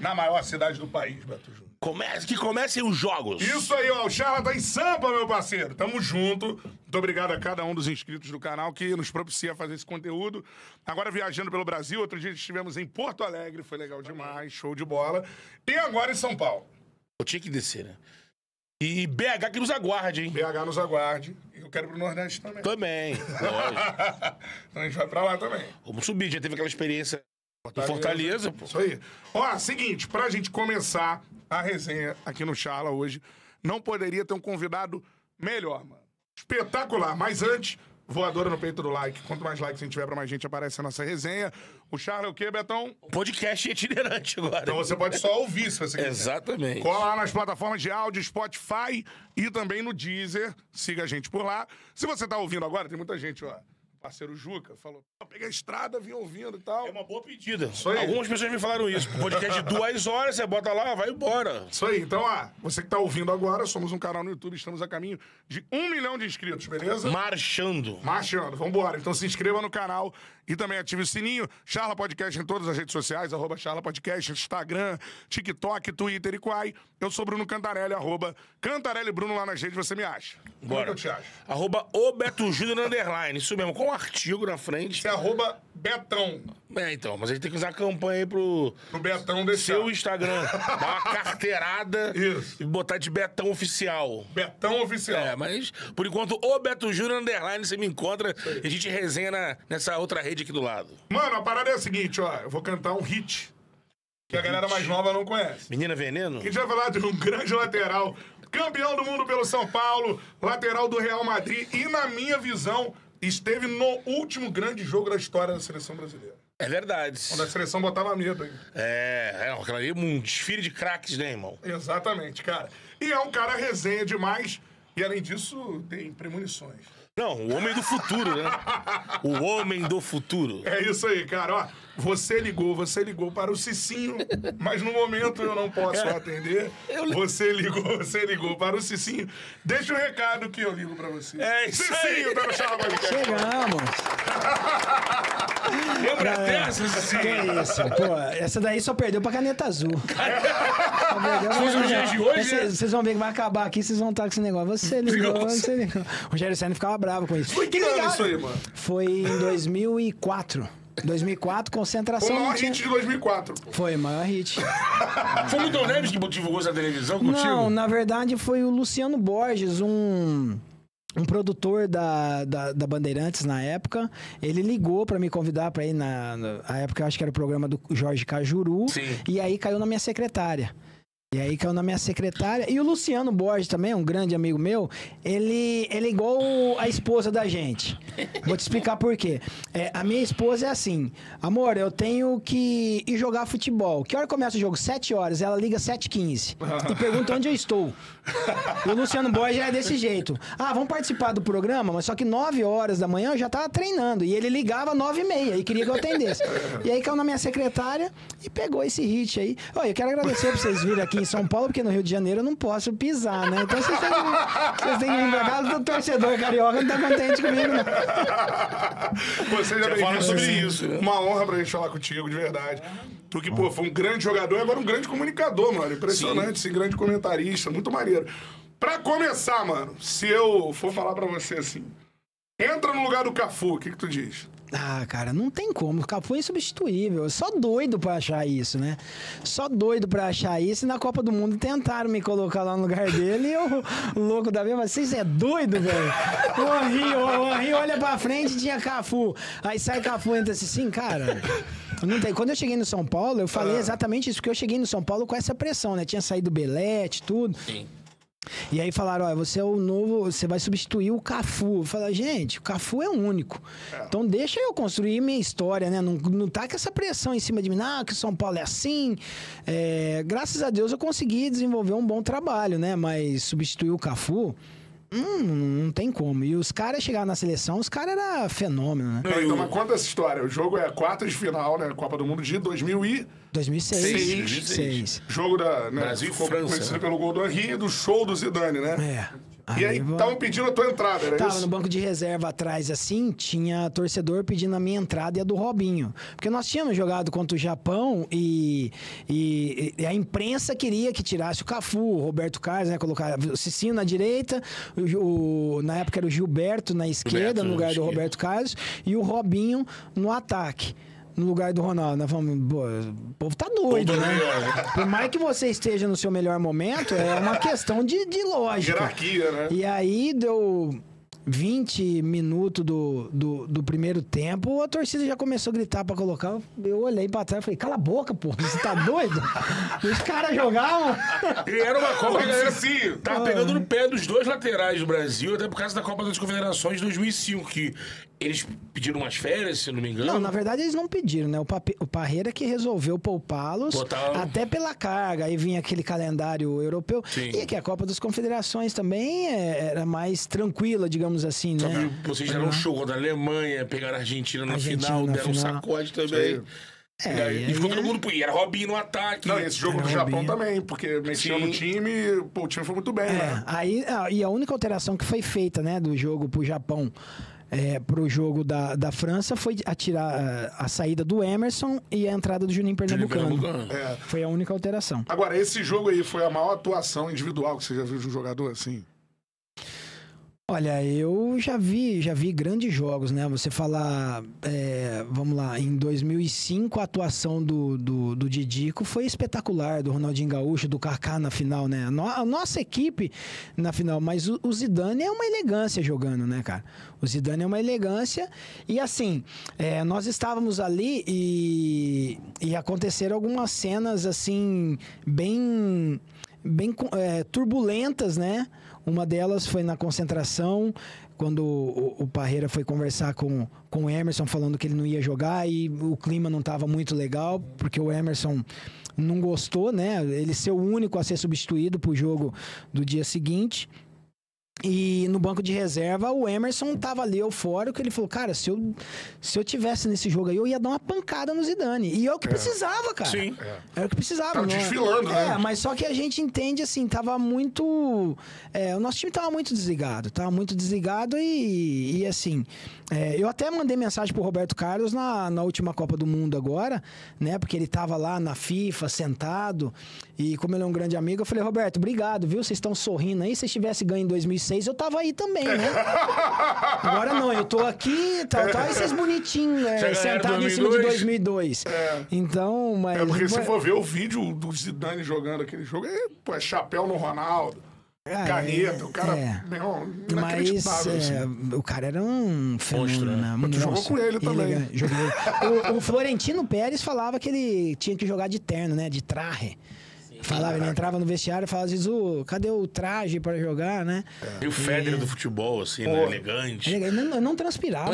Na maior cidade do país, Beto Júnior. Que comecem os jogos. Isso aí, ó. O Charla tá em Sampa, meu parceiro. Tamo junto. Muito obrigado a cada um dos inscritos do canal que nos propicia fazer esse conteúdo. Agora viajando pelo Brasil. Outro dia estivemos em Porto Alegre. Foi legal demais. Show de bola. E agora em São Paulo. Eu tinha que descer, né? E BH que nos aguarde, hein? BH nos aguarde. Eu quero pro Nordeste também. Também. Lógico. Então a gente vai pra lá também. Vamos subir. Já teve aquela experiência. Fortaleza, pô. Isso aí. Ó, seguinte, pra gente começar a resenha aqui no Charla hoje, não poderia ter um convidado melhor, mano. Espetacular. Mas antes, voadora no peito do like. Quanto mais likes a gente tiver pra mais gente, aparece a nossa resenha. O Charla é o quê, Betão? Podcast itinerante agora. Então você pode só ouvir se você quiser. Exatamente. Cola lá nas plataformas de áudio, Spotify e também no Deezer. Siga a gente por lá. Se você tá ouvindo agora, tem muita gente, ó. Parceiro Juca falou, peguei a estrada, vim ouvindo e tal. É uma boa pedida. Isso aí. Algumas pessoas me falaram isso. Podcast de 2 horas, você bota lá, vai embora. Isso aí. Então, ó, você que tá ouvindo agora, somos um canal no YouTube, estamos a caminho de 1 milhão de inscritos, beleza? Marchando. Marchando. Vambora. Então se inscreva no canal e também ative o sininho. Charla Podcast em todas as redes sociais, arroba Charla Podcast, Instagram, TikTok, Twitter e Quai. Eu sou Bruno Cantarelli, arroba Cantarelli Bruno lá nas redes, você me acha. Bora. Como que eu te acho? Arroba o Beto Júnior Underline. Isso mesmo, com artigo na frente. Você arroba Betão. É, então, mas a gente tem que usar a campanha aí pro Betão desse seu Instagram. Dar uma carteirada. Isso. E botar de Betão Oficial. Betão Oficial. É, mas por enquanto o Beto Júnior Underline você me encontra e a gente resenha nessa outra rede aqui do lado. Mano, a parada é a seguinte, ó. Eu vou cantar um hit que a galera mais nova não conhece. Menina Veneno? Que a gente vai falar de um grande lateral, campeão do mundo pelo São Paulo, lateral do Real Madrid e, na minha visão, esteve no último grande jogo da história da seleção brasileira. É verdade. Quando a seleção botava medo, hein? É um desfile de craques, né, irmão? Exatamente, cara. E é um cara resenha demais e, além disso, tem premonições. Não, o homem do futuro, né? O homem do futuro. É isso aí, cara. Ó, você ligou para o Cicinho, mas no momento eu não posso atender. Você ligou para o Cicinho. Deixa o recado que eu ligo para você. É isso Cicinho, aí. Tá no Charla Podcast. Chegamos. Lembra até, Cicinho? Que isso, pô. Essa daí só perdeu pra caneta azul. Vocês vão ver que vai acabar aqui, vocês vão estar com esse negócio. Você ligou. O Rogério Ceni ficava bravo com isso. Foi que ano isso aí, mano? Foi em 2004. 2004, concentração. Foi o maior hit de 2004. Pô. Foi o maior hit. Foi o Milton Neves que divulgou essa televisão contigo? Não, na verdade foi o Luciano Borges, um produtor da Bandeirantes na época. Ele ligou pra me convidar pra ir na época, eu acho que era o programa do Jorge Cajuru. Sim. E aí caiu na minha secretária. E o Luciano Borges também, um grande amigo meu, ele é igual a esposa da gente. Vou te explicar por quê. A minha esposa é assim. Amor, eu tenho que ir jogar futebol. Que hora começa o jogo? 7 horas. Ela liga 7h15. E pergunta onde eu estou. E o Luciano Borges é desse jeito. Ah, vamos participar do programa, mas só que 9 horas da manhã eu já tava treinando. E ele ligava 9h30 e queria que eu atendesse. E aí caiu na minha secretária e pegou esse hit aí. Olha, eu quero agradecer pra vocês virem aqui em São Paulo, porque no Rio de Janeiro eu não posso pisar, né? Então vocês têm que vir pra casa do torcedor carioca, não tá contente comigo, não. Você já fala sobre isso. Né? Uma honra pra gente falar contigo, de verdade. Tu que, pô, foi um grande jogador e agora um grande comunicador, mano. Impressionante, esse grande comentarista, muito maneiro. Pra começar, mano, se eu for falar pra você assim, entra no lugar do Cafu, o que tu diz? Ah, cara, não tem como. O Cafu é insubstituível. Só doido pra achar isso, né? E na Copa do Mundo tentaram me colocar lá no lugar dele e eu, louco da vida, vocês é doido, velho? O Henry olha pra frente e tinha Cafu. Aí sai Cafu e entra assim, cara... Não tem. Quando eu cheguei no São Paulo, eu falei exatamente isso, porque eu cheguei no São Paulo com essa pressão, né? Tinha saído o Belete, tudo... Sim. E aí falaram, olha, você é o novo, você vai substituir o Cafu. Eu falei, gente, o Cafu é único. Então deixa eu construir minha história, né? Não tá com essa pressão em cima de mim, que o São Paulo é assim. Graças a Deus eu consegui desenvolver um bom trabalho, né? Mas substituir o Cafu... não tem como. E os caras chegaram na seleção, os caras eram fenômeno, né? Então, mas conta essa história. O jogo é quartas de final, né? Copa do Mundo de 2006. Jogo da... Brasil ficou conhecido pelo gol do Henry e do show do Zidane, né? É. E aí estavam pedindo a tua entrada, né? Tava no banco de reserva atrás, assim, tinha torcedor pedindo a minha entrada e a do Robinho. Porque nós tínhamos jogado contra o Japão e a imprensa queria que tirasse o Cafu, o Roberto Carlos, né? Colocar o Cicinho na direita, na época era o Gilberto na esquerda, no lugar do Roberto Carlos, e o Robinho no ataque. No lugar do Ronaldo, nós falamos, o povo tá doido, né? Por mais que você esteja no seu melhor momento, é uma questão de lógica. Hierarquia, né? E aí deu 20 minutos do primeiro tempo, a torcida já começou a gritar pra colocar. Eu olhei pra trás e falei, cala a boca, porra, você tá doido? E os caras jogavam. E era uma Copa que era assim, tava pegando no pé dos dois laterais do Brasil, até por causa da Copa das Confederações de 2005, que... Eles pediram umas férias, se não me engano? Não, na verdade eles não pediram, né? O Parreira que resolveu poupá-los, até pela carga. Aí vinha aquele calendário europeu. Sim. E que a Copa das Confederações também era mais tranquila, digamos assim, né? Sabe, vocês deram um show da Alemanha, pegaram a Argentina na final, deram um sacode também. E ficou todo mundo por aí. Era Robinho no ataque. Não, esse jogo do Japão também, porque mexeu no time, pô, o time foi muito bem, né? Aí, e a única alteração que foi feita, né, do jogo pro Japão, pro jogo da França, foi atirar a saída do Emerson e a entrada do Juninho Pernambucano. Foi a única alteração. Agora, esse jogo aí foi a maior atuação individual que você já viu de um jogador assim? Olha, eu já vi grandes jogos, né? Você falar, vamos lá, em 2005 a atuação do Didico foi espetacular, do Ronaldinho Gaúcho, do Kaká na final, né? A nossa equipe na final, mas o Zidane é uma elegância jogando, né, cara? O Zidane é uma elegância e, assim, nós estávamos ali e aconteceram algumas cenas, assim, bem turbulentas, né? Uma delas foi na concentração, quando o Parreira foi conversar com o Emerson, falando que ele não ia jogar e o clima não estava muito legal, porque o Emerson não gostou, né? Ele ser o único a ser substituído para o jogo do dia seguinte. E no banco de reserva, o Emerson tava ali eufórico, ele falou, cara, se eu tivesse nesse jogo aí, eu ia dar uma pancada no Zidane. E é o que precisava, cara. Sim. Era o que precisava. Tava desfilando, né? Mas só que a gente entende, assim, tava muito... o nosso time tava muito desligado e assim... eu até mandei mensagem pro Roberto Carlos na última Copa do Mundo agora, né? Porque ele tava lá na FIFA, sentado, e como ele é um grande amigo, eu falei, Roberto, obrigado, viu? Vocês estão sorrindo aí, se vocês tivessem ganho em 2005, eu tava aí também, né? Agora não, eu tô aqui, tal, e vocês bonitinhos, né? Sentados em cima de 2002. Então, mas... porque se for ver o vídeo do Zidane jogando aquele jogo, é chapéu no Ronaldo, caneta, o cara... Mas assim, o cara era um fenômeno, né? Mas tu jogou com ele também. O Florentino Pérez falava que ele tinha que jogar de terno, né? De traje. Falava, ele entrava no vestiário e falava, Zizu, cadê o traje pra jogar, né? E o Federer do futebol, assim, né? Elegante. Não transpirava.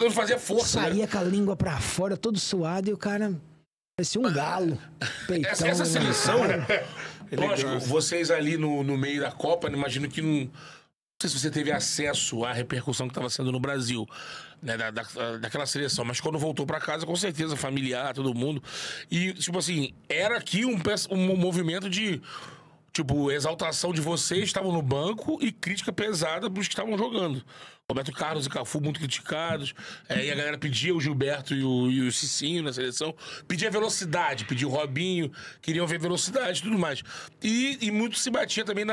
Não fazia força. Saía, né, com a língua pra fora, todo suado, e o cara parecia um galo. Peitão, essa seleção, né? Lógico, vocês ali no meio da Copa, imagino que não... Não sei se você teve acesso à repercussão que estava sendo no Brasil, né, daquela seleção, mas quando voltou para casa, com certeza, familiar, todo mundo. E, tipo assim, era aqui um movimento de, tipo, exaltação de vocês que estavam no banco e crítica pesada para os que estavam jogando. Roberto Carlos e Cafu muito criticados, e a galera pedia o Gilberto e o Cicinho na seleção, pedia velocidade, pedia o Robinho, queriam ver velocidade e tudo mais. E muito se batia também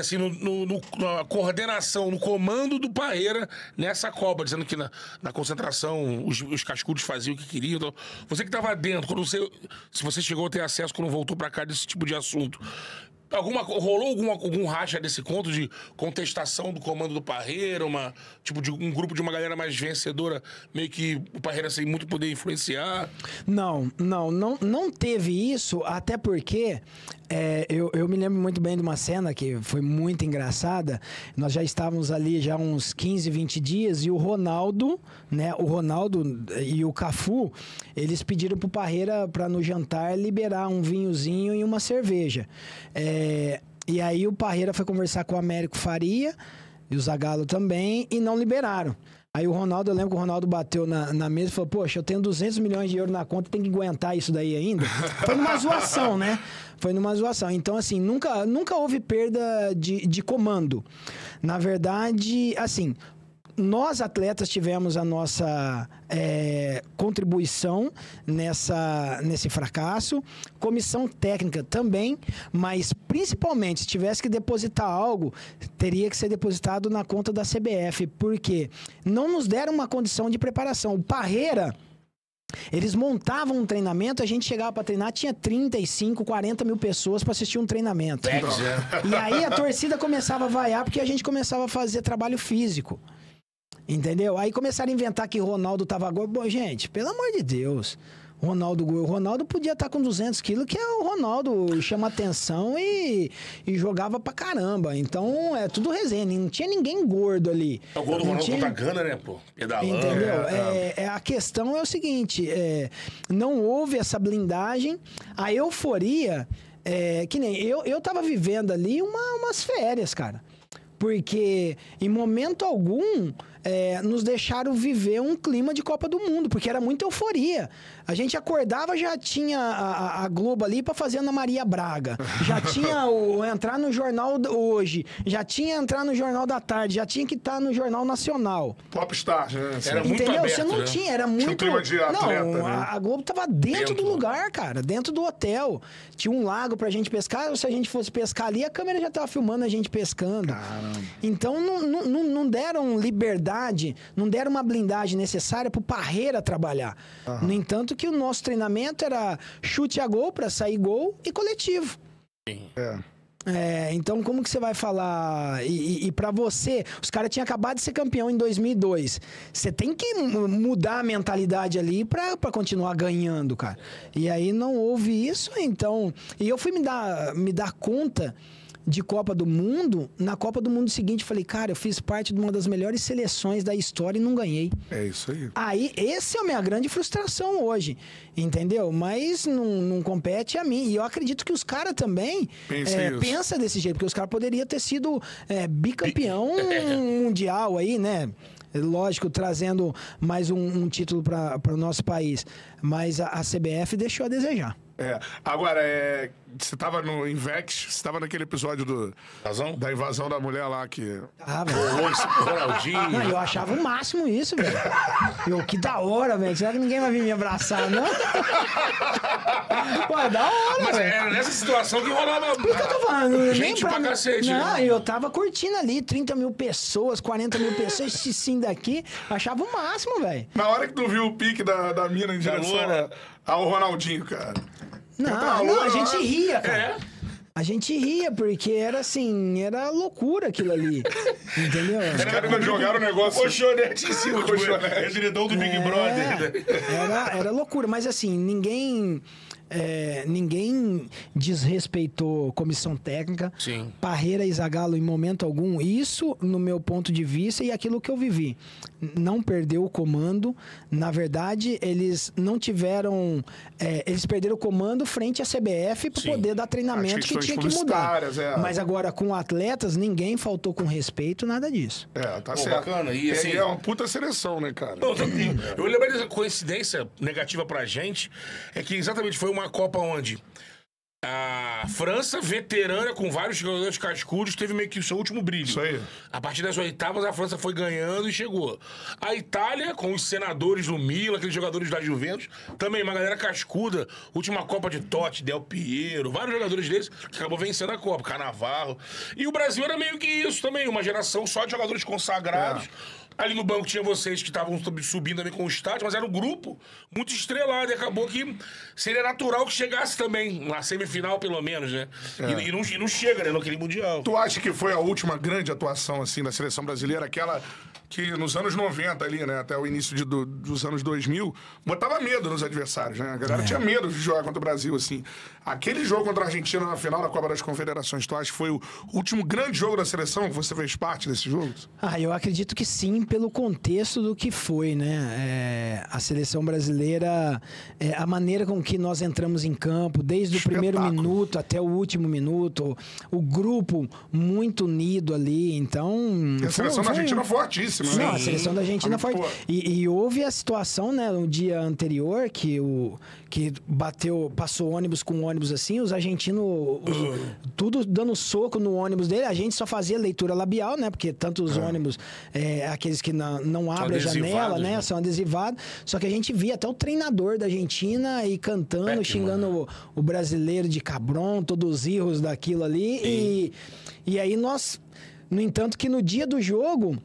assim, na coordenação, no comando do Parreira nessa Copa, dizendo que na concentração os cascudos faziam o que queriam. Então, você que estava dentro, se você chegou a ter acesso quando voltou para cá desse tipo de assunto, rolou algum racha desse conto de contestação do comando do Parreira, de um grupo de uma galera mais vencedora, meio que o Parreira sem muito poder influenciar? Não teve isso, até porque eu me lembro muito bem de uma cena que foi muito engraçada. Nós já estávamos ali já uns 15, 20 dias e o Ronaldo, né? O Ronaldo e o Cafu, eles pediram pro Parreira para no jantar liberar um vinhozinho e uma cerveja. E aí o Parreira foi conversar com o Américo Faria e o Zagallo também e não liberaram. Aí o Ronaldo, eu lembro que o Ronaldo bateu na mesa e falou, poxa, eu tenho 200 milhões de euros na conta, tem que aguentar isso daí ainda. Foi numa zoação, né? Foi numa zoação. Então, assim, nunca houve perda de comando. Na verdade, assim, nós atletas tivemos a nossa contribuição nesse fracasso. Comissão técnica também, mas principalmente se tivesse que depositar algo, teria que ser depositado na conta da CBF, porque não nos deram uma condição de preparação. O Parreira, eles montavam um treinamento, a gente chegava para treinar, tinha 35, 40 mil pessoas para assistir um treinamento. E aí a torcida começava a vaiar porque a gente começava a fazer trabalho físico. Entendeu? Aí começaram a inventar que Ronaldo tava gordo. Bom, gente, pelo amor de Deus. Ronaldo podia estar com 200 quilos, que é o Ronaldo, chama atenção e jogava pra caramba. Então, é tudo resenha. Não tinha ninguém gordo ali. É o gol do Ronaldo contra a Gana, né, pô? Pedalando. Entendeu? A questão é o seguinte, não houve essa blindagem, a euforia, que nem... Eu tava vivendo ali umas férias, cara. Porque, em momento algum, nos deixaram viver um clima de Copa do Mundo, porque era muita euforia. A gente acordava, já tinha a Globo ali pra fazer Ana Maria Braga. Já tinha entrar no Jornal Hoje, já tinha entrar no Jornal da Tarde, já tinha que estar no Jornal Nacional. Popstar, né? Assim, era muito aberto, você não, né? Tinha, era muito... Tinha um clima de atleta, não, né? A Globo tava dentro do lugar, cara, dentro do hotel. Tinha um lago pra gente pescar, se a gente fosse pescar ali, a câmera já tava filmando a gente pescando. Caramba. Então, não deram liberdade, não deram uma blindagem necessária pro Parreira trabalhar. Uhum. No entanto, que o nosso treinamento era chute a gol pra sair gol e coletivo. Sim. Então, como que você vai falar? E pra você, os caras tinham acabado de ser campeão em 2002. Você tem que mudar a mentalidade ali pra continuar ganhando, cara. E aí não houve isso, então... E eu fui me dar conta... de Copa do Mundo, na Copa do Mundo seguinte, falei, cara, eu fiz parte de uma das melhores seleções da história e não ganhei. É isso aí. Aí, essa é a minha grande frustração hoje, entendeu? Mas não compete a mim. E eu acredito que os caras também pensa desse jeito, porque os caras poderiam ter sido bicampeão mundial aí, né? Lógico, trazendo mais um título para o nosso país. Mas a CBF deixou a desejar. Agora, você tava no Invex, você tava naquele episódio da invasão da mulher lá que... Não, eu achava o máximo isso, velho. Que da hora, velho. Será que ninguém vai vir me abraçar, não? Pô, da hora, mas era nessa situação que rolava... Por que eu tô falando? Gente pra cacete. Não, eu tava curtindo ali, 30 mil pessoas, 40 mil pessoas, esse sim daqui. Achava o máximo, velho. Na hora que tu viu o pique da mina em direção ao Ronaldinho, cara... Não, a gente ria, cara. A gente ria, porque era assim, era loucura aquilo ali. Entendeu? Os caras não jogaram o negócio. Colchonete em cima, colchonete. É diretor do Big Brother. Era loucura, mas assim, ninguém desrespeitou comissão técnica. Sim. Parreira e Zagallo em momento algum. Isso, no meu ponto de vista, e aquilo que eu vivi. Não perdeu o comando. Na verdade, eles não tiveram... eles perderam o comando frente à CBF para poder dar treinamento que tinha que mudar. Mas agora, com atletas, ninguém faltou com respeito, nada disso. Tá certo. Bacana. E assim, é uma puta seleção, né, cara? Eu lembrei dessa coincidência negativa pra gente, é que exatamente foi uma Copa onde a França, veterana, com vários jogadores cascudos, teve meio que o seu último brilho. Isso aí. A partir das oitavas, a França foi ganhando e chegou. A Itália, com os senadores do Milan, aqueles jogadores da Juventus, também uma galera cascuda. Última Copa de Totti, Del Piero, vários jogadores deles que acabou vencendo a Copa, Cannavaro. E o Brasil era meio que isso também, uma geração só de jogadores consagrados. Ali no banco tinha vocês que estavam subindo também com o estádio, mas era um grupo muito estrelado e acabou que seria natural que chegasse também, na semifinal pelo menos, né? E não chega, né? Naquele Mundial. Tu acha que foi a última grande atuação, assim, da seleção brasileira, aquela que nos anos 90 ali, né? Até o início dos anos 2000, botava medo nos adversários, né? A galera tinha medo de jogar contra o Brasil, assim. Aquele jogo contra a Argentina na final da Copa das Confederações, tu acha que foi o último grande jogo da seleção, que você fez parte desse jogo? Eu acredito que sim. também pelo contexto do que foi, né? A seleção brasileira, a maneira com que nós entramos em campo, desde o primeiro minuto até o último minuto, o grupo muito unido ali, então... E a seleção da Argentina fortíssima, né? Não, a seleção da Argentina foi... E houve a situação, né, no dia anterior, que bateu, passou ônibus com ônibus assim, os argentinos, tudo dando soco no ônibus dele, a gente só fazia leitura labial, né, porque tanto os ônibus, aqueles que não abrem a janela, né, são adesivados, só que a gente via até o treinador da Argentina e cantando, xingando o brasileiro de cabrão, todos os erros daquilo ali, e aí nós, no entanto que no dia do jogo...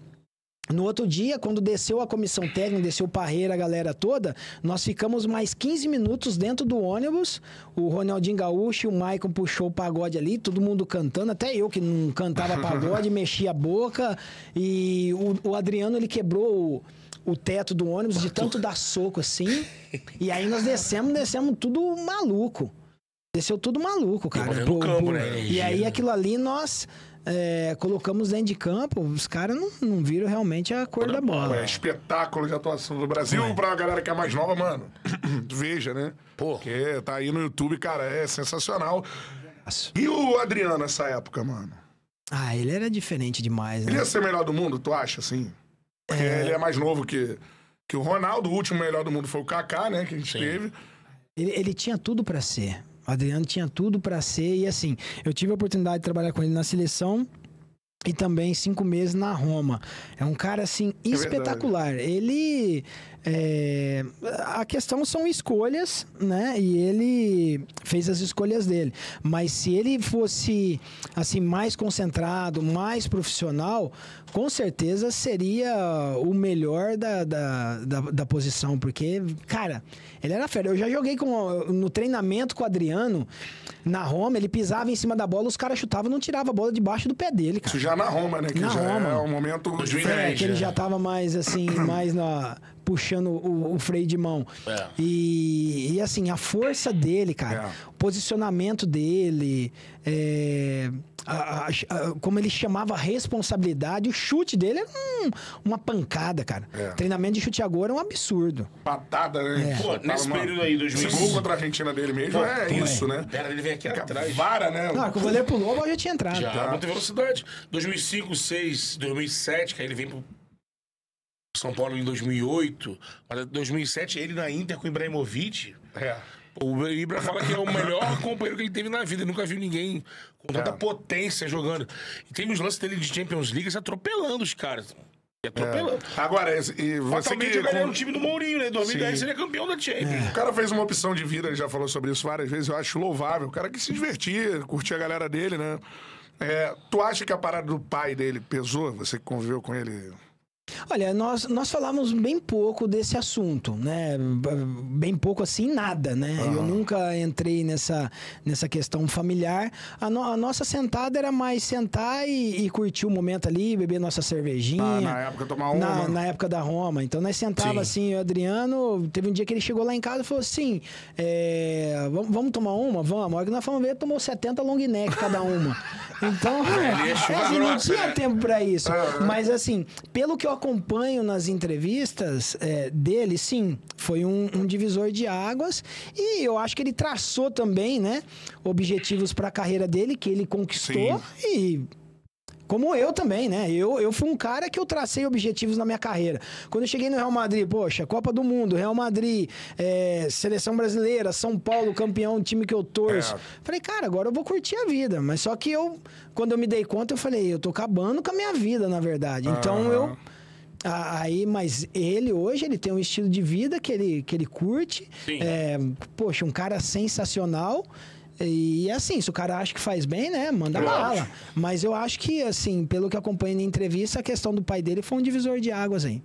No outro dia, quando desceu a comissão técnica, desceu o Parreira, a galera toda, nós ficamos mais 15 minutos dentro do ônibus, o Ronaldinho Gaúcho e o Maicon puxou o pagode ali, todo mundo cantando, até eu que não cantava pagode, mexia a boca, e o Adriano, ele quebrou o teto do ônibus de tanto dar soco assim, e aí nós descemos tudo maluco. Desceu tudo maluco, cara. E aí aquilo ali nós... colocamos dentro de campo, os caras não viram realmente a cor da bola. É espetáculo de atuação do Brasil. Pra galera que é mais nova, mano, veja, né? Porque tá aí no YouTube, cara, é sensacional. E o Adriano nessa época, mano? Ah, ele era diferente demais, né? Ele ia ser melhor do mundo, tu acha, assim? Porque ele é mais novo que o Ronaldo, o último melhor do mundo foi o Kaká, né? Que a gente teve. Ele tinha tudo pra ser. O Adriano tinha tudo para ser, e assim, eu tive a oportunidade de trabalhar com ele na seleção e também 5 meses na Roma. É um cara, assim, espetacular. Verdade. Ele... a questão são escolhas, né? E ele fez as escolhas dele. Mas se ele fosse, assim, mais concentrado, mais profissional, com certeza seria o melhor da posição. Porque, cara... Ele era fera. Eu já joguei no treinamento com o Adriano, na Roma, ele pisava em cima da bola, os caras chutavam e não tiravam a bola debaixo do pé dele, cara. Isso já na Roma, né? Que na já Roma. É um momento de que ele já tava mais, assim, puxando o freio de mão. É. E, assim, a força dele, cara, o posicionamento dele... como ele chamava a responsabilidade, o chute dele era uma pancada, cara. Treinamento de chute agora é um absurdo. Patada, né? Pô, nesse período aí, 2000. Esse gol contra a Argentina dele mesmo, né? Pera, ele vem aqui atrás. Vara, né? Não, quando eu olhei pro Lobo, eu já tinha entrado. Já, muita velocidade. 2005, 2006, 2007, que aí ele vem pro São Paulo em 2008. Mas em 2007, ele na Inter com o Ibrahimovic. O Ibra fala que é o melhor companheiro que ele teve na vida. Ele nunca viu ninguém com tanta potência jogando. E tem os lances dele de Champions League se atropelando os caras. Agora, e você que... Ele era o time do Mourinho, né? Em 2010 ele é campeão da Champions. O cara fez uma opção de vida, ele já falou sobre isso várias vezes. Eu acho louvável. O cara que se divertia, curtia a galera dele, né? Tu acha que a parada do pai dele pesou? Você que conviveu com ele... Olha, nós falamos bem pouco desse assunto, né? Bem pouco assim, nada, né? Eu nunca entrei nessa questão familiar. A nossa sentada era mais sentar e curtir o momento ali, beber nossa cervejinha. Na época tomar uma. Na época da Roma. Então nós sentava assim, o Adriano, teve um dia que ele chegou lá em casa e falou assim, vamos tomar uma? Vamos. A hora que nós fomos ver, tomou 70 long neck cada uma. Então, assim, não tinha tempo pra isso. Mas assim, pelo que eu acompanho nas entrevistas dele, sim, foi um divisor de águas, e eu acho que ele traçou também, né, objetivos para a carreira dele, que ele conquistou, como eu também, né? Eu fui um cara que eu tracei objetivos na minha carreira. Quando eu cheguei no Real Madrid, poxa, Copa do Mundo, Real Madrid, Seleção Brasileira, São Paulo, campeão, time que eu torço. Falei, cara, agora eu vou curtir a vida. Mas só que quando eu me dei conta, eu falei, eu tô acabando com a minha vida, na verdade. Então mas ele hoje, ele tem um estilo de vida que ele curte. Poxa, um cara sensacional. E assim, se o cara acha que faz bem, né, manda bala. Mas eu acho que, assim, pelo que acompanho na entrevista, a questão do pai dele foi um divisor de águas, hein.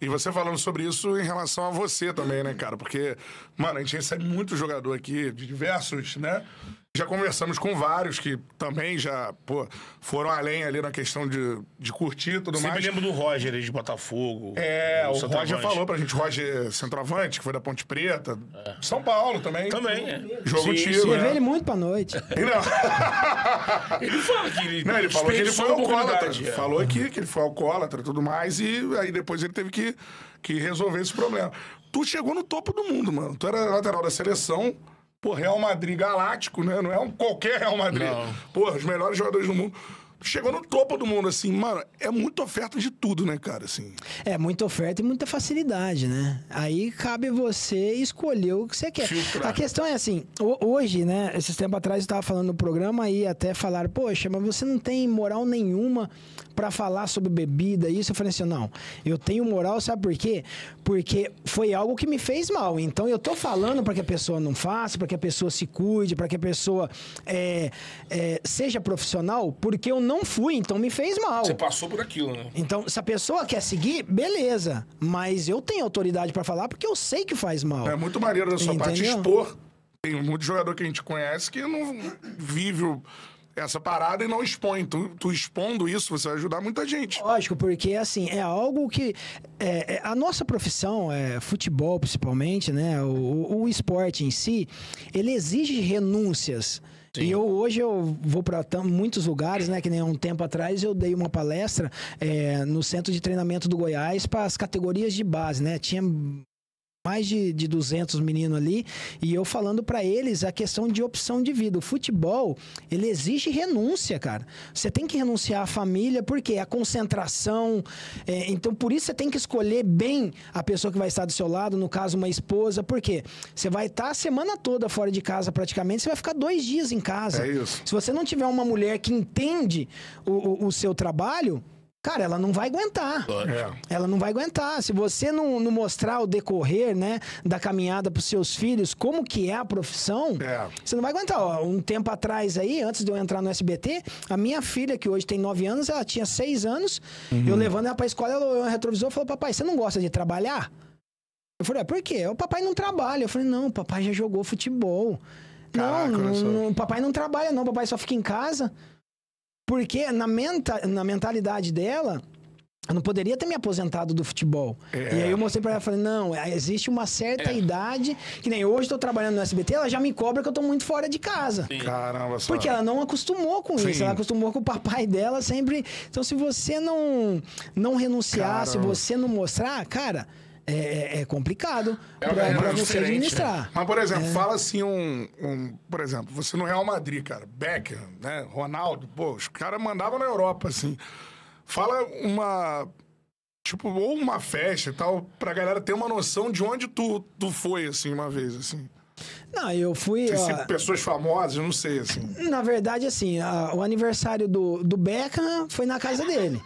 E você falando sobre isso em relação a você também, né, cara? Porque, mano, a gente recebe muito jogador aqui, de diversos, né, Já conversamos com vários que também já foram além ali na questão de curtir e tudo mais. Sempre lembro do Roger de Botafogo. É, o Roger falou pra gente, Roger centroavante, que foi da Ponte Preta. É. São Paulo também. Também, é. Jogo tiro, né? Levei ele muito pra noite. Ele não. Ele fala que ele... Não, ele falou que ele foi alcoólatra. É. Falou aqui que ele foi alcoólatra e tudo mais. E aí depois ele teve que resolver esse problema. Tu chegou no topo do mundo, mano. Tu era lateral da seleção... Pô, Real Madrid galáctico, né? Não é qualquer Real Madrid. Não. Pô, os melhores jogadores do mundo. Chegou no topo do mundo, assim, mano, é muita oferta de tudo, né, cara, assim? É, muita oferta e muita facilidade, né? Aí cabe você escolher o que você quer. Filtrar. A questão é assim, hoje, né, esses tempos atrás eu tava falando no programa e até falaram, poxa, mas você não tem moral nenhuma pra falar sobre bebida e isso. Eu falei assim, não, eu tenho moral, sabe por quê? Porque foi algo que me fez mal. Então eu tô falando pra que a pessoa não faça, pra que a pessoa se cuide, pra que a pessoa seja profissional, porque eu não fui, então me fez mal. Você passou por aquilo, né? Então, se a pessoa quer seguir, beleza. Mas eu tenho autoridade pra falar porque eu sei que faz mal. É muito maneiro da sua parte expor. Tem muito jogador que a gente conhece que não vive essa parada e não expõe. Tu expondo isso, você vai ajudar muita gente. Lógico, porque assim, é algo que... a nossa profissão, futebol principalmente, né? O esporte em si, ele exige renúncias. Sim. E hoje eu vou para muitos lugares, né? Que nem há um tempo atrás eu dei uma palestra no centro de treinamento do Goiás para as categorias de base, né? Tinha mais de 200 meninos ali e eu falando para eles a questão de opção de vida. O futebol, ele exige renúncia, cara. Você tem que renunciar à família, porque a concentração... então, por isso, você tem que escolher bem a pessoa que vai estar do seu lado, no caso, uma esposa, porque você vai estar a semana toda fora de casa, praticamente, você vai ficar 2 dias em casa. É isso. Se você não tiver uma mulher que entende o seu trabalho... Cara, ela não vai aguentar. É. Ela não vai aguentar. Se você não mostrar o decorrer, né, da caminhada para os seus filhos, como que é a profissão, você não vai aguentar. Ó, um tempo atrás aí, antes de eu entrar no SBT, a minha filha, que hoje tem 9 anos, ela tinha 6 anos. Uhum. Eu levando ela para a escola, ela olhou no retrovisor e falou, papai, você não gosta de trabalhar? Eu falei, por quê? O papai não trabalha. Eu falei, não, o papai já jogou futebol. Caraca, não, o papai não trabalha não, o papai só fica em casa. Porque na mentalidade dela, eu não poderia ter me aposentado do futebol. E aí eu mostrei pra ela, falei, não, existe uma certa idade, que nem hoje tô trabalhando no SBT, ela já me cobra que eu tô muito fora de casa. Sim. Caramba, só. Porque ela não acostumou com isso, ela acostumou com o papai dela sempre. Então se você não renunciar, se você não mostrar, cara, é complicado pra você administrar. Mas, por exemplo, fala assim por exemplo, você no Real Madrid, cara, Beckham, né, Ronaldo, pô, os caras mandavam na Europa, assim. Fala ou uma festa e tal, pra galera ter uma noção de onde tu foi, assim, uma vez, assim. Não, eu fui... Pessoas famosas, eu não sei, assim. Na verdade, assim, o aniversário do Beckham foi na casa dele.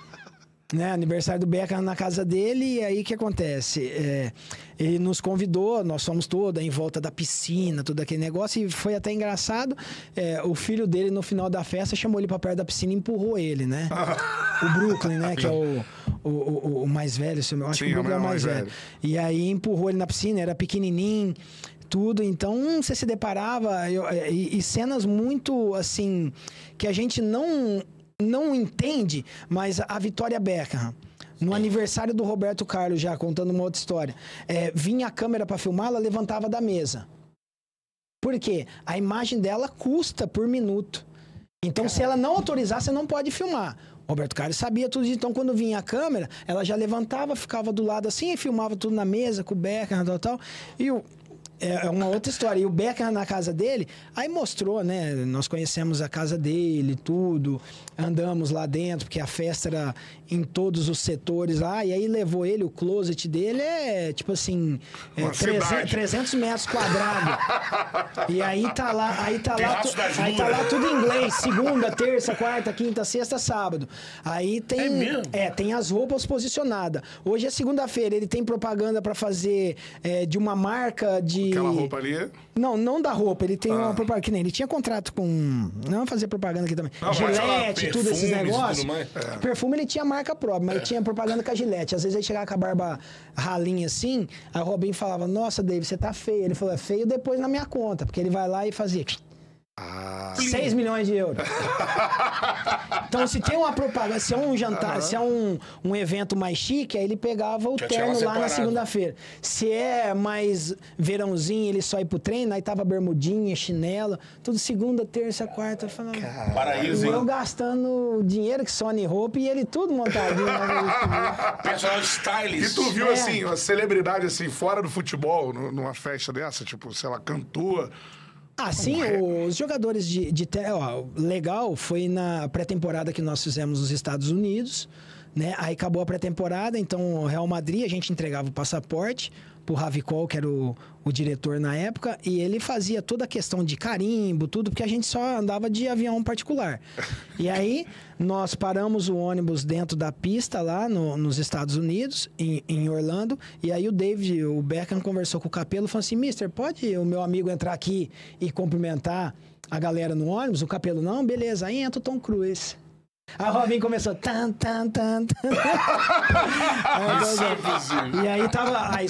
Né, aniversário do Beckham na casa dele, e aí o que acontece? Ele nos convidou, nós fomos todos em volta da piscina, todo aquele negócio, e foi até engraçado, o filho dele no final da festa chamou ele pra perto da piscina e empurrou ele, né? O Brooklyn, né, que é o mais velho, se eu acho que o Brooklyn é o mais velho. E aí empurrou ele na piscina, era pequenininho, tudo, então você se deparava, e cenas muito, assim, que a gente não entende, mas a Vitória Beckham, no aniversário do Roberto Carlos, já contando uma outra história, vinha a câmera para filmar, ela levantava da mesa. Por quê? A imagem dela custa por minuto. Então, se ela não autorizar, você não pode filmar. Roberto Carlos sabia tudo, então quando vinha a câmera, ela já levantava, ficava do lado assim e filmava tudo na mesa, com o Beckham, tal. E o... É uma outra história. E o Beckham na casa dele, aí mostrou, né? Nós conhecemos a casa dele, tudo. Andamos lá dentro, porque a festa era em todos os setores lá. E aí levou ele, o closet dele tipo assim... 300 metros quadrados. E aí tá lá... Aí tá lá tudo em inglês. Segunda, terça, quarta, quinta, sexta, sábado. Aí tem... É mesmo? Tem as roupas posicionadas. Hoje é segunda-feira. Ele tem propaganda pra fazer de uma marca de... Aquela roupa ali? Não, não da roupa. Ele tem uma propaganda. Que nem ele tinha contrato com... Não fazer propaganda aqui também. Não, Gillette, tudo esses negócios. Tudo perfume ele tinha marca própria, mas ele tinha propaganda com a Gillette. Às vezes ele chegava com a barba ralinha assim, aí o Robinho falava, nossa, David, você tá feio. Ele falou, é feio depois na minha conta. Porque ele vai lá e fazia... Ah. 6 milhões de euros. Então, se tem uma propaganda, se é um jantar, se é um evento mais chique, aí ele pegava o terno lá na segunda-feira. Se é mais verãozinho, ele só ia pro treino, aí tava bermudinha, chinelo, tudo segunda, terça, quarta. Falando, paraíso, hein? Eu gastando dinheiro que Sony roupa e ele tudo montadinho. Personal stylist. E tu viu, assim, uma celebridade, assim, fora do futebol, numa festa dessa, tipo, sei lá, cantor. Ah, sim, os jogadores legal, foi na pré-temporada que nós fizemos nos Estados Unidos, né? Aí acabou a pré-temporada, então o Real Madrid, a gente entregava o passaporte pro Ravicol, que era o diretor na época, e ele fazia toda a questão de carimbo, tudo, porque a gente só andava de avião particular. E aí, nós paramos o ônibus dentro da pista lá nos Estados Unidos, em Orlando, e aí o Beckham conversou com o Capello, falou assim, mister, pode o meu amigo entrar aqui e cumprimentar a galera no ônibus? O Capello, não, beleza, aí entra o Tom Cruise. A Robin começou tan, tan, tan, tan. E aí tava a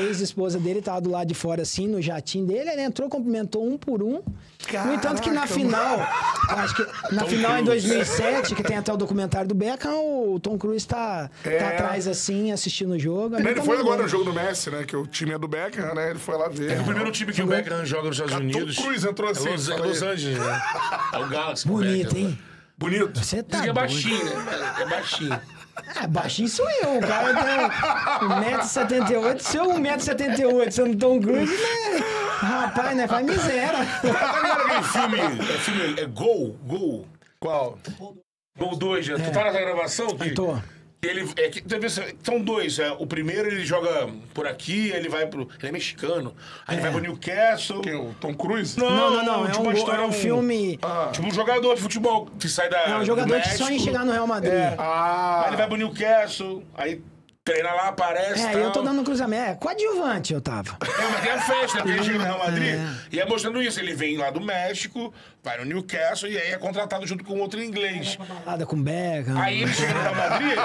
ex-esposa dele, tava do lado de fora assim, no jatinho dele, ele entrou, cumprimentou um por um. Caraca, no entanto que na final, acho que na final em 2007, que tem até o documentário do Beckham, o Tom Cruise tá atrás assim, assistindo o jogo. Ele foi agora no jogo do Messi, né, que o time é do Beckham, né, ele foi lá ver. É o primeiro time que o Beckham joga nos Estados Unidos. O Tom Cruise entrou assim. É Los Angeles, né? É o Galaxy. Bonito, hein? Bonito. Você tá doido. É baixinho, né? É baixinho. É, baixinho sou eu. O cara tem 1,78 m. Se eu 1,78 m, se eu não tô um grude, né? Rapaz, né? Faz miséria. É filme, é Gol. Qual? Gol 2, né? Tu tá nessa gravação? Eu tô. São dois. O primeiro ele joga por aqui, ele vai pro. Ele é mexicano. Aí ele vai pro Newcastle. Que, o Tom Cruise? Não. Tipo é um filme. Tipo um jogador de futebol que sai da. É um jogador que sonha em chegar no Real Madrid. É. Aí ele vai pro Newcastle, aí treina lá, aparece. Eu tô dando um cruzamento. Coadjuvante eu tava. Mas tem a festa, né? Porque ele chega no Real Madrid. E é mostrando isso. Ele vem lá do México, vai no Newcastle e aí é contratado junto com outro inglês. Nada com Beckham. Aí ele chega no Real Madrid.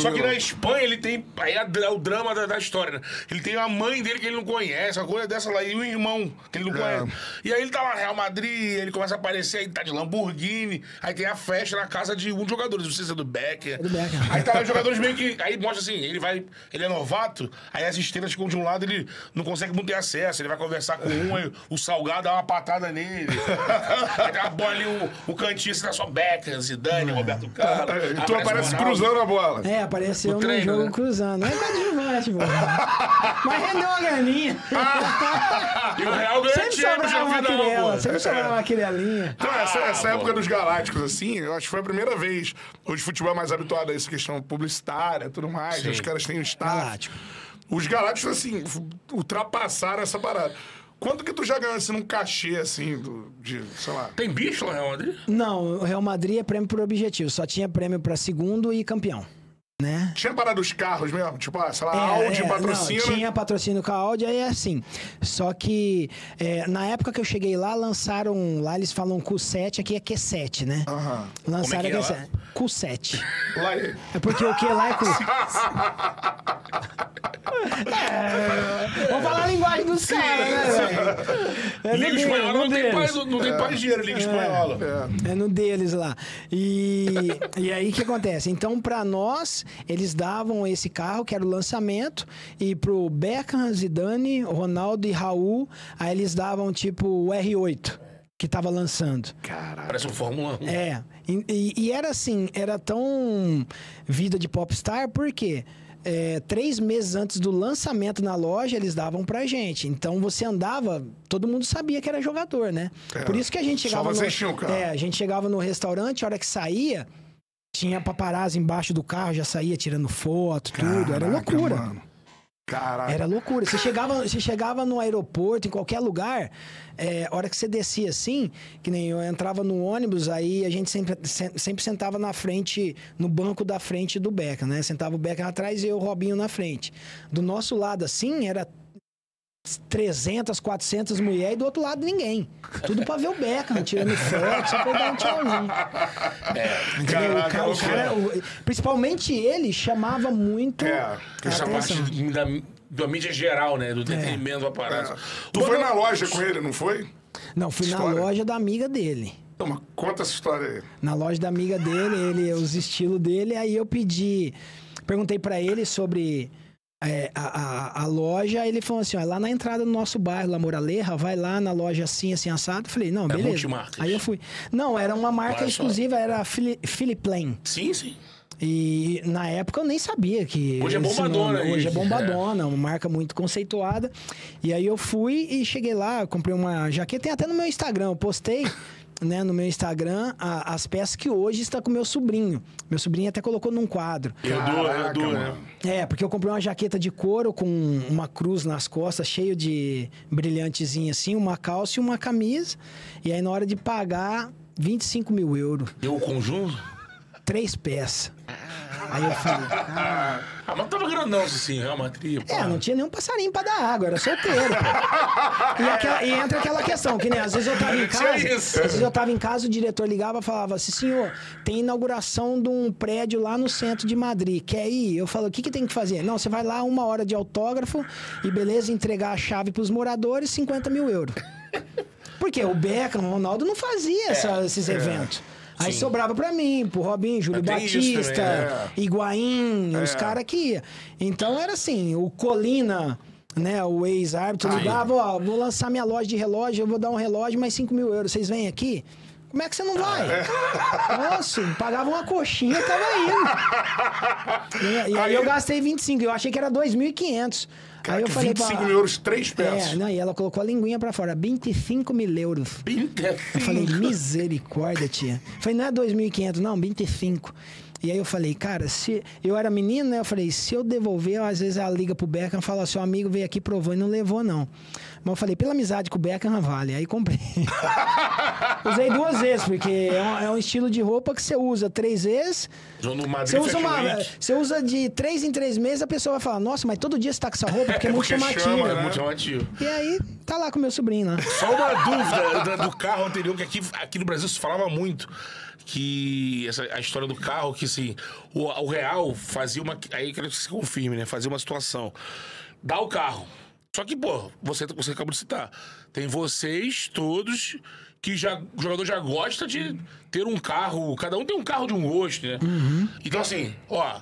só que na Espanha ele tem. Aí é o drama da história, né? Ele tem a mãe dele que ele não conhece, uma coisa dessa lá, e o irmão que ele não conhece. E aí ele tá lá no Real Madrid, ele começa a aparecer, aí tá de Lamborghini. Aí tem a festa na casa de um dos jogadores, não sei se é do Beckham. Aí tá lá os jogadores meio que. Aí mostra assim, ele é novato, aí as estrelas ficam de um lado, ele não consegue muito ter acesso, ele vai conversar com um, aí o Salgado dá uma patada nele. Aí dá uma bola ali, o cantinho, assim, tá só Beckham, Zidane, Roberto Carlos. E tu aparece cruzando a bola. Apareceu no jogo, né? Cruzando. É coadjuvante, mano. Mas rendeu uma graninha. E o Real ganha sempre sobrava uma querela, sempre sobrava uma querelinha. Então, essa época dos Galácticos, assim, eu acho que foi a primeira vez. Hoje o futebol é mais habituado a essa questão publicitária, tudo mais, os caras têm o status. Os Galácticos, assim, ultrapassaram essa parada. Quanto que tu já ganhou, assim, num cachê, assim, de, sei lá... Tem bicho lá no Real Madrid? Não, o Real Madrid é prêmio por objetivo. Só tinha prêmio pra segundo e campeão, né? Tinha parada dos carros mesmo? Tipo, sei lá, Audi, patrocínio... Não, tinha patrocínio com a Audi, aí é assim. Só que, na época que eu cheguei lá, lançaram... Lá eles falam Q7, aqui é Q7, né? Lançaram como é que é Q7. Lá é... É porque o que lá é Q7. Vamos falar a linguagem dos caras, né? Liga Espanhola não tem paz de dinheiro, Liga Espanhola. É no deles lá. E aí o que acontece? Então, pra nós, eles davam esse carro, que era o lançamento, e pro Beckham, Zidane, Ronaldo e Raul, aí eles davam tipo o R8. Que tava lançando. Caraca. Parece um Fórmula 1. E era assim, era tão vida de popstar, por quê? 3 meses antes do lançamento na loja, eles davam pra gente. Então, você andava... Todo mundo sabia que era jogador, né? Por isso que a gente chegava... a gente chegava no restaurante, a hora que saía, tinha paparazzi embaixo do carro, já saía tirando foto, tudo. Caraca, era loucura. Mano. Caraca. Era loucura. Você chegava no aeroporto, em qualquer lugar, a hora que você descia assim, que nem eu entrava no ônibus, aí a gente sempre sentava na frente, no banco da frente do Beckham, né? Sentava o Beckham atrás e eu, o Robinho, na frente. Do nosso lado, assim, era 300, 400 mulheres e do outro lado ninguém. Tudo pra ver o Beckham tirando foto, só pra dar um tchauzinho. Principalmente ele chamava muito. Essa parte da mídia geral, né? Do entretenimento, da parada. Tu foi na loja com ele, não foi? Não, fui na loja da amiga dele. Então, mas conta essa história aí. Na loja da amiga dele, os estilos dele, aí eu pedi... Perguntei pra ele sobre a loja, ele falou assim, ó, lá na entrada do nosso bairro, La Moraleja, vai lá na loja assim, assim, assado. Falei, não, beleza. É multimarcas. Aí eu fui. Não, era uma marca exclusiva, era a Philip Plain. Sim, sim. E na época eu nem sabia que... Hoje é bombadona. Hoje é bombadona, uma marca muito conceituada. E aí eu fui e cheguei lá, comprei uma jaqueta, tem até no meu Instagram, eu postei... Né, no meu Instagram, as peças que hoje está com meu sobrinho. Meu sobrinho até colocou num quadro. Eu dou, né? É, porque eu comprei uma jaqueta de couro com uma cruz nas costas, cheio de brilhantezinho assim, uma calça e uma camisa. E aí, na hora de pagar, 25 mil euros. Deu o conjunto? 3 peças. Aí eu falei... Ah, mas tava grandão assim, é uma tripa. É, não tinha nenhum passarinho pra dar água, era solteiro. E entra aquela questão, que nem às vezes eu tava em casa... o diretor ligava e falava assim, senhor, tem inauguração de um prédio lá no centro de Madrid, quer ir? Eu falo, o que que tem que fazer? Não, você vai lá 1 hora de autógrafo e beleza, entregar a chave pros moradores, 50 mil euros. Porque o Beckham, o Ronaldo não fazia esses eventos. Aí sobrava pra mim, pro Robinho, Júlio Batista, Higuaín, os caras que iam. Então era assim, o Colina, né, o ex-árbitro, ligava, ó, vou lançar minha loja de relógio, eu vou dar um relógio, mais 5 mil euros, vocês vêm aqui? Como é que você não vai? Nossa, pagava uma coxinha e tava indo. E aí eu gastei 25, eu achei que era 2.500. Cara, aí eu falei, 25 mil euros, 3 peças. É, não, e ela colocou a linguinha pra fora, 25 mil euros. 25? Eu falei, misericórdia, tia. Eu falei, não é 2.500, não, 25. E aí eu falei, cara, se eu era menino, né? Eu falei, se eu devolver, às vezes ela liga pro Beckham e fala, seu amigo veio aqui, provou e não levou, não. Mas eu falei, pela amizade com o Beckham, vale. Aí comprei. Usei 2 vezes, porque é um estilo de roupa que você usa 3 vezes. Você usa de 3 em 3 meses, a pessoa vai falar, nossa, mas todo dia você tá com essa roupa, porque é muito chamativo. É muito chamativo. E aí, tá lá com meu sobrinho, né? Só uma dúvida do carro anterior, que aqui no Brasil se falava muito. Que a história do carro, que assim, o Real fazia uma... Aí quero que se confirme, né? Fazia uma situação. Dá o carro. Só que, pô, você acabou de citar. Tem vocês todos que o jogador já gosta de ter um carro. Cada um tem um carro de um gosto, né? Uhum. Então assim, ó...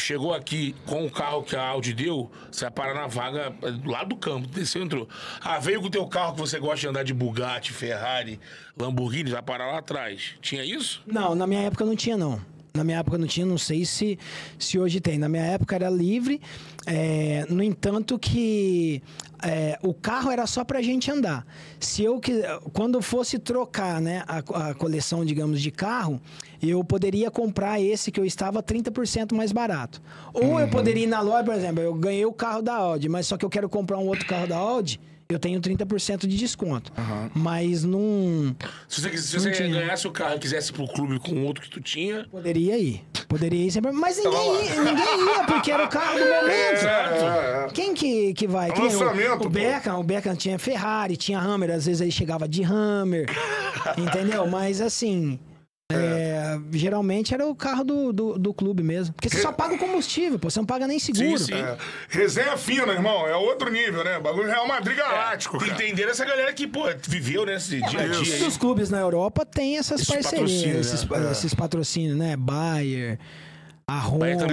Chegou aqui com o carro que a Audi deu, você vai parar na vaga lá do campo, desceu, entrou. Ah, veio com o teu carro que você gosta de andar de Bugatti, Ferrari, Lamborghini, vai parar lá atrás. Tinha isso? Não, na minha época não tinha, não. Na minha época não tinha, não sei se hoje tem. Na minha época era livre, no entanto que o carro era só pra gente andar. Se eu quando fosse trocar, né, a coleção, digamos, de carro, eu poderia comprar esse que eu estava 30% mais barato. Ou eu poderia ir na loja, por exemplo, eu ganhei o carro da Audi, mas só que eu quero comprar um outro carro da Audi... Eu tenho 30% de desconto. Uhum. Mas não... Se você ganhasse o carro e quisesse ir pro clube com outro que tu tinha... Poderia ir. Poderia ir sempre. Mas ninguém ia, porque era o carro do momento. Quem que vai? O Beckham tinha Ferrari, tinha Hammer. Às vezes ele chegava de Hammer. Entendeu? Mas assim... geralmente era o carro do clube mesmo. Porque você só paga o combustível, pô. Você não paga nem seguro. Sim, sim. Resenha fina, irmão. É outro nível, né? Bagulho Real Madrid galáctico. Entender essa galera que, pô, viveu nesse dia a dia. Todos os clubes na Europa têm essas parcerias, patrocínio, esses patrocínios, né? Bayer, a Roma. Bayern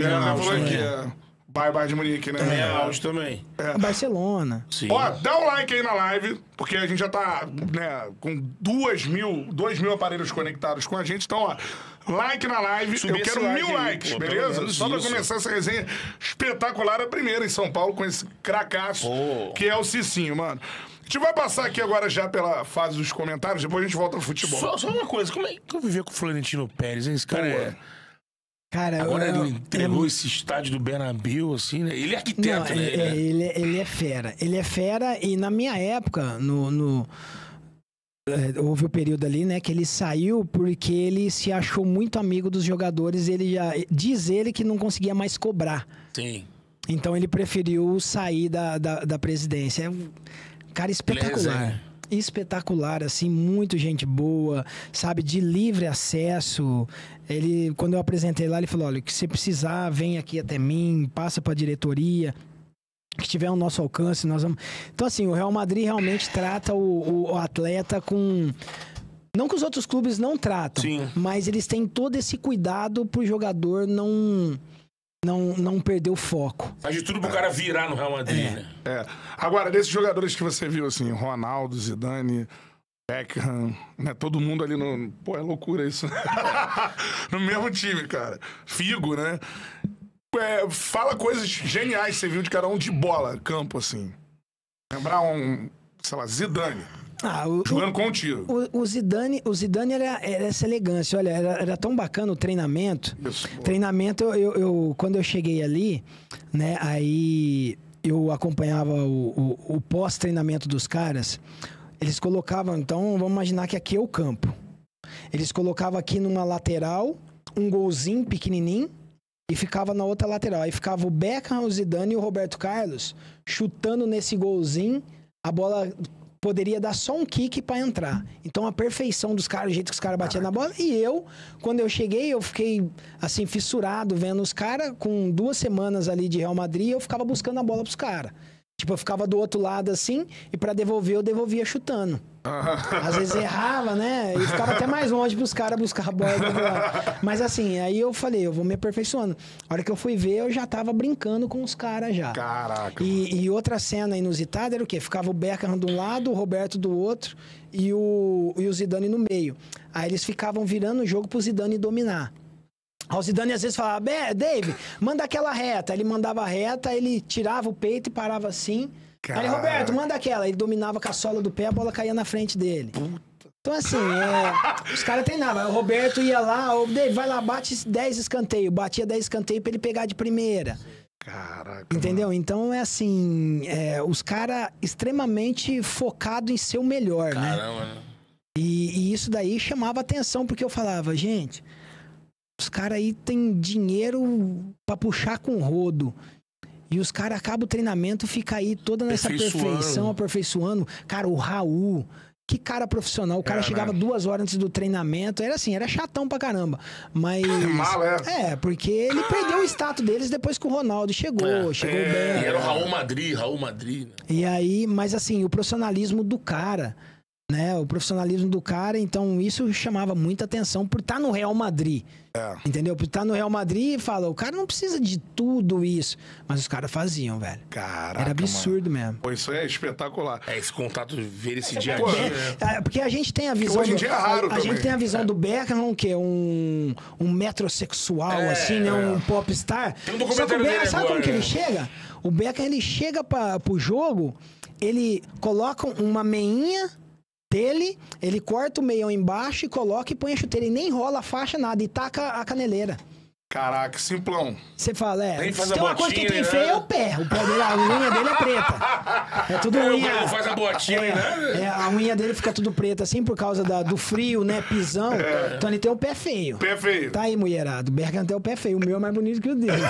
de Munique, né? É, Audi também. Barcelona. Sim. Ó, dá um like aí na live, porque a gente já tá, né, com 2 mil aparelhos conectados com a gente. Então, ó, like na live. Eu quero 1000 likes, pô, beleza? Só pra começar essa resenha espetacular, a primeira em São Paulo, com esse cracaço, que é o Cicinho, mano. A gente vai passar aqui agora já pela fase dos comentários, depois a gente volta pro futebol. Só uma coisa, como é que eu vivia com o Florentino Pérez, hein? Esse cara Cara, agora ele entregou esse estádio do Bernabéu, assim, né? Ele é arquiteto, né? Ele é fera. Ele é fera e na minha época, houve o período ali, né, que ele saiu porque ele se achou muito amigo dos jogadores. Ele já... Diz ele que não conseguia mais cobrar. Sim. Então ele preferiu sair da presidência. É um cara espetacular. Espetacular, assim, muito gente boa, sabe, de livre acesso. Ele, quando eu apresentei lá, ele falou, olha, o que você precisar, vem aqui até mim, passa pra diretoria. que tiver ao nosso alcance, nós vamos... Então, assim, o Real Madrid realmente trata o atleta com... Não que os outros clubes não tratam, sim, mas eles têm todo esse cuidado pro jogador não perder o foco. Faz de tudo pro cara virar no Real Madrid, né? É. Agora, desses jogadores que você viu, assim, Ronaldo, Zidane... Beckham, né? Todo mundo ali no... Pô, é loucura isso. No mesmo time, cara. Figo, né? É, fala coisas geniais que você viu de cada um de bola, campo, assim. Lembrar um, sei lá, Zidane. Jogando com um tiro. O Zidane era essa elegância. Olha, era tão bacana o treinamento. Isso, treinamento, quando eu cheguei ali, né? Aí eu acompanhava o pós-treinamento dos caras... Eles colocavam, então, vamos imaginar que aqui é o campo. Eles colocavam aqui numa lateral, um golzinho pequenininho, e ficava na outra lateral. Aí ficava o Beckham, o Zidane e o Roberto Carlos chutando nesse golzinho. A bola poderia dar só um kick pra entrar. Então, a perfeição dos caras, o jeito que os caras batiam na bola. E eu, quando eu cheguei, eu fiquei, assim, fissurado vendo os caras. Com 2 semanas ali de Real Madrid, eu ficava buscando a bola pros caras. Tipo, eu ficava do outro lado assim, e pra devolver, eu devolvia chutando. Às vezes errava, né? E ficava até mais longe pros caras buscar a bola. Mas assim, aí eu falei, eu vou me aperfeiçoando. A hora que eu fui ver, eu já tava brincando com os caras já. Caraca. E outra cena inusitada era o quê? Ficava o Beckham de um lado, o Roberto do outro, e o Zidane no meio. Aí eles ficavam virando o jogo pro Zidane dominar. O Zidane às vezes falava, Dave, manda aquela reta. Ele mandava a reta, ele tirava o peito e parava assim. Cara... Aí, Roberto, manda aquela. Ele dominava com a sola do pé, a bola caía na frente dele. Puta. Então, assim, os caras treinavam. O Roberto ia lá, o Dave, vai lá, bate 10 escanteios. Batia 10 escanteios pra ele pegar de primeira. Caraca. Entendeu? Mano. Então, é assim, os caras extremamente focados em ser o melhor, né? Caramba, né? E isso daí chamava atenção, porque eu falava, gente... Os caras aí tem dinheiro pra puxar com rodo. E os caras acabam o treinamento, fica aí toda nessa perfeição, aperfeiçoando. Cara, o Raul, que cara profissional. O cara chegava, né? 2 horas antes do treinamento. Era assim, era chatão pra caramba. Mas... Mal, é, porque ele perdeu o status deles depois que o Ronaldo chegou bem. E era o Raul Madrid. Né? E aí, mas assim, o profissionalismo do cara... Né, o profissionalismo do cara, então isso chamava muita atenção por estar no Real Madrid, entendeu? Por estar no Real Madrid e fala, o cara não precisa de tudo isso, mas os caras faziam, velho. Caraca, era absurdo, mano. Mesmo. Pô, isso é espetacular. É, esse contato, ver esse dia a dia. Porque a gente tem a visão... Hoje em dia é raro também. A gente tem a visão do Beckham, que é um metrosexual, assim, né? Um popstar. Tem um documentário dele agora. Sabe como que ele chega? O Beckham, ele chega pro jogo, ele coloca uma meinha... dele, ele corta o meião embaixo e coloca e põe a chuteira. E nem enrola a faixa, nada. E taca a caneleira. Caraca, simplão. Você fala, se tem uma coisa que tem feio, é o pé. O pé dele, a unha dele é preta. É tudo unha. Não faz a botinha, né? A unha dele fica tudo preta, assim, por causa do frio, né? Pisão. É. Então ele tem o pé feio. Pé feio. Tá aí, mulherado. O Bergan tem o pé feio. O meu é mais bonito que o dele.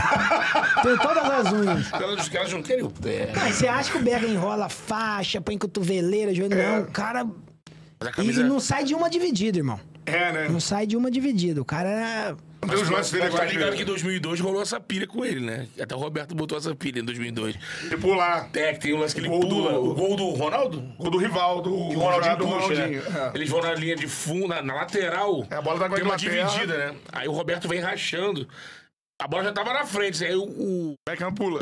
Tem todas as unhas. Os caras não querem o pé. Mas você acha que o Bergan enrola a faixa, põe cotoveleira, joelho? Não, o cara... E não sai de uma dividida, irmão. É, né? Não sai de uma dividida. O cara era... Tá ligado que em 2002 rolou essa pilha com ele, né? Até o Roberto botou essa pilha em 2002. E pular. Tem um lance que ele pula. O gol do Ronaldo? O gol do Rivaldo. O Ronaldinho puxa, né? Eles vão na linha de fundo, na lateral. A bola tá com uma dividida, né? Aí o Roberto vem rachando. A bola já tava na frente, aí o Beckham pula.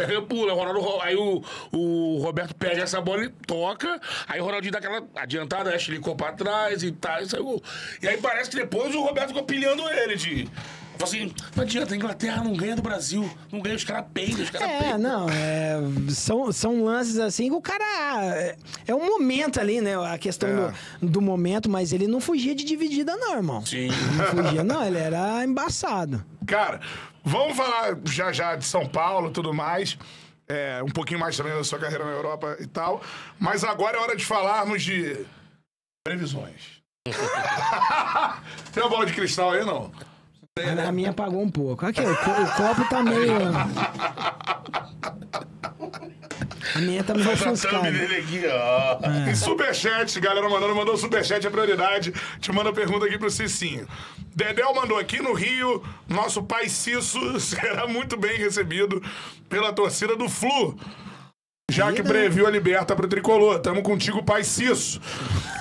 Ronaldo, aí o Roberto perde essa bola e toca. Aí o Ronaldinho dá aquela adiantada, acho que ele ficou pra trás e tal, e saiu. E aí parece que depois o Roberto ficou pilhando ele de... assim, não adianta, a Inglaterra não ganha do Brasil, não ganha, os caras peidam, são lances assim que o cara... É um momento ali, né? A questão do momento, mas ele não fugia de dividida não, irmão. Sim. Não fugia não, ele era embaçado. Cara, vamos falar já de São Paulo e tudo mais, um pouquinho mais também da sua carreira na Europa e tal, mas agora é hora de falarmos de previsões. Tem uma bola de cristal aí, não? A minha apagou um pouco. Aqui, o copo tá meio... A minha tá meio ofuscada. Tem superchat, galera mandou superchat, é prioridade. Te manda pergunta aqui pro Cicinho. Dedéu mandou aqui no Rio, nosso pai Cisso será muito bem recebido pela torcida do Flu. já que previu a liberta pro Tricolor. Tamo contigo, Pai Cisso.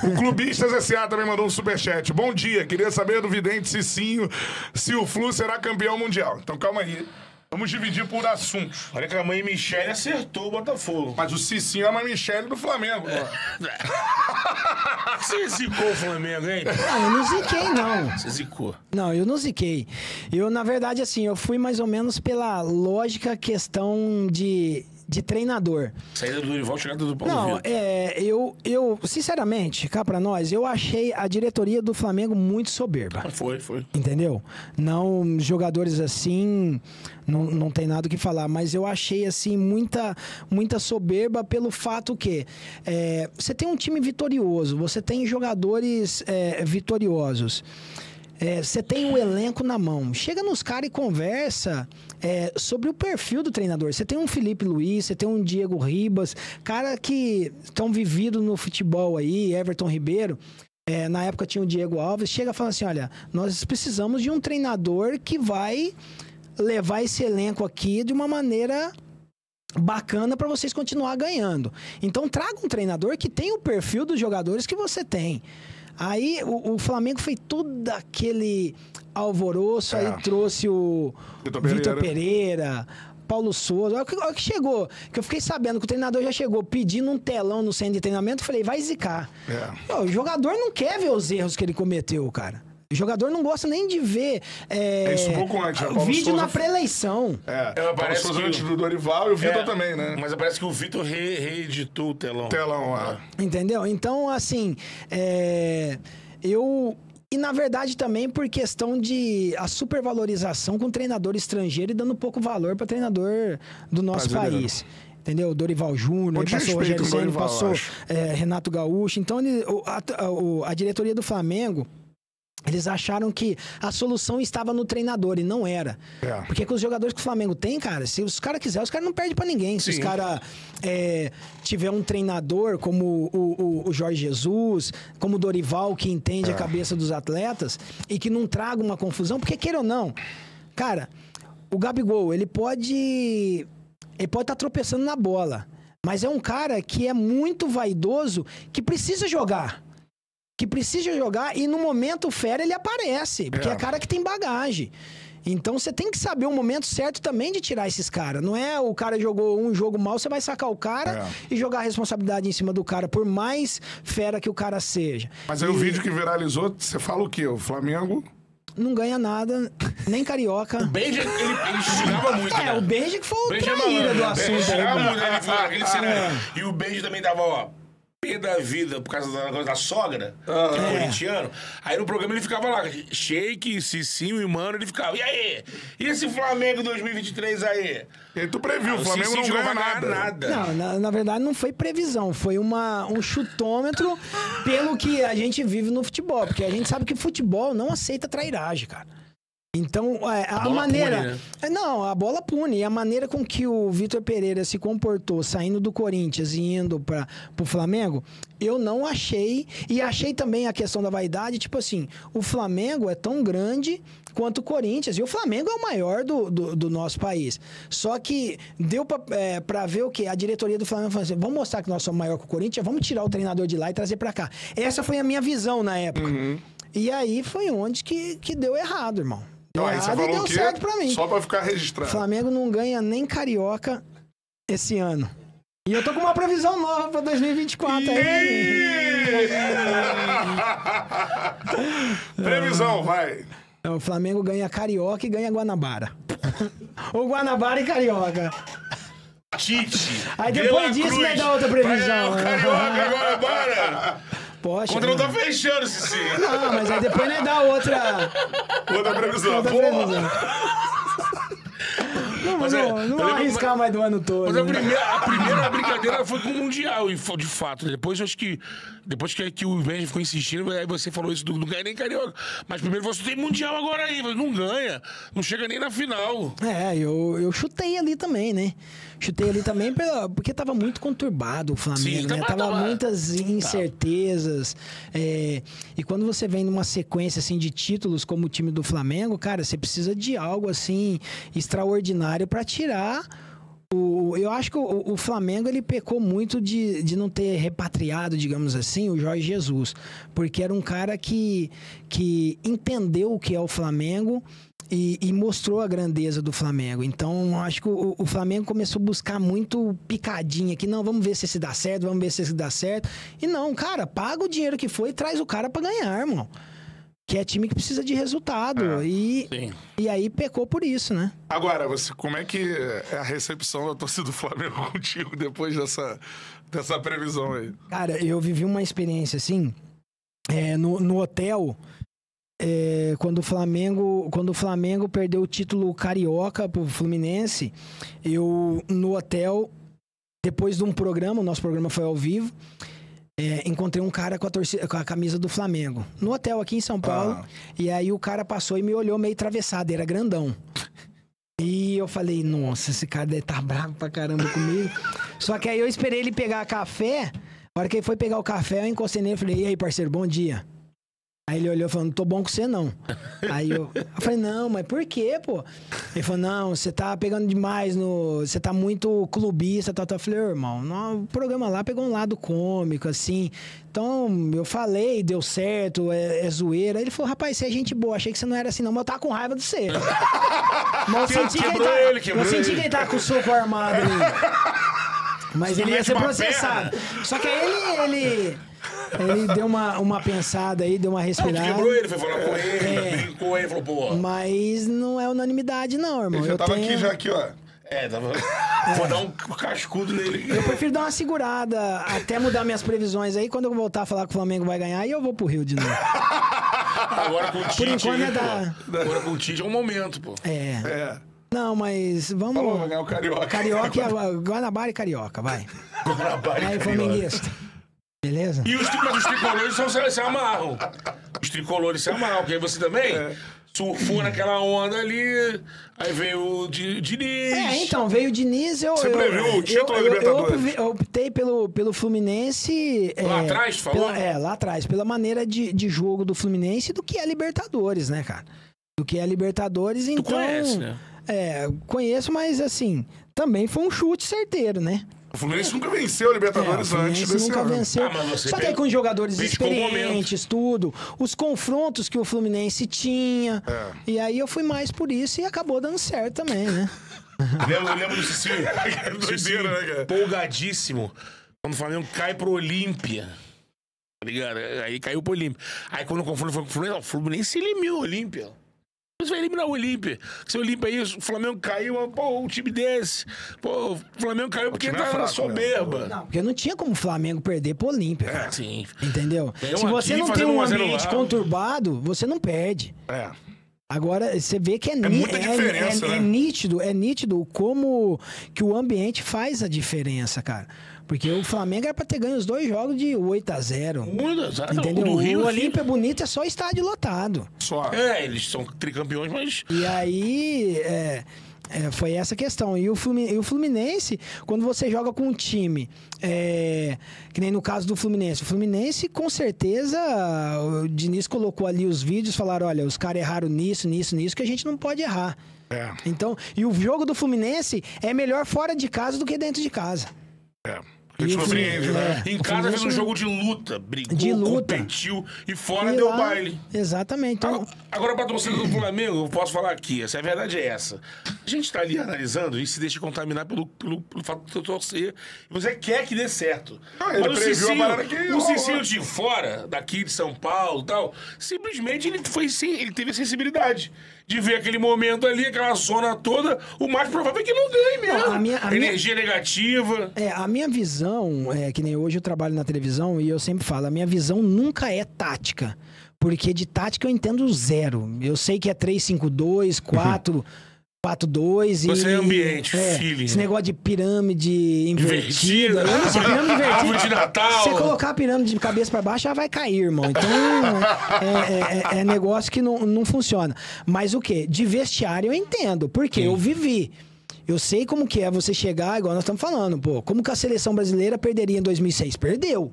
O Clubistas S.A. também mandou um superchat. Bom dia, queria saber do vidente Cicinho se o Flu será campeão mundial. Então calma aí. Vamos dividir por assuntos. Olha que a mãe Michele acertou o Botafogo. Mas o Cicinho é a mãe Michele do Flamengo. É. Você zicou o Flamengo, hein? Não, eu não ziquei, não. Você zicou. Não, eu não ziquei. Eu, na verdade, assim, eu fui mais ou menos pela lógica questão de treinador. Saída do Dorival, chegada do Paulo Vitor. Não, eu sinceramente, cá pra nós, eu achei a diretoria do Flamengo muito soberba. Foi. Entendeu? Não, jogadores assim, não tem nada o que falar, mas eu achei, assim, muita soberba pelo fato que você tem um time vitorioso, você tem jogadores vitoriosos. Você tem o elenco na mão. Chega nos caras e conversa sobre o perfil do treinador. Você tem um Felipe Luiz, você tem um Diego Ribas, cara que estão vividos no futebol aí, Everton Ribeiro. Na época tinha o Diego Alves. Chega falando assim, olha, nós precisamos de um treinador que vai levar esse elenco aqui de uma maneira bacana para vocês continuar ganhando. Então traga um treinador que tenha o perfil dos jogadores que você tem. Aí o Flamengo fez todo aquele alvoroço, aí trouxe o Vitor Pereira, Paulo Souza. Olha que chegou, que eu fiquei sabendo que o treinador já chegou pedindo um telão no centro de treinamento, falei, vai zicar. O jogador não quer ver os erros que ele cometeu, cara. O jogador não gosta nem de ver isso um pouco antes, né? Vídeo Souza na pré-eleição. Aparece Paulo Souza antes do Dorival e o Vitor também, né? Mas parece que o Vitor reeditou o telão. Entendeu? Então, assim, E, na verdade, também por questão de a supervalorização com treinador estrangeiro e dando pouco valor para treinador do nosso país. Entendeu? Dorival Júnior, passou Rogério Ceni, passou Renato Gaúcho. Então, a diretoria do Flamengo, eles acharam que a solução estava no treinador e não era. Porque com os jogadores que o Flamengo tem, cara, se os caras quiserem, os caras não perdem pra ninguém. Se os caras tiver um treinador como o Jorge Jesus, como o Dorival, que entende a cabeça dos atletas e que não traga uma confusão, porque queira ou não, cara, o Gabigol, ele pode estar tropeçando na bola, mas é um cara que é muito vaidoso, que precisa jogar. E no momento fera ele aparece, porque é cara que tem bagagem. Então você tem que saber o momento certo também de tirar esses caras. Não é o cara jogou um jogo mal, você vai sacar o cara e jogar a responsabilidade em cima do cara, por mais fera que o cara seja. Mas aí o vídeo que viralizou, você fala o quê? O Flamengo não ganha nada, nem carioca. O Benja, ele xingava muito, né? O Benja que foi o traíra do assunto. E o Benja também dava, ó, da vida por causa da sogra corintiano. Aí no programa ele ficava lá, Sheik, Cicinho e Mano, ele ficava, e aí? E esse Flamengo 2023 aí? E tu previu, o Flamengo Cicinho não vai nada. Não, na verdade não foi previsão, foi um chutômetro pelo que a gente vive no futebol, porque a gente sabe que futebol não aceita trairagem, cara. Então, a maneira... Pune, né? Não, a bola pune. E a maneira com que o Vitor Pereira se comportou saindo do Corinthians e indo para o Flamengo, eu não achei. E achei também a questão da vaidade, tipo assim, o Flamengo é tão grande quanto o Corinthians. E o Flamengo é o maior do nosso país. Só que deu para ver o quê? A diretoria do Flamengo falou assim, vamos mostrar que nós somos maior que o Corinthians, vamos tirar o treinador de lá e trazer para cá. Essa foi a minha visão na época. E aí foi onde que deu errado, irmão. Então, aí você falou o quê? Só pra ficar registrado. O Flamengo não ganha nem carioca esse ano. E eu tô com uma previsão nova pra 2024 aí. Previsão, vai. O Flamengo ganha carioca e ganha Guanabara. Ou Guanabara e carioca. Tite. Aí depois disso vai dar outra previsão. Carioca e Guanabara. Poxa, o contrato tá fechando, Cici. Não, mas aí depois nem dá outra previsão. Não arriscar mais do ano todo. Mas a primeira brincadeira foi com o Mundial, de fato. Depois, acho que... Depois que o Benji ficou insistindo, aí você falou isso do não ganha nem carioca. Mas primeiro você tem Mundial agora aí, não ganha. Não chega nem na final. Eu chutei ali também, né? Chutei ali também porque tava muito conturbado o Flamengo, né? Tava muitas incertezas. E quando você vem numa sequência, assim, de títulos como o time do Flamengo, cara, você precisa de algo, assim, extraordinário para tirar eu acho que o Flamengo, ele pecou muito de não ter repatriado, digamos assim, o Jorge Jesus. Porque era um cara que entendeu o que é o Flamengo e mostrou a grandeza do Flamengo. Então, acho que o Flamengo começou a buscar muito picadinha aqui. Não, vamos ver se isso dá certo, vamos ver se isso dá certo. E não, cara, paga o dinheiro que foi e traz o cara pra ganhar, irmão. Que é time que precisa de resultado. E aí pecou por isso, né? Agora, você, como é que é a recepção da torcida do Flamengo contigo depois dessa previsão aí? Cara, eu vivi uma experiência assim, no hotel, quando o Flamengo perdeu o título carioca pro Fluminense, eu, no hotel, depois de um programa, o nosso programa foi ao vivo, encontrei um cara com a camisa do Flamengo no hotel aqui em São Paulo. E aí o cara passou e me olhou meio atravessado, era grandão. E eu falei, nossa, esse cara deve tá bravo pra caramba comigo. Só que aí eu esperei ele pegar café. A hora que ele foi pegar o café, eu encostei nele e falei, e aí, parceiro, bom dia. Aí ele olhou e falou, não tô bom com você, não. Aí eu falei, não, mas por quê, pô? Ele falou, não, você tá pegando demais no... Você tá muito clubista, tá? Eu falei, irmão, o programa lá pegou um lado cômico, assim. Então, eu falei, deu certo, é zoeira. Aí ele falou, rapaz, você é gente boa, achei que você não era assim, não, mas eu tava com raiva de você. Mas eu senti que ele tava com o soco armado ali. Mas ele ia ser processado. Perna. Só que aí ele deu uma pensada aí, deu uma respirada. Não, quebrou ele, foi falar com ele, brincou ele, falou, pô. Mas não é unanimidade, não, irmão. Ele já tava aqui, ó. Vou dar um cascudo nele. Eu prefiro dar uma segurada até mudar minhas previsões aí. Quando eu voltar a falar que o Flamengo vai ganhar, aí eu vou pro Rio de novo. Agora com o Tite. Por enquanto é Agora com o Tite é um momento, pô. Não, mas vamos. Falou, vai ganhar o Carioca. Carioca e Guanabara e Carioca, vai. Guanabara e Carioca. Aí, flamenguista. Beleza? E os tricolores se amarram. Os tricolores se amarram, porque aí você também surfou naquela onda ali, aí veio o Diniz. Então, veio o Diniz. Você previu o título da Libertadores? Eu optei pelo Fluminense. Lá atrás, tu falou? Lá atrás, pela maneira de jogo do Fluminense do que é Libertadores, né, cara? Do que é Libertadores, então. Tu conhece, né? Conheço, mas assim, também foi um chute certeiro, né? O Fluminense nunca venceu a Libertadores antes desse nunca ano. Venceu. Só que aí com jogadores experientes, tudo, os confrontos que o Fluminense tinha. E aí eu fui mais por isso e acabou dando certo também, né? Eu lembro do Cici. Doideira, né, cara? Empolgadíssimo. Quando o Flamengo cai pro Olímpia. Tá ligado? Aí caiu pro Olímpia. Aí quando o confronto foi pro Fluminense, o Fluminense eliminou o Olímpia. Você vai eliminar o Olímpia. Se o Olímpia aí, o Flamengo caiu, pô, um time desse. Pô, o Flamengo caiu porque tava na soberba. Não, porque não tinha como o Flamengo perder pro Olímpia. Sim. Entendeu? Se você não tem um ambiente conturbado, você não perde. Agora, você vê que é nítido como que o ambiente faz a diferença, cara. Porque o Flamengo era pra ter ganho os dois jogos de 8-0. Entendeu? O Olímpia é bonito, é só estádio lotado. Eles são tricampeões, mas... E aí, foi essa questão. E o Fluminense, quando você joga com um time, que nem no caso do Fluminense. O Fluminense, com certeza, o Diniz colocou ali os vídeos, falaram, olha, os caras erraram nisso, nisso, nisso, que a gente não pode errar. Então, e o jogo do Fluminense é melhor fora de casa do que dentro de casa. A gente compreende, né? Em casa fez um jogo de luta, competiu e fora deu baile. Exatamente. Então... Agora, pra torcida do Flamengo, eu posso falar aqui, a verdade é essa. A gente tá ali analisando e se deixa contaminar pelo fato de eu torcer. Você quer que dê certo. O Cicinho de fora, daqui de São Paulo e tal, simplesmente ele teve a sensibilidade de ver aquele momento ali, aquela zona toda, o mais provável é que não ganhe mesmo. Energia negativa. A minha visão, que nem hoje eu trabalho na televisão e eu sempre falo, a minha visão nunca é tática. Porque de tática eu entendo zero. Eu sei que é 3-5-2, 4-2 e... Você é ambiente, filho. Esse negócio de pirâmide invertida. Pirâmide invertida. Árvore de Natal. Se você colocar a pirâmide de cabeça pra baixo, ela vai cair, irmão. Então, é negócio que não funciona. Mas o quê? De vestiário eu entendo. Porque eu vivi. Eu sei como que é você chegar, igual nós estamos falando, pô. Como que a seleção brasileira perderia em 2006? Perdeu.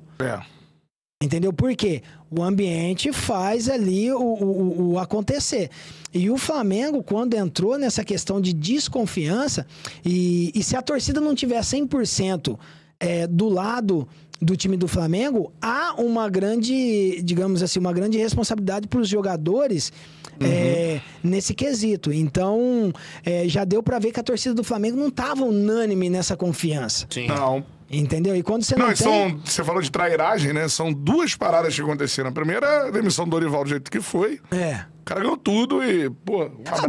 Entendeu? Porque o ambiente faz ali o acontecer. E o Flamengo, quando entrou nessa questão de desconfiança, e se a torcida não tiver 100% do lado do time do Flamengo, há uma grande, digamos assim, uma grande responsabilidade para os jogadores nesse quesito. Então, já deu para ver que a torcida do Flamengo não estava unânime nessa confiança. Sim. Não. Entendeu? E quando você não tem... Você falou de trairagem, né? São duas paradas que aconteceram. A primeira, a demissão do Dorival do jeito que foi. O cara ganhou tudo e, pô, um abraço.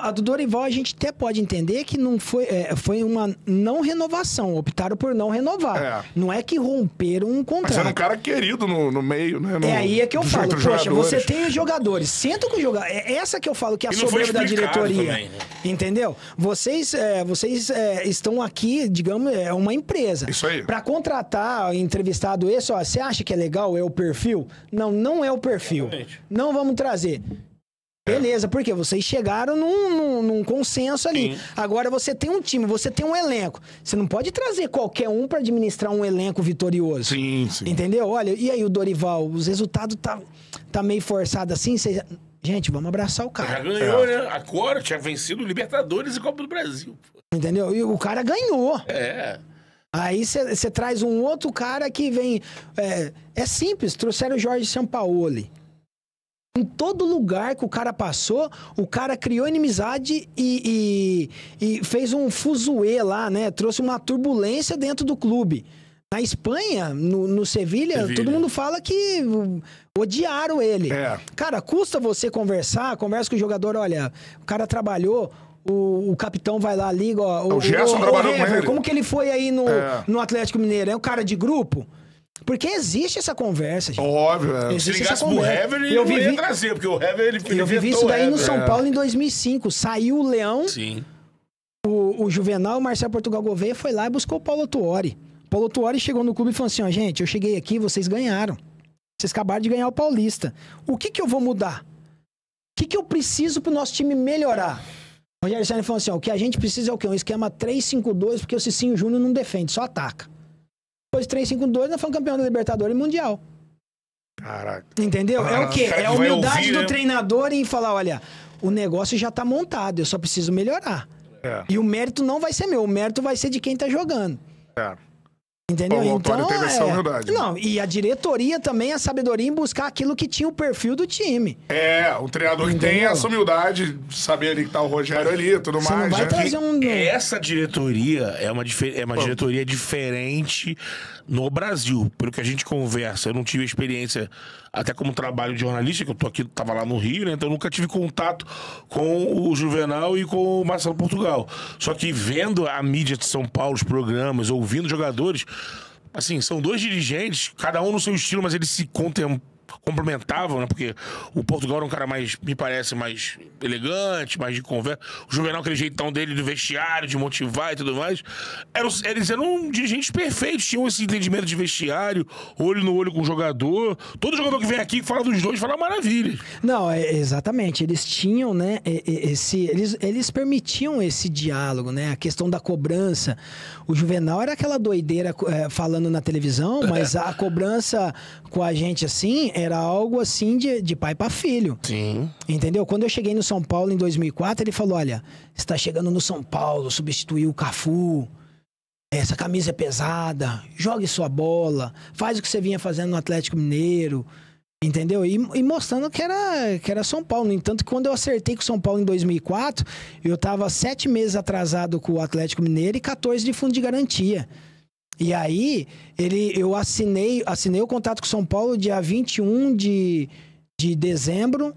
A do Dorival a gente até pode entender que não foi, foi uma não renovação. Optaram por não renovar. Não é que romperam um contrato. Mas era um cara querido no meio, né? Aí é que eu falo, poxa, você tem os jogadores, senta com os jogadores. Essa que eu falo, que é a soberba da diretoria. Também, né? Entendeu? Vocês estão aqui, digamos, é uma empresa. Isso aí. Pra contratar entrevistado esse, ó, você acha que é legal, é o perfil? Não, não é o perfil. Exatamente. Não vamos trazer. Beleza, porque vocês chegaram num consenso ali. Sim. Agora você tem um time, você tem um elenco. Você não pode trazer qualquer um para administrar um elenco vitorioso. Sim, sim. Entendeu? Olha, e aí o Dorival, os resultados tá meio forçado assim, vocês... Gente, vamos abraçar o cara. Já ganhou, né? Agora tinha vencido o Libertadores e Copa do Brasil. Entendeu? E o cara ganhou. Aí você traz um outro cara que vem... É simples, trouxeram o Jorge Sampaoli. Em todo lugar que o cara passou, o cara criou inimizade e fez um fuzuê lá, né? Trouxe uma turbulência dentro do clube. Na Espanha, no Sevilha, todo mundo fala que odiaram ele. Cara, custa você conversar, conversa com o jogador, olha, o cara trabalhou... O capitão vai lá, liga, ó... O Gerson trabalhou com ele. Como que ele foi aí no Atlético Mineiro? É um cara de grupo? Porque existe essa conversa, gente. Óbvio, se ligasse pro Hever, ele não ia trazer, porque o Hever, ele eu vivi isso daí no São Paulo em 2005. Saiu o Leão, sim. O Juvenal, o Marcelo Portugal Gouveia foi lá e buscou o Paulo Autuori. O Paulo Autuori chegou no clube e falou assim, ó, gente, eu cheguei aqui, vocês ganharam. Vocês acabaram de ganhar o Paulista. O que que eu vou mudar? O que que eu preciso pro nosso time melhorar? O Rogério Ceni falou assim, ó, o que a gente precisa é o quê? Um esquema 3-5-2, porque o Cicinho Júnior não defende, só ataca. Depois 3-5-2, nós fomos campeão da Libertadores e Mundial. Caraca. Entendeu? É o quê? É a humildade do treinador em falar, olha, o negócio já tá montado, eu só preciso melhorar. E o mérito não vai ser meu, o mérito vai ser de quem tá jogando. Entendeu? Bom, então, teve essa humildade. Não, e a diretoria também, a sabedoria em buscar aquilo que tinha o perfil do time. O treinador que tem essa humildade, saber ali que tá o Rogério ali e tudo mais. Vai trazer um... Essa diretoria é uma diretoria diferente no Brasil, pelo que a gente conversa. Eu não tive experiência, até como trabalho de jornalista, que eu tava lá no Rio, né? Então eu nunca tive contato com o Juvenal e com o Marcelo Portugal. Só que vendo a mídia de São Paulo, os programas, ouvindo jogadores... Assim, são dois dirigentes, cada um no seu estilo, mas eles se complementavam, né? Porque o Portugal era um cara mais, me parece, mais elegante, mais de conversa. O Juvenal, aquele jeitão dele do vestiário, de motivar e tudo mais. Eles eram dirigentes perfeitos, tinham esse entendimento de vestiário, olho no olho com o jogador. Todo jogador que vem aqui fala dos dois, fala maravilha. Não, exatamente. Eles tinham, né, eles permitiam esse diálogo, né? A questão da cobrança. O Juvenal era aquela doideira falando na televisão, mas a cobrança com a gente, assim, era algo assim de pai para filho. Sim. Entendeu? Quando eu cheguei no São Paulo em 2004, ele falou, olha, você tá chegando no São Paulo, substituiu o Cafu, essa camisa é pesada, jogue sua bola, faz o que você vinha fazendo no Atlético Mineiro, entendeu? E mostrando que era São Paulo. No entanto, quando eu acertei com o São Paulo em 2004, eu tava 7 meses atrasado com o Atlético Mineiro e 14 de fundo de garantia. E aí, eu assinei o contrato com o São Paulo dia 21 de dezembro,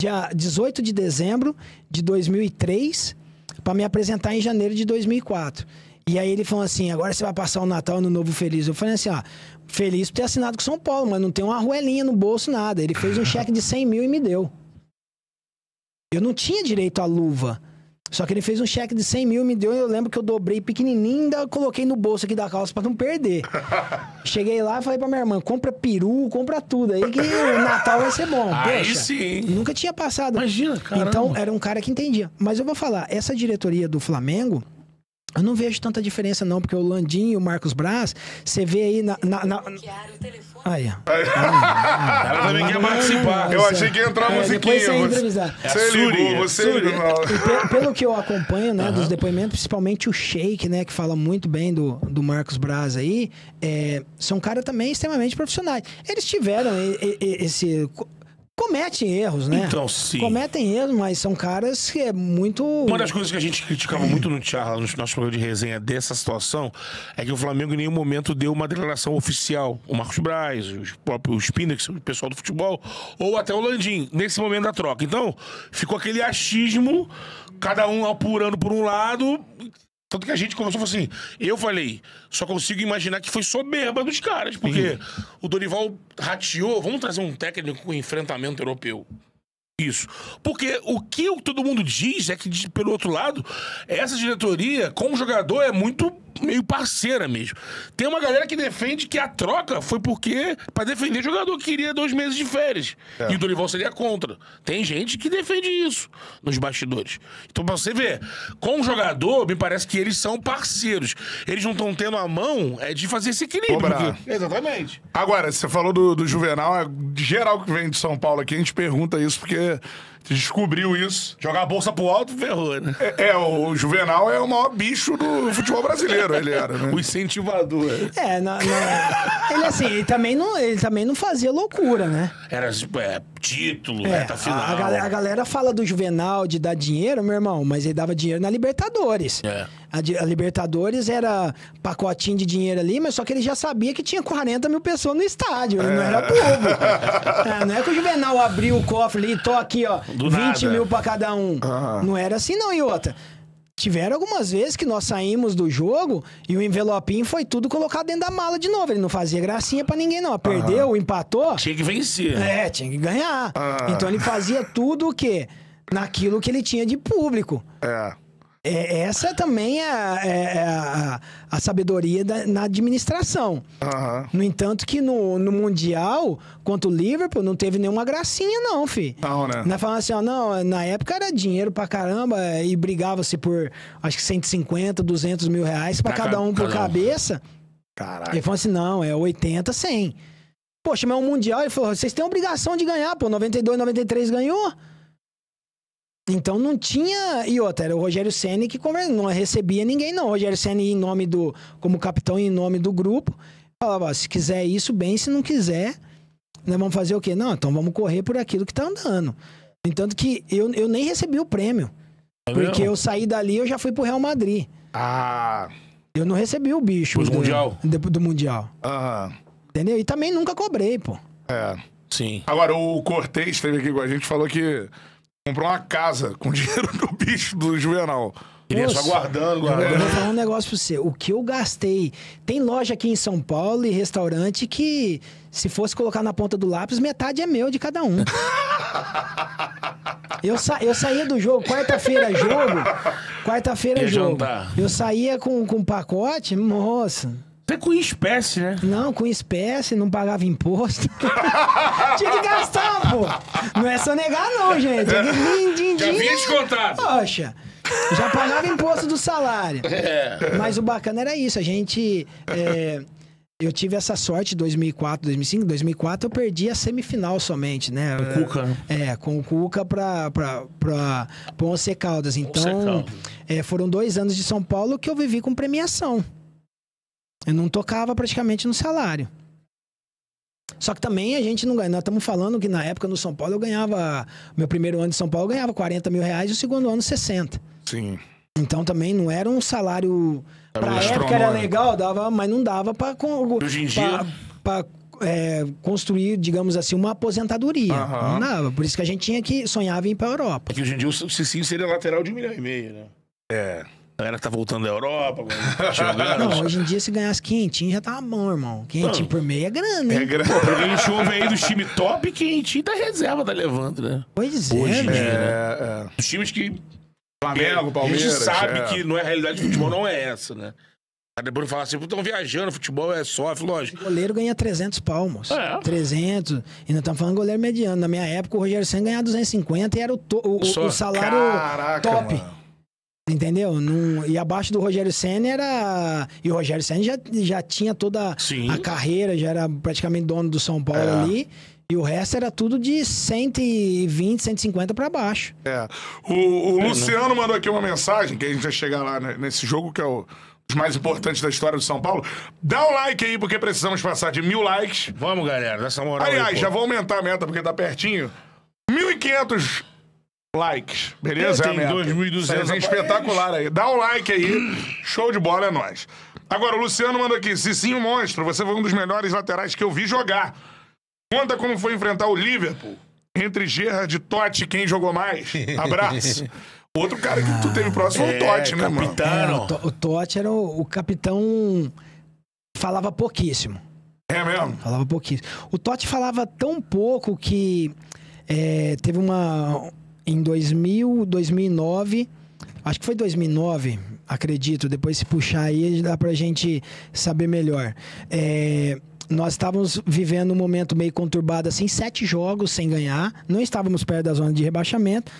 dia 18 de dezembro de 2003, para me apresentar em janeiro de 2004. E aí ele falou assim, agora você vai passar o Natal no Novo Feliz. Eu falei assim, ó, feliz por ter assinado com o São Paulo, mas não tem uma arruelinha no bolso, nada. Ele fez um cheque de 100 mil e me deu. Eu não tinha direito à luva. Só que ele fez um cheque de 100 mil, me deu, eu lembro que eu dobrei pequenininho, ainda coloquei no bolso aqui da calça pra não perder. Cheguei lá e falei pra minha irmã, compra peru, compra tudo aí que o Natal vai ser bom. Aí poxa, sim. Nunca tinha passado. Imagina, cara. Então, era um cara que entendia. Mas eu vou falar, essa diretoria do Flamengo Eu não vejo tanta diferença não, porque o Landim e o Marcos Braz, você vê aí na... Aí, ó. Ela também quer participar. Eu achei que ia entrar a musiquinha. Você ligou. Pelo que eu acompanho, né, dos depoimentos, principalmente o Sheik, né, que fala muito bem do Marcos Braz aí, são caras também extremamente profissionais. Eles tiveram esse... Cometem erros, né? Então, sim. Cometem erros, mas são caras que é muito... Uma das coisas que a gente criticava muito no Charla, no nosso programa de resenha dessa situação, é que o Flamengo em nenhum momento deu uma declaração oficial. O Marcos Braz, os próprios Phoenix, o pessoal do futebol, ou até o Landim, nesse momento da troca. Então, ficou aquele achismo, cada um apurando por um lado... Tanto que a gente começou assim, eu falei, só consigo imaginar que foi soberba dos caras, porque o Dorival rateou, vamos trazer um técnico com enfrentamento europeu. Isso. Porque o que todo mundo diz é que, pelo outro lado, essa diretoria, com o jogador, é muito meio parceira mesmo. Tem uma galera que defende que a troca foi porque, pra defender o jogador, queria 2 meses de férias. É. E o Dorival seria contra. Tem gente que defende isso nos bastidores. Então, pra você ver, com o jogador, me parece que eles são parceiros. Eles não estão tendo a mão de fazer esse equilíbrio. Porque... Exatamente. Agora, você falou do Juvenal, é geral que vem de São Paulo aqui, a gente pergunta isso porque... Descobriu isso. Jogar a bolsa pro alto, ferrou, né? O Juvenal é o maior bicho do futebol brasileiro, ele era, né? O incentivador. Ele assim, ele também não fazia loucura, né? Era título, reta final. A galera fala do Juvenal de dar dinheiro, meu irmão, mas ele dava dinheiro na Libertadores. É. A Libertadores era pacotinho de dinheiro ali, mas só que ele já sabia que tinha 40 mil pessoas no estádio. Ele não era bobo. Não é que o Juvenal abriu o cofre ali e tô aqui, ó, do 20 nada. Mil pra cada um. Uhum. Não era assim não, e outra. Tiveram algumas vezes que nós saímos do jogo e o envelopinho foi tudo colocado dentro da mala de novo. Ele não fazia gracinha pra ninguém, não. Perdeu, empatou. Tinha que vencer. Tinha que ganhar. Então ele fazia tudo o quê? Naquilo que ele tinha de público. Essa também é a sabedoria na administração. No entanto que no Mundial, quanto o Liverpool, não teve nenhuma gracinha não, fi. Não, né? Nós falamos assim, ó, não, na época era dinheiro pra caramba e brigava-se por, acho que 150, 200 mil reais pra cada um por cabeça. Caraca. Ele falou assim, não, é 80, 100. Poxa, mas o Mundial, ele falou, vocês têm a obrigação de ganhar, pô, 92, 93 ganhou. Então não tinha... E outra, era o Rogério Ceni que não recebia ninguém, não. O Rogério Ceni, em nome do... Como capitão, em nome do grupo, falava, ó, se quiser isso, bem, se não quiser, nós vamos fazer o quê? Não, então vamos correr por aquilo que tá andando. No entanto que eu nem recebi o prêmio. Porque eu saí dali, eu já fui pro Real Madrid. Eu não recebi o bicho. Do Mundial? Do Mundial. Entendeu? E também nunca cobrei, pô. Sim. Agora, o Cortez esteve aqui com a gente, falou que... Comprou uma casa com dinheiro do bicho do Juvenal. Queria só guardando. Eu vou falar um negócio pra você. O que eu gastei... Tem loja aqui em São Paulo e restaurante que, se fosse colocar na ponta do lápis, metade é meu de cada um. Eu saía do jogo, quarta-feira jogo. Eu saía com pacote, moça... Até com espécie, né? Não, com espécie, não pagava imposto. Tinha que gastar, pô. Não é só negar, não, gente. Já vinha descontado. Poxa, já pagava imposto do salário. Mas o bacana era isso. A gente... eu tive essa sorte em 2004, 2005. Em 2004 eu perdi a semifinal somente, né? Com o Cuca, né? Com o Cuca pra Once Caldas. Então, foram 2 anos de São Paulo que eu vivi com premiação. Eu não tocava praticamente no salário. Só que também a gente não ganha. Nós estamos falando que na época no São Paulo eu ganhava... Meu primeiro ano de São Paulo eu ganhava 40 mil reais e o segundo ano 60. Sim. Então também não era um salário... Pra época era legal, dava, mas não dava pra... Hoje em dia... construir, digamos assim, uma aposentadoria. Não dava. Por isso que a gente tinha que sonhava em ir pra Europa. Porque hoje em dia o Cicinho seria lateral de 1,5 milhão, né? A galera tá voltando da Europa. Não, hoje em dia, se ganhasse quentinho, já tá bom, irmão. Quentinho por meio é grana, hein? É grana. Porque chove aí do time top, quentinho da reserva tá levando, né? Pois é, hoje em dia, né? Os times que... Flamengo, Palmeiras... A gente sabe que não é a realidade do futebol, não é essa, né? Aí depois falar assim, estão viajando, futebol é sofre, lógico. O goleiro ganha 300 palmos. 300. E nós estamos falando goleiro mediano. Na minha época, o Rogério Ceni ganhava 250 e era o salário top. Mano. Entendeu? Não... E abaixo do Rogério Ceni era... E o Rogério Ceni já tinha toda Sim. a carreira, já era praticamente dono do São Paulo ali. E o resto era tudo de 120, 150 pra baixo. É. O Luciano mandou aqui uma mensagem, que a gente vai chegar lá nesse jogo, que é o dos mais importantes da história do São Paulo. Dá um like aí, porque precisamos passar de 1.000 likes. Vamos, galera, dessa moral. Aliás, aí, já vou aumentar a meta, porque tá pertinho. 1.500 likes, beleza? Tem 2.200. É espetacular aí. Dá um like aí, show de bola, é nóis. Agora, o Luciano mandou aqui, Cicinho Monstro, você foi um dos melhores laterais que eu vi jogar. Conta como foi enfrentar o Liverpool. Entre Gerrard e Totti, quem jogou mais? Abraço. Outro cara que tu teve próximo foi o Totti, né, mano? O Totti era o capitão... Falava pouquíssimo. É mesmo? Falava pouquíssimo. O Totti falava tão pouco que... teve uma... Em 2009... Acho que foi 2009, acredito. Depois se puxar aí, dá pra gente saber melhor. Nós estávamos vivendo um momento meio conturbado, assim, 7 jogos sem ganhar. Não estávamos perto da zona de rebaixamento,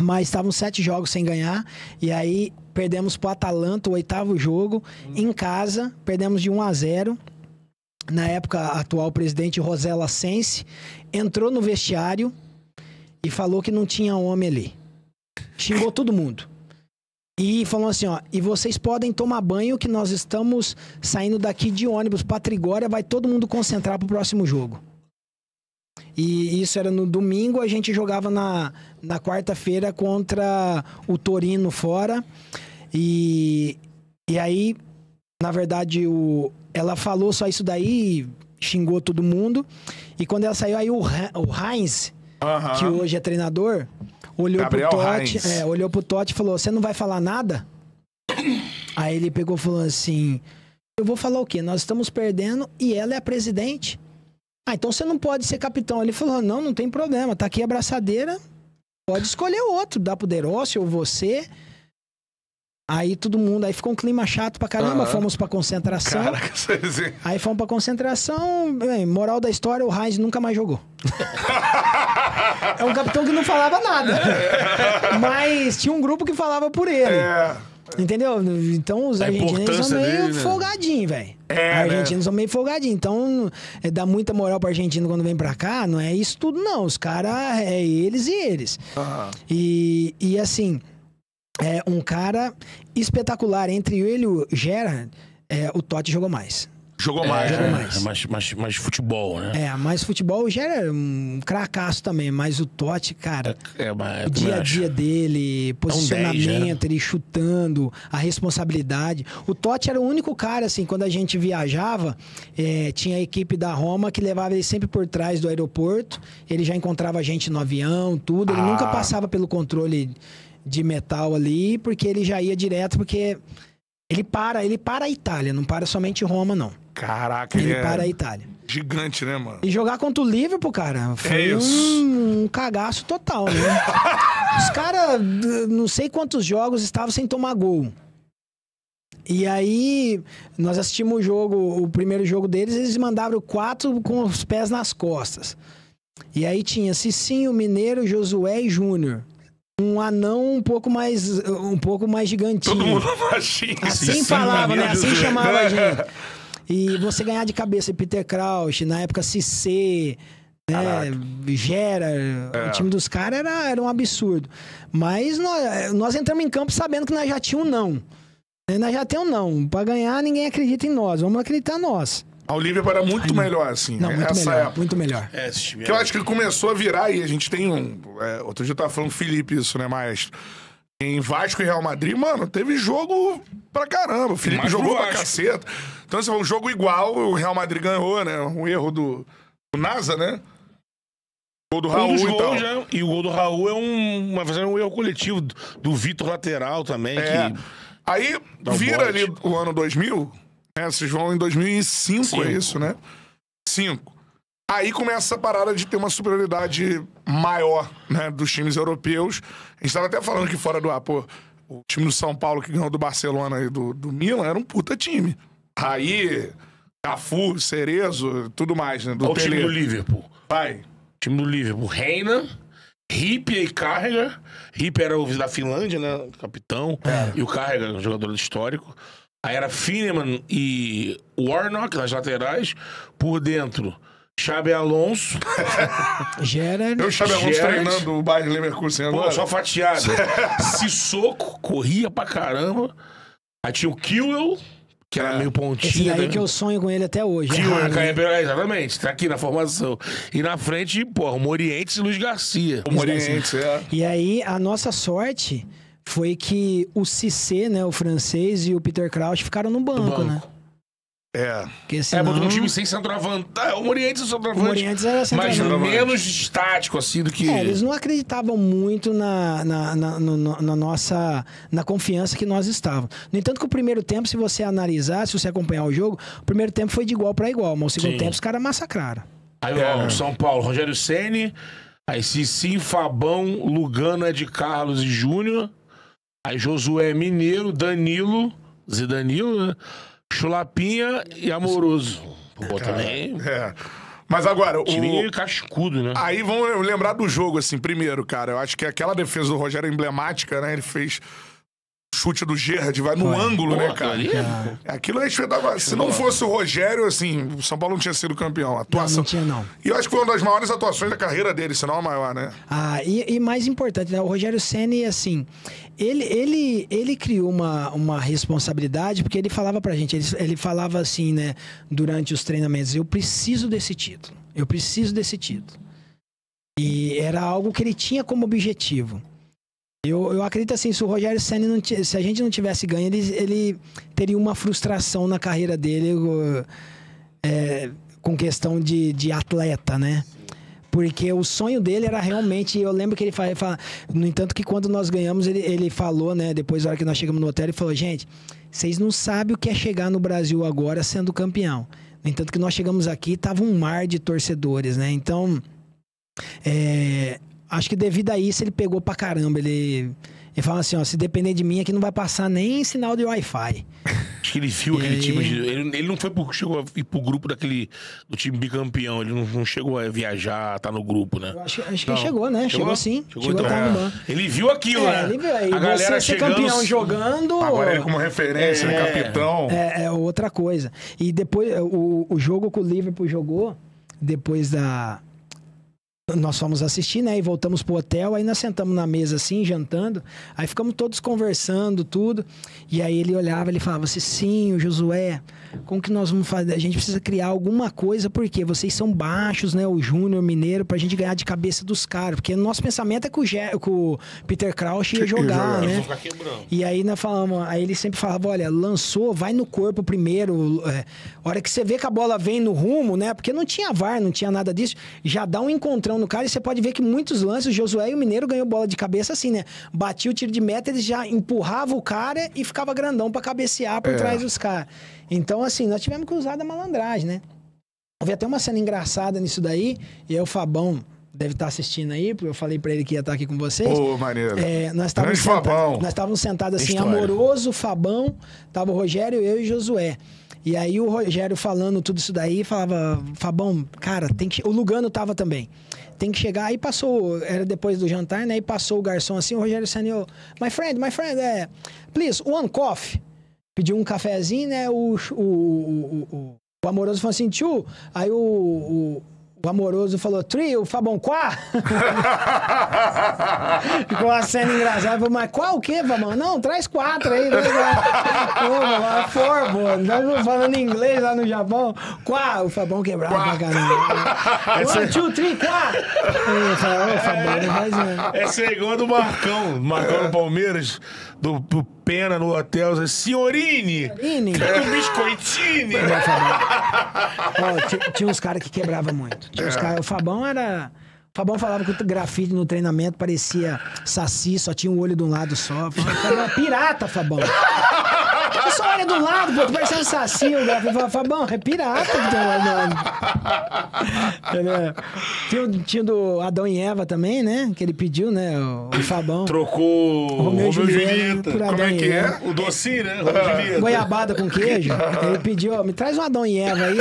mas estávamos 7 jogos sem ganhar. E aí perdemos para o Atalanta, o 8º jogo, em casa. Perdemos de 1-0. Na época, a atual presidente Rosella Sensi entrou no vestiário e falou que não tinha homem ali. Xingou todo mundo. E falou assim, ó, e vocês podem tomar banho que nós estamos saindo daqui de ônibus pra Trigória, vai todo mundo concentrar pro próximo jogo. E isso era no domingo, a gente jogava na quarta-feira contra o Torino fora. E aí, na verdade, ela falou só isso daí, xingou todo mundo. E quando ela saiu, aí o Heinz, que hoje é treinador... Olhou pro Totti e falou, você não vai falar nada? Aí ele pegou falando assim, eu vou falar o quê? Nós estamos perdendo e ela é a presidente. Ah, então você não pode ser capitão. Ele falou, não tem problema, tá aqui a abraçadeira, pode escolher outro, dá pro Derossi ou você. Aí todo mundo, aí ficou um clima chato pra caramba, fomos pra concentração. Caraca, aí fomos pra concentração, bem, moral da história, o Heinz nunca mais jogou. É um capitão que não falava nada. Mas tinha um grupo que falava por ele. Entendeu? Então os argentinos são meio folgadinhos, velho. Argentinos são meio folgadinhos. Então dá muita moral pro argentino quando vem pra cá. Não é isso tudo, não. Os caras, eles e eles. E assim, um cara espetacular. Entre ele e o Gerrard, o Totti jogou mais. Jogou mais. Mais futebol, né? Mais futebol. O Gerrard é um cracaço também, mas o Totti, cara, o dia a dia dele, posicionamento, ele chutando, a responsabilidade. O Totti era o único cara, assim, quando a gente viajava, tinha a equipe da Roma que levava ele sempre por trás do aeroporto, ele já encontrava a gente no avião, tudo, ele nunca passava pelo controle de metal ali, porque ele já ia direto, porque... Ele para a Itália, não para somente Roma, não. Caraca, ele para a Itália. Gigante, né, mano? E jogar contra o Liverpool, cara, foi um cagaço total, né? Os caras, não sei quantos jogos, estavam sem tomar gol. E aí, nós assistimos o jogo, o primeiro jogo deles, eles mandaram 4 com os pés nas costas. E aí tinha Cicinho, Mineiro, Josué e Júnior. Um anão um pouco mais gigantinho. Todo mundo baixinho. Assim falava, né? Assim chamava a gente. E você ganhar de cabeça Peter Crouch, na época Cissé, né? Gerrard. O time dos caras era um absurdo. Mas nós entramos em campo sabendo que nós já tínhamos um não. Nós já temos um não. Pra ganhar, ninguém acredita em nós. Vamos acreditar em nós. A Liverpool era muito melhor, assim. Não, muito melhor. Que eu acho que começou a virar e a gente tem um... outro dia eu tava falando com o Felipe isso, né, maestro? Em Vasco e Real Madrid, mano, teve jogo pra caramba. O Felipe jogou pra caceta. Então, assim, foi um jogo igual, o Real Madrid ganhou, né? Um erro do NASA, né? O gol do Raul e tal. E o gol do Raul é um erro coletivo do Vitor lateral também. Que... Aí, vira ali o ano 2000... vocês vão em 2005, é isso, né? 5. Aí começa a parada de ter uma superioridade maior, né? Dos times europeus. A gente tava até falando aqui fora do ar, pô, o time do São Paulo que ganhou do Barcelona e do Milan era um puta time. Aí, Cafu, Cerezo, tudo mais, né? O time do Liverpool. O time do Liverpool. Reina, Hipp e Carrega. Hipp era o da Finlândia, né? Capitão. É. E o Carrega, um jogador histórico. Aí era Fineman e Warnock nas laterais. Por dentro, Xabi Alonso. Gerard. Eu, Xabi Alonso, treinando o Bayern Leverkusen agora. Pô, só fatiado. Sissoko, corria pra caramba. Aí tinha o Kewell, que era meio pontinho. E aí que eu sonho com ele até hoje. Kewell, exatamente. Tá aqui na formação. E na frente, porra, Morientes e Luiz Garcia. O Morientes, é. E aí, a nossa sorte foi que o Cissé, né, o francês, e o Peter Crouch ficaram no banco, né? É. Porque senão... botou um time sem centroavante. O Morientes é centroavante. O Morientes era centroavante. Mas menos estático, assim, do que... É, eles não acreditavam muito na confiança que nós estávamos. No entanto, que o primeiro tempo, se você analisar, se você acompanhar o jogo, o primeiro tempo foi de igual pra igual, mas o segundo tempo os caras massacraram. Aí, ó, São Paulo, Rogério Ceni, aí Cici, Fabão, Lugano, Ed Carlos e Júnior, aí Josué Mineiro, Danilo, Zidanilo, né? Chulapinha e Amoroso. Pô, também. É. Mas agora... time cascudo, né? Aí vamos lembrar do jogo, assim, primeiro, cara. Eu acho que aquela defesa do Rogério é emblemática, né? Ele fez chute do Gerrard, vai no ângulo, né, cara? Aquilo é espetacular. Se não fosse o Rogério, assim, o São Paulo não tinha sido campeão. Atuação... Não tinha, não. E eu acho que foi uma das maiores atuações da carreira dele, se não a maior, né? Ah, e mais importante, né? O Rogério Ceni, assim... Ele criou uma responsabilidade, porque ele falava pra gente, ele falava assim, né, durante os treinamentos, eu preciso desse título, eu preciso desse título. E era algo que ele tinha como objetivo. Eu acredito assim, se o Rogério Ceni, se a gente não tivesse ganho, ele teria uma frustração na carreira dele com questão de atleta, né? Porque o sonho dele era realmente... Eu lembro que ele fala... No entanto que quando nós ganhamos, ele falou, né? Depois, na hora que nós chegamos no hotel, ele falou... Gente, vocês não sabem o que é chegar no Brasil agora sendo campeão. No entanto que nós chegamos aqui, tava um mar de torcedores, né? Então... acho que devido a isso, ele pegou pra caramba. Ele fala assim, ó... Se depender de mim, aqui não vai passar nem sinal de Wi-Fi. Acho que ele viu aquele time... Ele não foi chegou a ir pro grupo do time bicampeão. Ele não chegou a viajar, tá no grupo, né? Acho que ele chegou, né? Chegou sim. Chegou então, ele viu aquilo, né? Ele viu, aí a galera ser campeão jogando... Agora ele como referência, né? Capitão. É outra coisa. E depois, o jogo que o Liverpool jogou, depois da... Nós fomos assistir, né? E voltamos pro hotel. Aí nós sentamos na mesa, assim, jantando. Aí ficamos todos conversando, tudo. E aí ele olhava, ele falava assim... Sim, Josué, como que nós vamos fazer? A gente precisa criar alguma coisa, porque vocês são baixos, né? O Júnior, o Mineiro, pra gente ganhar de cabeça dos caras. Porque o nosso pensamento é que o Peter Crouch ia jogar, né? E aí nós falamos... Aí ele sempre falava... Olha, lançou, vai no corpo primeiro. A hora que você vê que a bola vem no rumo, né? Porque não tinha VAR, não tinha nada disso. Já dá um encontrão no cara, e você pode ver que muitos lances, o Josué e o Mineiro ganhou bola de cabeça assim, né? Batia o tiro de meta, eles já empurravam o cara e ficava grandão pra cabecear por trás dos caras. Então, assim, nós tivemos que usar da malandragem, né? Houve até uma cena engraçada nisso daí, e aí o Fabão deve estar assistindo aí, porque eu falei pra ele que ia estar aqui com vocês. Ô, maneiro. Nós estávamos sentados assim, Amoroso, Fabão, tava o Rogério, eu e o Josué. E aí o Rogério falando tudo isso daí, falava, Fabão, cara, tem que... O Lugano tava também. Tem que chegar, aí passou, era depois do jantar, né? Aí passou o garçom assim, o Rogério Ceni, my friend, please, one coffee. Pediu um cafezinho, né? O Amoroso falou assim, tio, aí o Amoroso falou, trio, Fabão, quá? Ficou uma cena engraçada. Falei, mas qual o quê, Fabão? Não, traz 4 aí. Nós falando inglês lá no Japão. Quá? O Fabão quebrava pra caramba. 1, 2, 3, quá? Essa é igual a do Marcão. Marcão no Palmeiras, do Pena no hotel. Senhorine! Quero um biscoitine! Tinha uns caras que quebravam muito. O Fabão era... O Fabão falava que o grafite no treinamento parecia saci, só tinha um olho de um lado só. Falava, pirata, Fabão. Eu só olha do lado, pô, tu parecia um saci. O grafite falava, Fabão, é pirata que tem lá. Tinha do Adão e Eva também, né? Que ele pediu, né? O Fabão. Trocou o Romeu e Julieta. Como é que é? O docinho, né? Goiabada com queijo. Ele pediu, ó, me traz um Adão e Eva aí.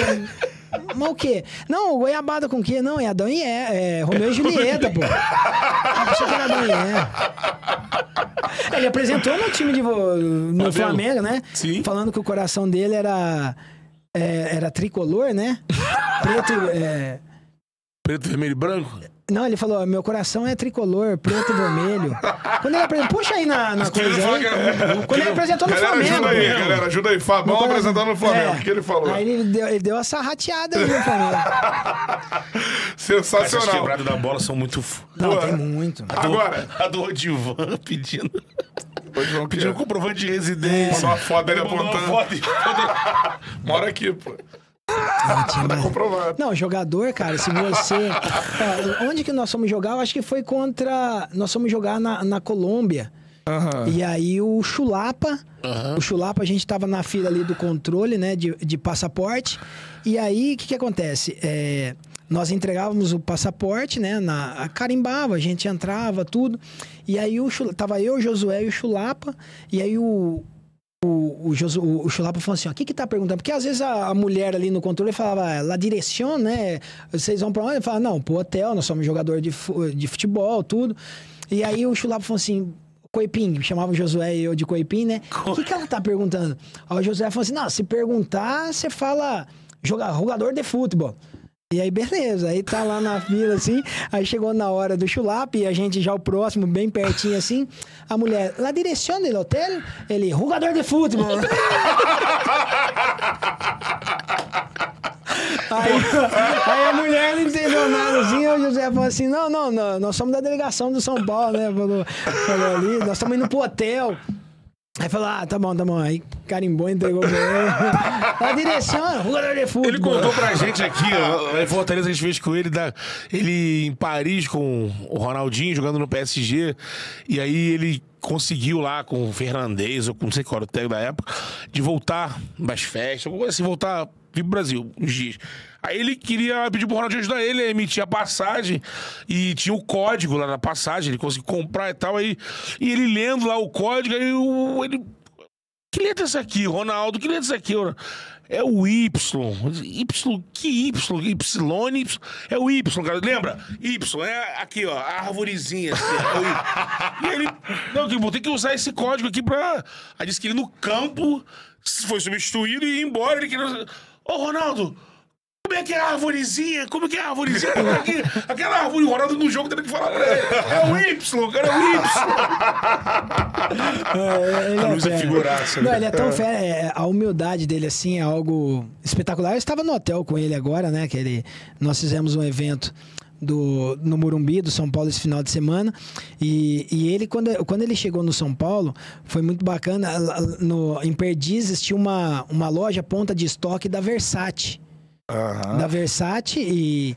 Mas o quê? Não, goiabada com o quê? Não, é Adão e é Romeu e Julieta, pô. Achei que era Adão e Ele apresentou no time no Flamengo, né? Sim. Falando que o coração dele era tricolor, né? Preto, vermelho e branco? Não, ele falou, meu coração é tricolor, preto e vermelho. Quando ele apresentou... Puxa aí na coisa aí. Quando ele apresentou no Flamengo. Ajuda aí, galera, ajuda aí. Fabão apresentando no Flamengo. O que ele falou? Aí ele deu essa rateada aí no Flamengo. Sensacional. As quebradas da bola são muito... Não, boa. Tem muito. Agora, a do Odivan pedindo... Pedindo comprovante de residência. Mandou uma foto dele apontando. Mora aqui, pô. Não, jogador, cara, se você... Onde que nós fomos jogar? Eu acho que foi contra... Nós fomos jogar na Colômbia. Uhum. E aí o Chulapa... Uhum. O Chulapa, a gente tava na fila ali do controle, né? De passaporte. E aí, o que acontece? Nós entregávamos o passaporte, né? Carimbava, a gente entrava, tudo. E aí tava eu, o Josué e o Chulapa. E aí o Chulapa falou assim, ó, o que tá perguntando? Porque às vezes a mulher ali no controle falava, la direção, né? Vocês vão pra onde? Ele falava, não, pro hotel, nós somos jogador de futebol, tudo. E aí o Chulapa falou assim, Coipim, chamava o Josué e eu de Coipim, né? O que ela tá perguntando? Aí o Josué falou assim, não, se perguntar, você fala jogador de futebol. E aí, beleza, aí tá lá na fila, assim, aí chegou na hora do Chulapa e a gente já o próximo, bem pertinho, assim, a mulher, lá direção do hotel, ele, jogador de futebol. Aí a mulher não entendeu nada, assim, o José falou assim, não, nós somos da delegação do São Paulo, né, falou ali, nós estamos indo pro hotel. Aí falou, ah, tá bom. Aí carimbou, entregou pra ele. A direção, jogador de futebol. Ele contou pra gente aqui, ó, em Fortaleza, a gente fez com ele, ele em Paris com o Ronaldinho, jogando no PSG. E aí ele conseguiu lá com o Fernandes, ou com não sei qual era o técnico da época, de voltar das festas, alguma coisa assim, voltar pro Brasil uns dias. Aí ele queria pedir pro Ronaldinho ajudar ele a emitir a passagem. E tinha o código lá na passagem, ele conseguiu comprar e tal. Aí, e ele lendo lá o código, aí ele... Que letra é essa aqui, Ronaldo? Que letra é essa aqui? É o Y. Y. É o Y, cara. Lembra? Y. É aqui, ó. A arvorezinha. Assim, é o Y. E ele... Não, vou ter que usar esse código aqui pra... Aí disse que ele no campo foi substituído e ia embora. Ele queria... Ô, Ronaldo... Como é que é a arvorezinha? Como é que é a arvorezinha? Aquela árvore enrolada no jogo, tem que falar pra ele. É o Y, cara, é o Y. A Luiz é figuraça. Não, ele é tão fera. A humildade dele, assim, é algo espetacular. Eu estava no hotel com ele agora, né? Nós fizemos um evento no Morumbi, do São Paulo, esse final de semana. E ele, quando ele chegou no São Paulo, foi muito bacana. Em Perdizes tinha uma loja ponta de estoque da Versace. Uhum. Da Versace e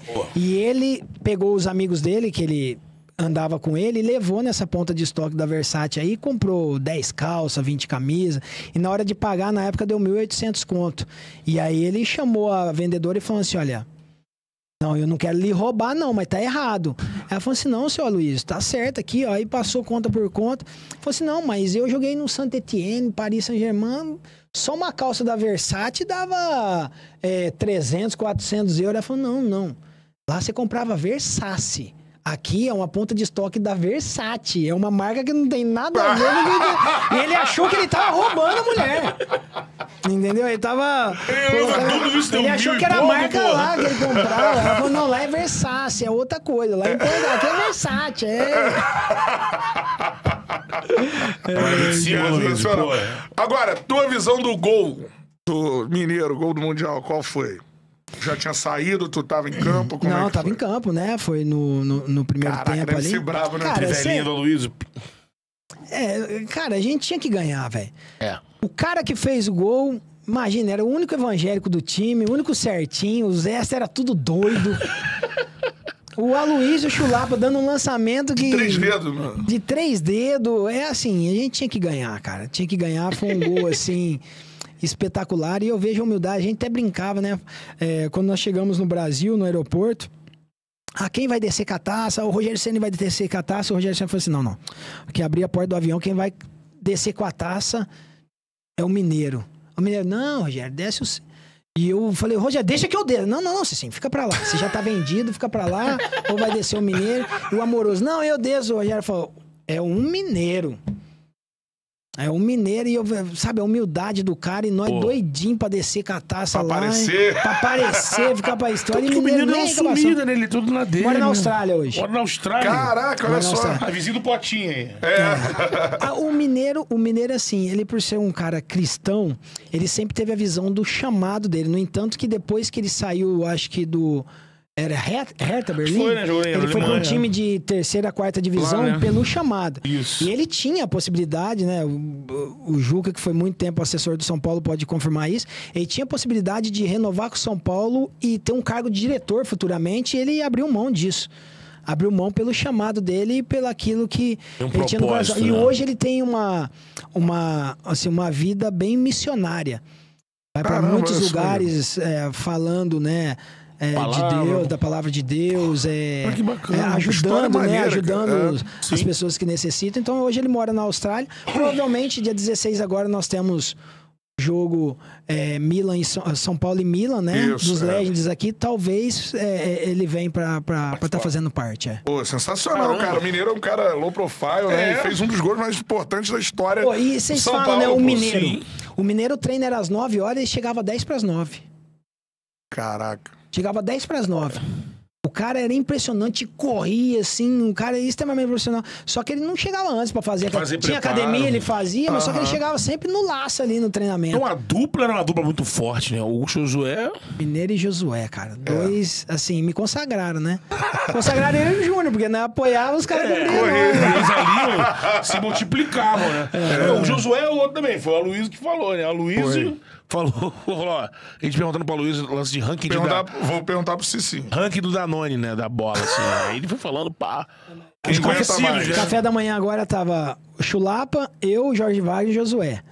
ele pegou os amigos dele, que ele andava com ele, e levou nessa ponta de estoque da Versace aí, comprou 10 calças, 20 camisas, e na hora de pagar, na época, deu 1.800 conto. E aí ele chamou a vendedora e falou assim, olha, não, eu não quero lhe roubar não, mas tá errado. Ela falou assim, não, senhor Luiz, tá certo aqui, ó, aí passou conta por conta. Falou assim, não, mas eu joguei no Saint-Étienne, Paris Saint-Germain... Só uma calça da Versace dava 300, 400 euros. Ela falou, não. Lá você comprava Versace. Aqui é uma ponta de estoque da Versace. É uma marca que não tem nada a ver. E ele achou que ele tava roubando a mulher. Entendeu? Ele tava... Ele achou que era a marca lá que ele comprava. Ela falou, não, lá é Versace, é outra coisa. Lá em Portugal, aqui é Versace. Agora, tua visão do gol do Mineiro, gol do Mundial, qual foi? Já tinha saído, tu tava em campo? Como não, tava em campo, né? Foi no primeiro tempo ali. Bravo, né? Cara, velhinho do Luiz. Cara, a gente tinha que ganhar, velho. O cara que fez o gol, imagina, era o único evangélico do time, o único certinho, o Zé era tudo doido. O Aloysio Chulapa dando um lançamento que... De três dedos, mano. É assim, a gente tinha que ganhar, cara. Tinha que ganhar, foi um gol, assim, espetacular. E eu vejo a humildade, a gente até brincava, né? Quando nós chegamos no Brasil, no aeroporto, quem vai descer com a taça? O Rogério Ceni vai descer com a taça. O Rogério Ceni falou assim, não. Porque abrir a porta do avião, quem vai descer com a taça é o Mineiro. O Mineiro, não, Rogério, desce o... E eu falei, Rogério, deixa que eu dê. Não, assim, fica pra lá. Você já tá vendido, fica pra lá. Ou vai descer o mineiro. E o amoroso, não, eu desço. O Rogério falou, é um mineiro. É um mineiro. E eu, sabe, a humildade do cara. E nós doidinho pra descer com a taça pra lá. Aparecer. Pra aparecer, ficar pra história. Tanto e o mineiro deu uma sumida nele, tudo na dele. Mora na Austrália hoje. Mora na Austrália. Caraca, olha só. A vizinha do Potinho aí. É. O mineiro, assim, ele por ser um cara cristão, ele sempre teve a visão do chamado dele. No entanto, que depois que ele saiu, acho que do... Era Hertha Berlim? Foi, né, Joguinho? Ele foi pra um time de terceira, quarta divisão lá, né? Pelo chamado. Isso. E ele tinha a possibilidade, né? O Juca, que foi muito tempo assessor do São Paulo, pode confirmar isso. Ele tinha a possibilidade de renovar com o São Paulo e ter um cargo de diretor futuramente. E ele abriu mão disso. Abriu mão pelo chamado dele e pelo aquilo que ele tinha no coração. E hoje ele tem uma vida bem missionária. Vai pra muitos lugares falando, né? De Deus, da palavra de Deus, que bacana, ajudando, né? Maneira, ajudando as pessoas que necessitam. Então hoje ele mora na Austrália. Provavelmente dia 16 agora nós temos jogo Milan e São Paulo e Milan, né? Isso, dos Legends aqui. Talvez ele venha pra estar fazendo parte. Pô, sensacional, cara. O Mineiro é um cara low profile, né? Ele fez um dos gols mais importantes da história. Pô, e vocês falam, Paulo, né? O Mineiro treina era às 9 horas e chegava às 10 para as 9. Caraca. Chegava 10 para as 9. O cara era impressionante, corria assim, um cara extremamente profissional. Só que ele não chegava antes para fazer. Tinha academia, ele fazia, mas só que ele chegava sempre no laço ali no treinamento. Então a dupla era uma dupla muito forte, né? O Josué... Mineiro e Josué, cara. Dois, assim, me consagraram, né? Consagraram eu e o Júnior, porque né, apoiava os caras... Eles ali se multiplicavam, né? O Josué é o outro também, foi o Aloysio que falou, né? Falou, ó, a gente perguntando pro Luiz o lance de ranking vou perguntar pro Cici. Ranking do Danone, né, da bola, assim, né? Ele foi falando, pá. Ele mais, né? Café da manhã agora tava Chulapa, eu, Jorge Wagner e Josué.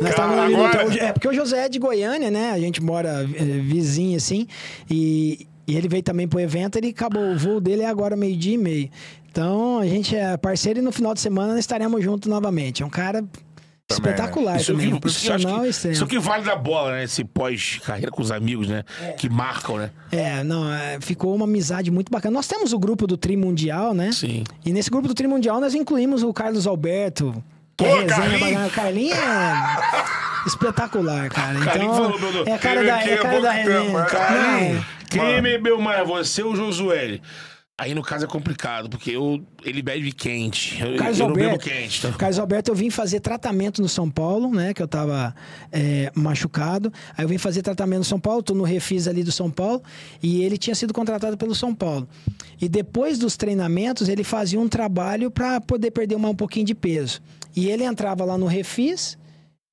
Nós agora... porque o Josué é de Goiânia, né, a gente mora vizinho, assim, e ele veio também pro evento, ele acabou, o voo dele é agora 12:30. Então, a gente é parceiro e no final de semana nós estaremos juntos novamente. É um cara... espetacular também, profissional e extremo. Isso que vale da bola, né? Esse pós-carreira com os amigos, né? Que marcam, né? Ficou uma amizade muito bacana. Nós temos o grupo do Tri Mundial, né? Sim. E nesse grupo do Tri Mundial nós incluímos o Carlos Alberto. Pô, Carlinhos é espetacular, cara. Então, é a cara da resenha. Carlinhos, quem me bebeu mais? Você ou o Josué? Aí, no caso, é complicado, porque ele bebe quente. Eu não bebo quente. Tá? Carlos Alberto, eu vim fazer tratamento no São Paulo, né? Que eu tava machucado. Aí eu vim fazer tratamento no São Paulo, tô no refis ali do São Paulo. E ele tinha sido contratado pelo São Paulo. E depois dos treinamentos, ele fazia um trabalho para poder perder um pouquinho de peso. E ele entrava lá no refis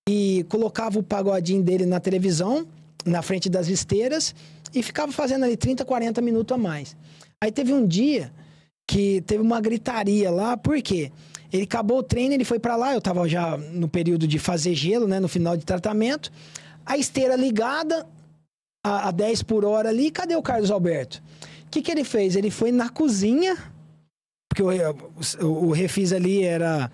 e colocava o pagodinho dele na televisão, na frente das esteiras, e ficava fazendo ali 30, 40 minutos a mais. Aí teve um dia que teve uma gritaria lá, por quê? Ele acabou o treino, ele foi pra lá, eu tava já no período de fazer gelo, né, no final de tratamento, a esteira ligada, a 10 por hora ali, cadê o Carlos Alberto? O que ele fez? Ele foi na cozinha, porque o refis ali era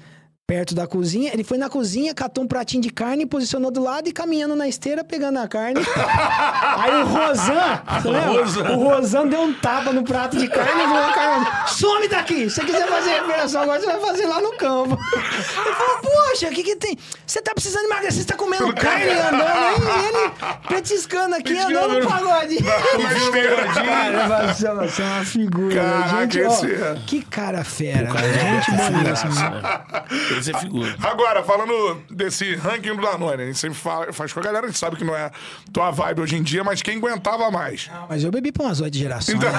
perto da cozinha, ele foi na cozinha, catou um pratinho de carne, posicionou do lado e caminhando na esteira, pegando a carne. Aí o Rosan deu um tapa no prato de carne e falou, cara, some daqui! Se você quiser fazer recuperação agora, você vai fazer lá no campo. Ele falou, poxa, o que tem? Você tá precisando emagrecer, você tá comendo carne andando aí, ele petiscando aqui, andando no pagodinho. Cara, você é uma figura. Caraca, gente, ó, que cara fera. Pô, cara, gente bonita. É figura. Agora, falando desse ranking do Danone, a gente sempre faz com a galera, a gente sabe que não é tua vibe hoje em dia, mas quem aguentava mais? Ah, mas eu bebi pra umas 8 gerações. Então...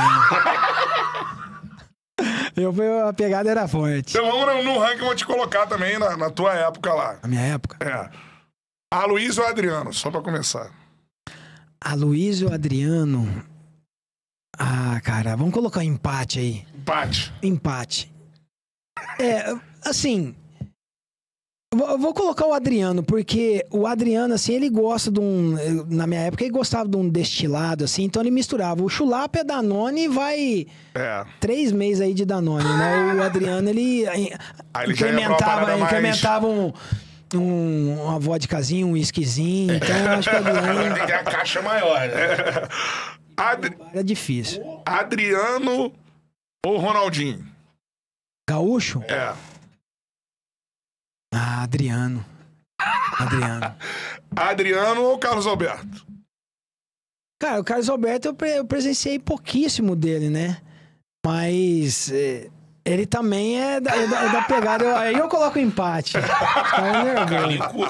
A pegada era forte. Então vamos no ranking, eu vou te colocar também na tua época lá. Na minha época? Aloysio ou Adriano, só pra começar. Aloysio ou Adriano? Ah, cara, vamos colocar um empate aí. Empate. Assim... Eu vou colocar o Adriano, porque o Adriano, assim, ele gosta de um... Na minha época, ele gostava de um destilado, assim, então ele misturava. O Chulapa é Danone e vai... 3 meses aí de Danone, né? O Adriano, ele incrementava um... uma vodkazinha, um whiskyzinho. Então, eu acho que a Adriana... Tem que ter uma caixa maior, né? É difícil. Adriano ou Ronaldinho? Gaúcho? É. Ah, Adriano. Adriano. Adriano ou Carlos Alberto? Cara, o Carlos Alberto eu presenciei pouquíssimo dele, né? Mas... ele também é da pegada. Aí eu coloco o empate. O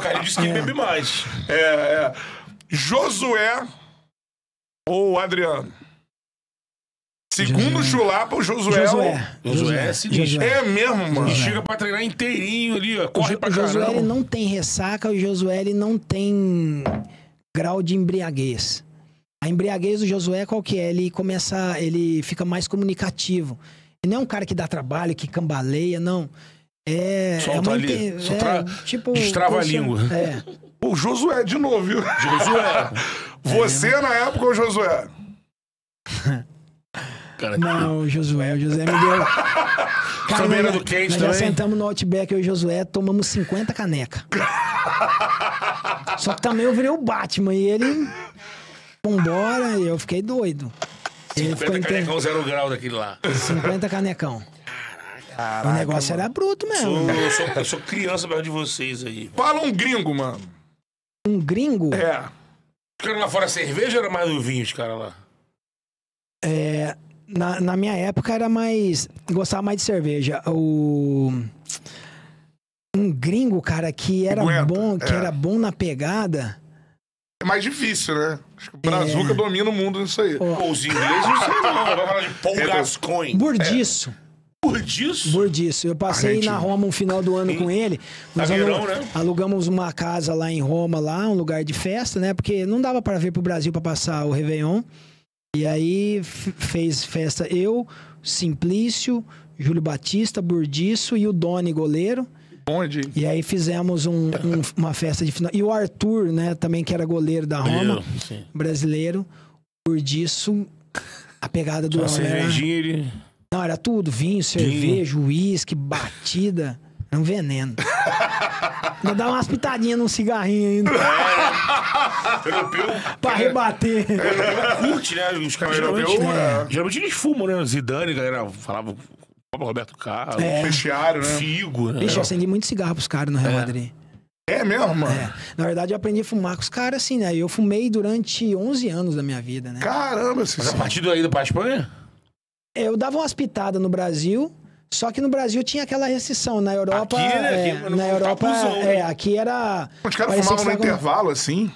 cara disse que bebe mais. Josué ou Adriano? Segundo Chulapa, o Josué se diz. É mesmo, mano. Josué. Chega pra treinar inteirinho ali, ó. Corre pra caramba. O Josué não tem ressaca, o Josué não tem grau de embriaguez. A embriaguez do Josué qual que é? Ele fica mais comunicativo. Não é um cara que dá trabalho, que cambaleia, não. Solta ali. Tipo, destrava a língua. O Josué, de novo, viu? Josué. Você, na época, o Josué? Não, o Josué me deu... Também era do quente também? Nós sentamos no Outback, eu e o Josué, tomamos 50 canecas. Só que também eu virei o Batman, e ele... Vambora, e eu fiquei doido. 50 canecão, 0 grau daquele lá. 50 canecão. Caraca, o negócio, mano, era bruto mesmo. Eu sou criança perto de vocês aí. Fala um gringo, mano. Um gringo? É. Porque lá fora a cerveja era mais do vinho, os caras lá? É. Na minha época era mais... Gostava mais de cerveja. Um gringo, cara, que era bom, era bom na pegada... É mais difícil, né? Acho que o Brazuca domina o mundo nisso aí. Pô, os ingleses não sei não. Vai falar de Paul Gascoigne. Burdiço. Burdiço? Burdiço. Eu passei na Roma um final do ano com ele. Nós alugamos uma casa lá em Roma, lá, um lugar de festa, né? Porque não dava pra vir pro Brasil pra passar o Réveillon. E aí fez festa eu, Simplício, Júlio Batista, Burdiço e o Doni, goleiro. Onde? E aí fizemos uma festa de final. E o Arthur, né, também, que era goleiro da Roma, brasileiro, por disso, a pegada do Roma era... Não, era tudo, vinho, cerveja, uísque, batida, era um veneno. Ainda dá umas pitadinhas num cigarrinho ainda. Pra rebater. Curte, né? Os caras geralmente eles fumam, né? Zidane, galera, falava... Roberto Carlos, Vestiário, né? Figo, né? Ixi, eu acendi muito cigarro pros caras no Real Madrid. É mesmo, mano? É. Na verdade, eu aprendi a fumar com os caras, assim, né? Eu fumei durante 11 anos da minha vida, né? Caramba! Mas a partir daí, pra Espanha? Eu dava umas pitadas no Brasil, só que no Brasil tinha aquela restrição. Na Europa... Aqui, né? Na Europa, aqui era... Os caras fumavam no intervalo, assim...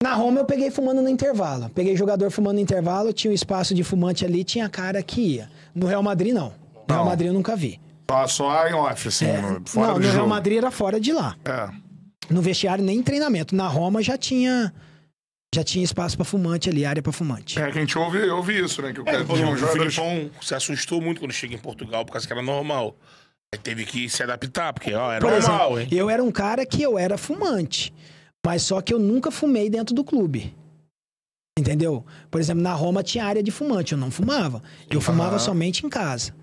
Na Roma eu peguei fumando no intervalo. Peguei jogador fumando no intervalo, tinha um espaço de fumante ali, tinha cara que ia. No Real Madrid, não. No Real Madrid eu nunca vi. Só em off, assim, fora do jogo. No Real Madrid era fora de lá. É. No vestiário nem treinamento. Na Roma já tinha espaço pra fumante ali, área pra fumante. É, que a gente ouve isso, né? Que o cara tinha um jogador... O Filipão se assustou muito quando chega em Portugal, por causa que era normal. Aí teve que se adaptar, porque ó, era normal, hein? Eu era um cara que eu era fumante, mas só que eu nunca fumei dentro do clube. Entendeu? Por exemplo, na Roma tinha área de fumante, eu não fumava. Eu fumava somente em casa.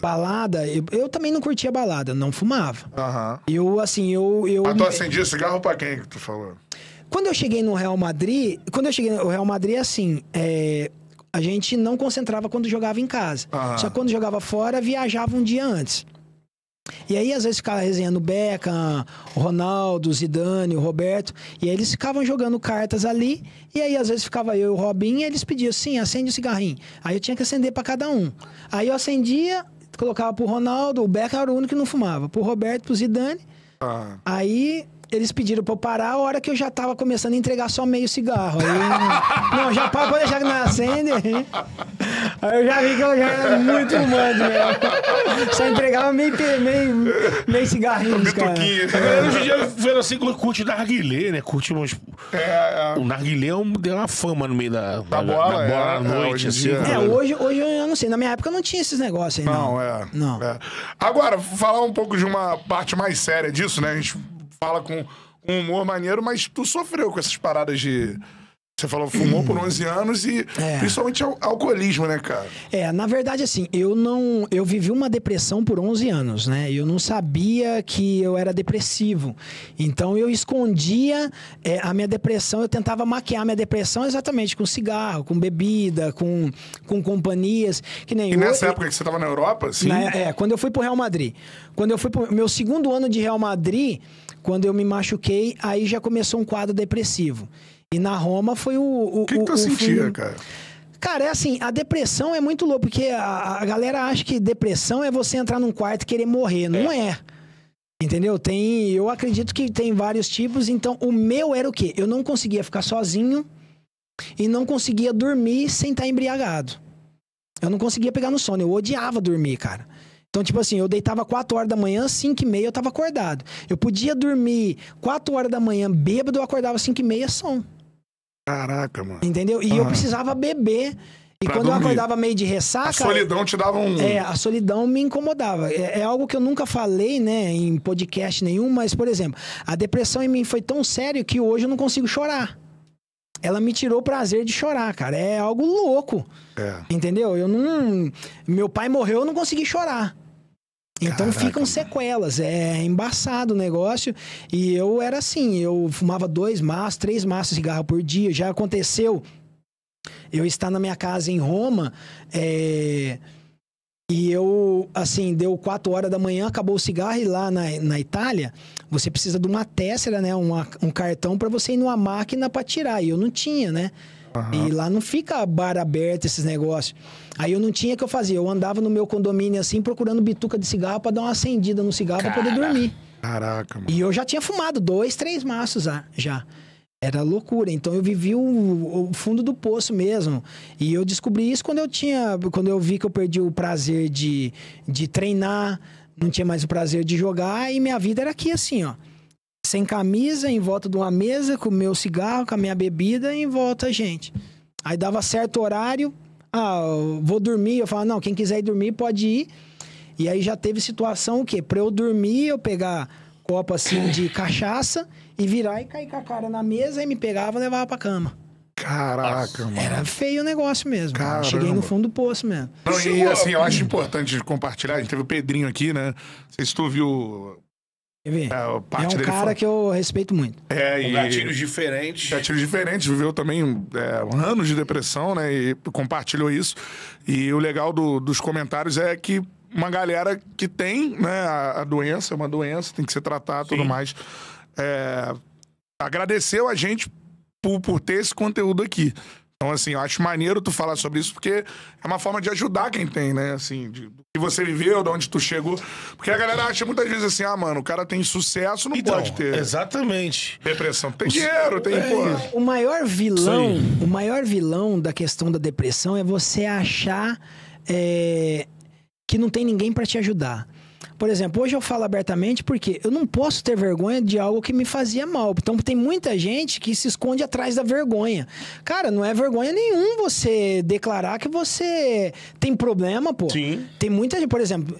Balada, eu também não curtia balada, não fumava. Eu, assim, Mas tu acendia cigarro pra quem que tu falou? Quando eu cheguei no Real Madrid, assim, a gente não concentrava quando jogava em casa. Só que quando jogava fora, viajava um dia antes. E aí, às vezes, ficava resenhando o Beckham, o Ronaldo, o Zidane, o Roberto. E aí, eles ficavam jogando cartas ali. E aí, às vezes, ficava eu e o Robinho. E eles pediam assim: acende o cigarrinho. Aí eu tinha que acender pra cada um. Aí eu acendia, colocava pro Ronaldo. O Beckham era o único que não fumava. Pro Roberto, pro Zidane. Aí eles pediram pra eu parar. A hora que eu já tava começando a entregar só meio cigarro. Aí, não, já para, pode deixar que não acende. Aí eu já vi que eu já era muito humano mesmo. Só entregava meio cigarrinho. Hoje em dia, vendo assim, curte narguilé, né? Curte umas... O narguilé deu uma fama no meio da bola à noite, assim. Hoje eu não sei. Na minha época não tinha esses negócios aí, não. Não. Agora, falar um pouco de uma parte mais séria disso, né? A gente fala com um humor maneiro, mas tu sofreu com essas paradas de... Você falou, fumou por 11 anos e principalmente alcoolismo, né, cara? É, na verdade, assim, eu vivi uma depressão por 11 anos, né? Eu não sabia que eu era depressivo. Então, eu escondia a minha depressão, eu tentava maquiar a minha depressão exatamente com cigarro, com bebida, com companhias, que nem... E nessa época que você tava na Europa, assim? Quando eu fui pro Real Madrid. Quando eu fui pro meu segundo ano de Real Madrid, quando eu me machuquei, aí já começou um quadro depressivo. E na Roma foi o que tu sentia, cara? Cara, é assim, a depressão é muito louco, porque a galera acha que depressão é você entrar num quarto e querer morrer. Não é. Entendeu? Tem, eu acredito que tem vários tipos. Então, o meu era o quê? Eu não conseguia ficar sozinho e não conseguia dormir sem estar embriagado. Eu não conseguia pegar no sono. Eu odiava dormir, cara. Então, tipo assim, eu deitava 4 horas da manhã, 5 e meia eu tava acordado. Eu podia dormir 4 horas da manhã bêbado, eu acordava 5 e meia, sono. Caraca, mano. Entendeu? E eu precisava beber. E pra quando dormir. Eu acordava meio de ressaca... A solidão te dava um... a solidão me incomodava. É algo que eu nunca falei, né, em podcast nenhum, mas, por exemplo, a depressão em mim foi tão sério que hoje eu não consigo chorar. Ela me tirou o prazer de chorar, cara. É algo louco. Entendeu? Eu não... Meu pai morreu, eu não consegui chorar. Então ficam sequelas, é embaçado o negócio. E eu era assim, eu fumava 2 maços, 3 maços de cigarro por dia. Já aconteceu eu estar na minha casa em Roma, e eu, assim, deu 4 horas da manhã, acabou o cigarro. E lá na Itália, você precisa de uma tessera, né, um cartão pra você ir numa máquina pra tirar. E eu não tinha, né? E lá não fica bar aberto esses negócios. Aí eu não tinha, o que eu fazia? Eu andava no meu condomínio assim, procurando bituca de cigarro pra dar uma acendida no cigarro pra poder dormir. Caraca, mano. E eu já tinha fumado 2, 3 maços já. Era loucura. Então eu vivi o fundo do poço mesmo. E eu descobri isso quando eu vi que eu perdi o prazer de treinar, não tinha mais o prazer de jogar. E minha vida era aqui assim, ó. Sem camisa, em volta de uma mesa, com o meu cigarro, com a minha bebida, em volta a gente. Aí dava certo horário, eu vou dormir, eu falava, não, quem quiser ir dormir pode ir. E aí já teve situação o quê? Pra eu dormir, eu pegar copo assim de cachaça e virar e cair com a cara na mesa e me pegava e levava pra cama. Caraca, mano. Era feio o negócio mesmo. Cheguei no fundo do poço mesmo. Não, e assim, eu acho importante compartilhar, a gente teve o Pedrinho aqui, né? Não sei se tu viu... É um cara que eu respeito muito. Gatilhos diferentes. Gatilhos diferentes, viveu também anos de depressão, né? E compartilhou isso. E o legal dos comentários é que uma galera que tem, né, a doença, é uma doença, tem que ser tratada e tudo mais. Agradeceu a gente por ter esse conteúdo aqui. Então, assim, eu acho maneiro tu falar sobre isso, porque é uma forma de ajudar quem tem, né? Assim, do que você viveu, de onde tu chegou. Porque a galera acha muitas vezes assim, mano, o cara tem sucesso, não pode ter. Exatamente. Depressão. Tem dinheiro, tem... O maior vilão da questão da depressão é você achar que não tem ninguém pra te ajudar. Por exemplo, hoje eu falo abertamente porque eu não posso ter vergonha de algo que me fazia mal. Então, tem muita gente que se esconde atrás da vergonha. Cara, não é vergonha nenhum você declarar que você tem problema, pô. Sim. Tem muita gente, por exemplo,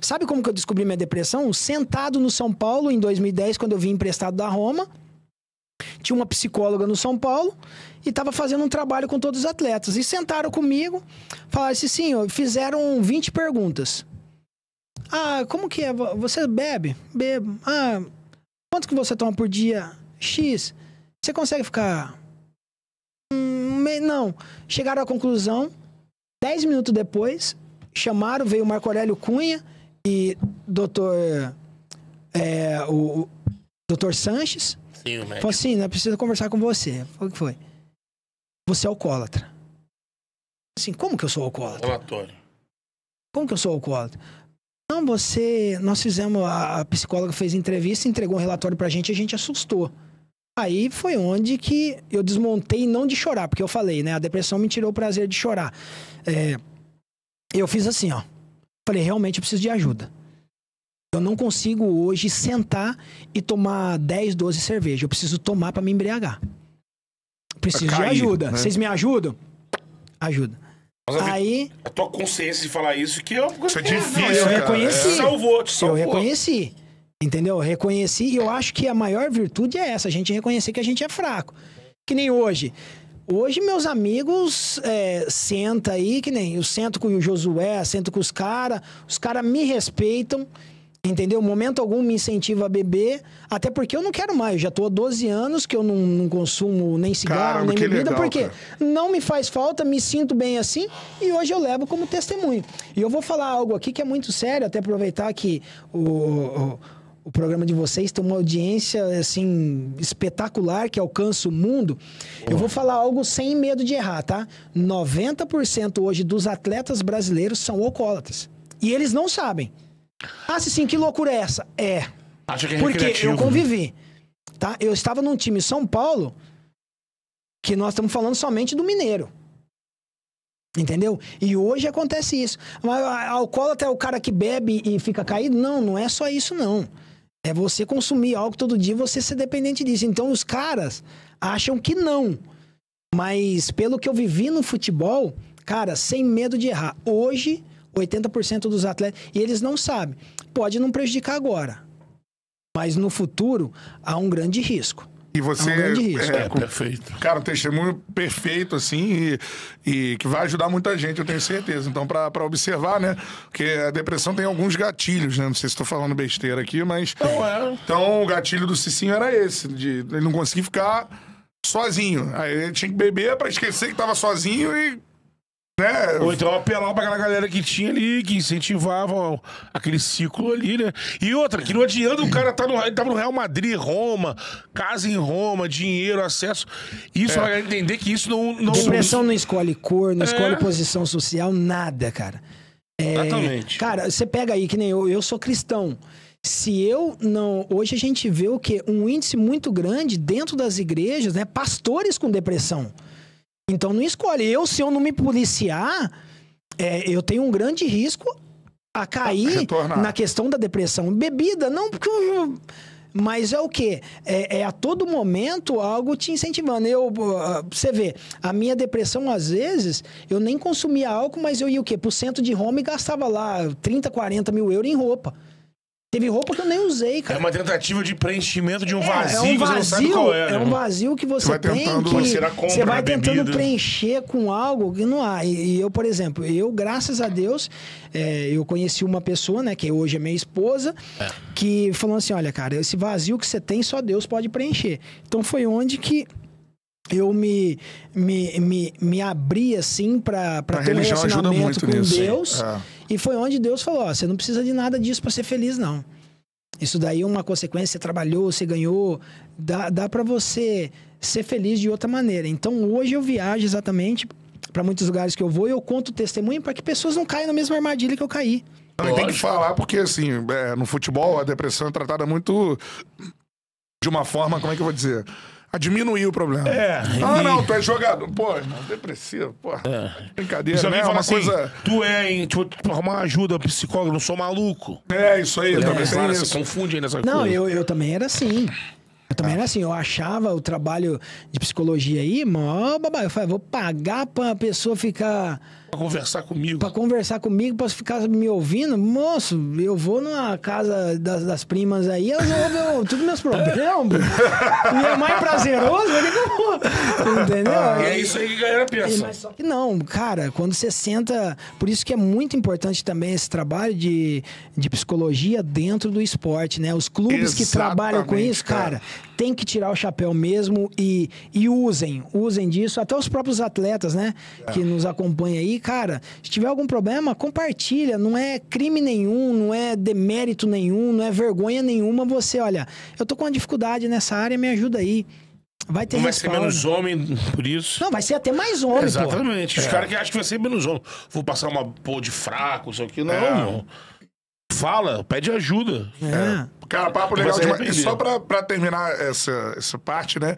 sabe como que eu descobri minha depressão? Sentado no São Paulo em 2010, quando eu vim emprestado da Roma. Tinha uma psicóloga no São Paulo e tava fazendo um trabalho com todos os atletas. E sentaram comigo, falaram assim, fizeram 20 perguntas. Como que é? Você bebe? Bebo. Quanto que você toma por dia? X. Você consegue ficar... Não. Chegaram à conclusão, 10 minutos depois, chamaram, veio o Marco Aurélio Cunha e o Dr. Sanches. Sim, o médico. Falou assim, não precisa conversar com você. O que foi? Você é alcoólatra. Assim, como que eu sou alcoólatra? Relatório. Como que eu sou alcoólatra? Não, nós fizemos, a psicóloga fez entrevista, entregou um relatório pra gente e a gente assustou. Aí foi onde que eu desmontei, não de chorar, porque eu falei, né, a depressão me tirou o prazer de chorar. Eu fiz assim, ó, falei, realmente eu preciso de ajuda. Eu não consigo hoje sentar e tomar 10, 12 cervejas, eu preciso tomar pra me embriagar. Preciso de ajuda, né? Vocês me ajudam? Ajuda. Mas a tua consciência de falar isso que eu... Isso é difícil, não, eu reconheci. Salvou. Eu reconheci, entendeu? Reconheci, e eu acho que a maior virtude é essa, a gente reconhecer que a gente é fraco. Que nem hoje. Hoje, meus amigos, senta aí, que nem eu sento com o Josué, sento com os caras me respeitam, entendeu? Momento algum me incentiva a beber, até porque eu não quero mais, eu já tô há 12 anos que eu não consumo nem cigarro, caramba, nem bebida, legal, porque não me faz falta, me sinto bem assim, e hoje eu levo como testemunho. E eu vou falar algo aqui que é muito sério, até aproveitar que o programa de vocês tem uma audiência, assim, espetacular, que alcança o mundo. Porra. Eu vou falar algo sem medo de errar, tá? 90% hoje dos atletas brasileiros são alcoólatras. E eles não sabem. Ah, sim, que loucura é essa? É. Acho que é porque eu convivi, tá? Eu estava num time São Paulo, que nós estamos falando somente do mineiro. Entendeu? E hoje acontece isso. Mas a alcoólatra é o cara que bebe e fica caído? Não, não é só isso, não. É você consumir álcool todo dia e você ser dependente disso. Então, os caras acham que não. Mas, pelo que eu vivi no futebol, cara, sem medo de errar. Hoje, 80% dos atletas... E eles não sabem. Pode não prejudicar agora. Mas, no futuro, há um grande risco. E você é perfeito. Cara, um testemunho perfeito, assim, e que vai ajudar muita gente, eu tenho certeza. Então, para observar, né? Porque a depressão tem alguns gatilhos, né? Não sei se estou falando besteira aqui, mas... Então, o gatilho do Cicinho era esse, de ele não conseguir ficar sozinho. Aí ele tinha que beber para esquecer que tava sozinho e... Né? Ou então apelar pra aquela galera que tinha ali, que incentivava aquele ciclo ali, né? E outra, que não adianta o cara tá no Real Madrid, Roma, casa em Roma, dinheiro, acesso. Isso pra galera entender que isso não... Depressão não escolhe cor, não escolhe posição social, nada, cara. Exatamente. Cara, você pega aí, que nem eu sou cristão. Se eu não... Hoje a gente vê o quê? Um índice muito grande dentro das igrejas, né? Pastores com depressão. Então não escolhe. Se eu não me policiar, eu tenho um grande risco a cair na questão da depressão. Bebida, não porque... Mas é o quê? É a todo momento algo te incentivando. Você vê, a minha depressão, às vezes, eu nem consumia álcool, mas eu ia o quê? Pro centro de Roma e gastava lá 30, 40 mil euros em roupa. Teve roupa que eu nem usei, cara. É uma tentativa de preenchimento de um vazio, é um vazio que você não sabe qual é. É um vazio que você tem, que você vai tentando preencher com algo que não há. E eu, por exemplo, graças a Deus, eu conheci uma pessoa, né, que hoje é minha esposa, que falou assim, olha, cara, esse vazio que você tem, só Deus pode preencher. Então foi onde que eu me abri, assim, para ter um relacionamento com Deus. E foi onde Deus falou, ó, você não precisa de nada disso para ser feliz, não. Isso daí é uma consequência, você trabalhou, você ganhou, dá para você ser feliz de outra maneira. Então, hoje eu viajo exatamente para muitos lugares que eu vou e eu conto testemunho para que pessoas não caiam na mesma armadilha que eu caí. Não, tem que falar porque, assim, no futebol a depressão é tratada muito de uma forma, como é que eu vou dizer... A diminuir o problema. Não, tu é jogador. Pô, depressivo, pô. Brincadeira, né? É uma assim, coisa... Tu é, hein? Tipo, arrumar ajuda, psicólogo, não sou maluco. É, isso aí. Claro, você confunde aí nessa coisa. Não, eu também era assim. Eu também era assim. Eu achava o trabalho de psicologia aí, mó babá. Eu falei, vou pagar pra pessoa ficar... Pra conversar comigo. Pra conversar comigo, pra ficar me ouvindo. Moço, eu vou numa casa das primas aí, elas ouvem todos meus problemas. E é mais prazeroso, entendeu? E é isso aí que a galera pensa. Mas só que não, cara, quando você senta... Por isso que é muito importante também esse trabalho de psicologia dentro do esporte, né? Os clubes que trabalham com isso, cara, tem que tirar o chapéu mesmo e usem disso. Até os próprios atletas, né? Que nos acompanham aí, cara, se tiver algum problema, compartilha, não é crime nenhum, não é demérito nenhum, não é vergonha nenhuma você, olha, eu tô com uma dificuldade nessa área, me ajuda aí. Vai ter respaldo. Vai ser menos homem por isso. Não, vai ser até mais homem, exatamente. Pô. Os caras que acham que vai ser menos homem. Vou passar uma pô de fraco, isso aqui, não. Fala, pede ajuda. Cara, papo legal demais. Só pra terminar essa parte, né,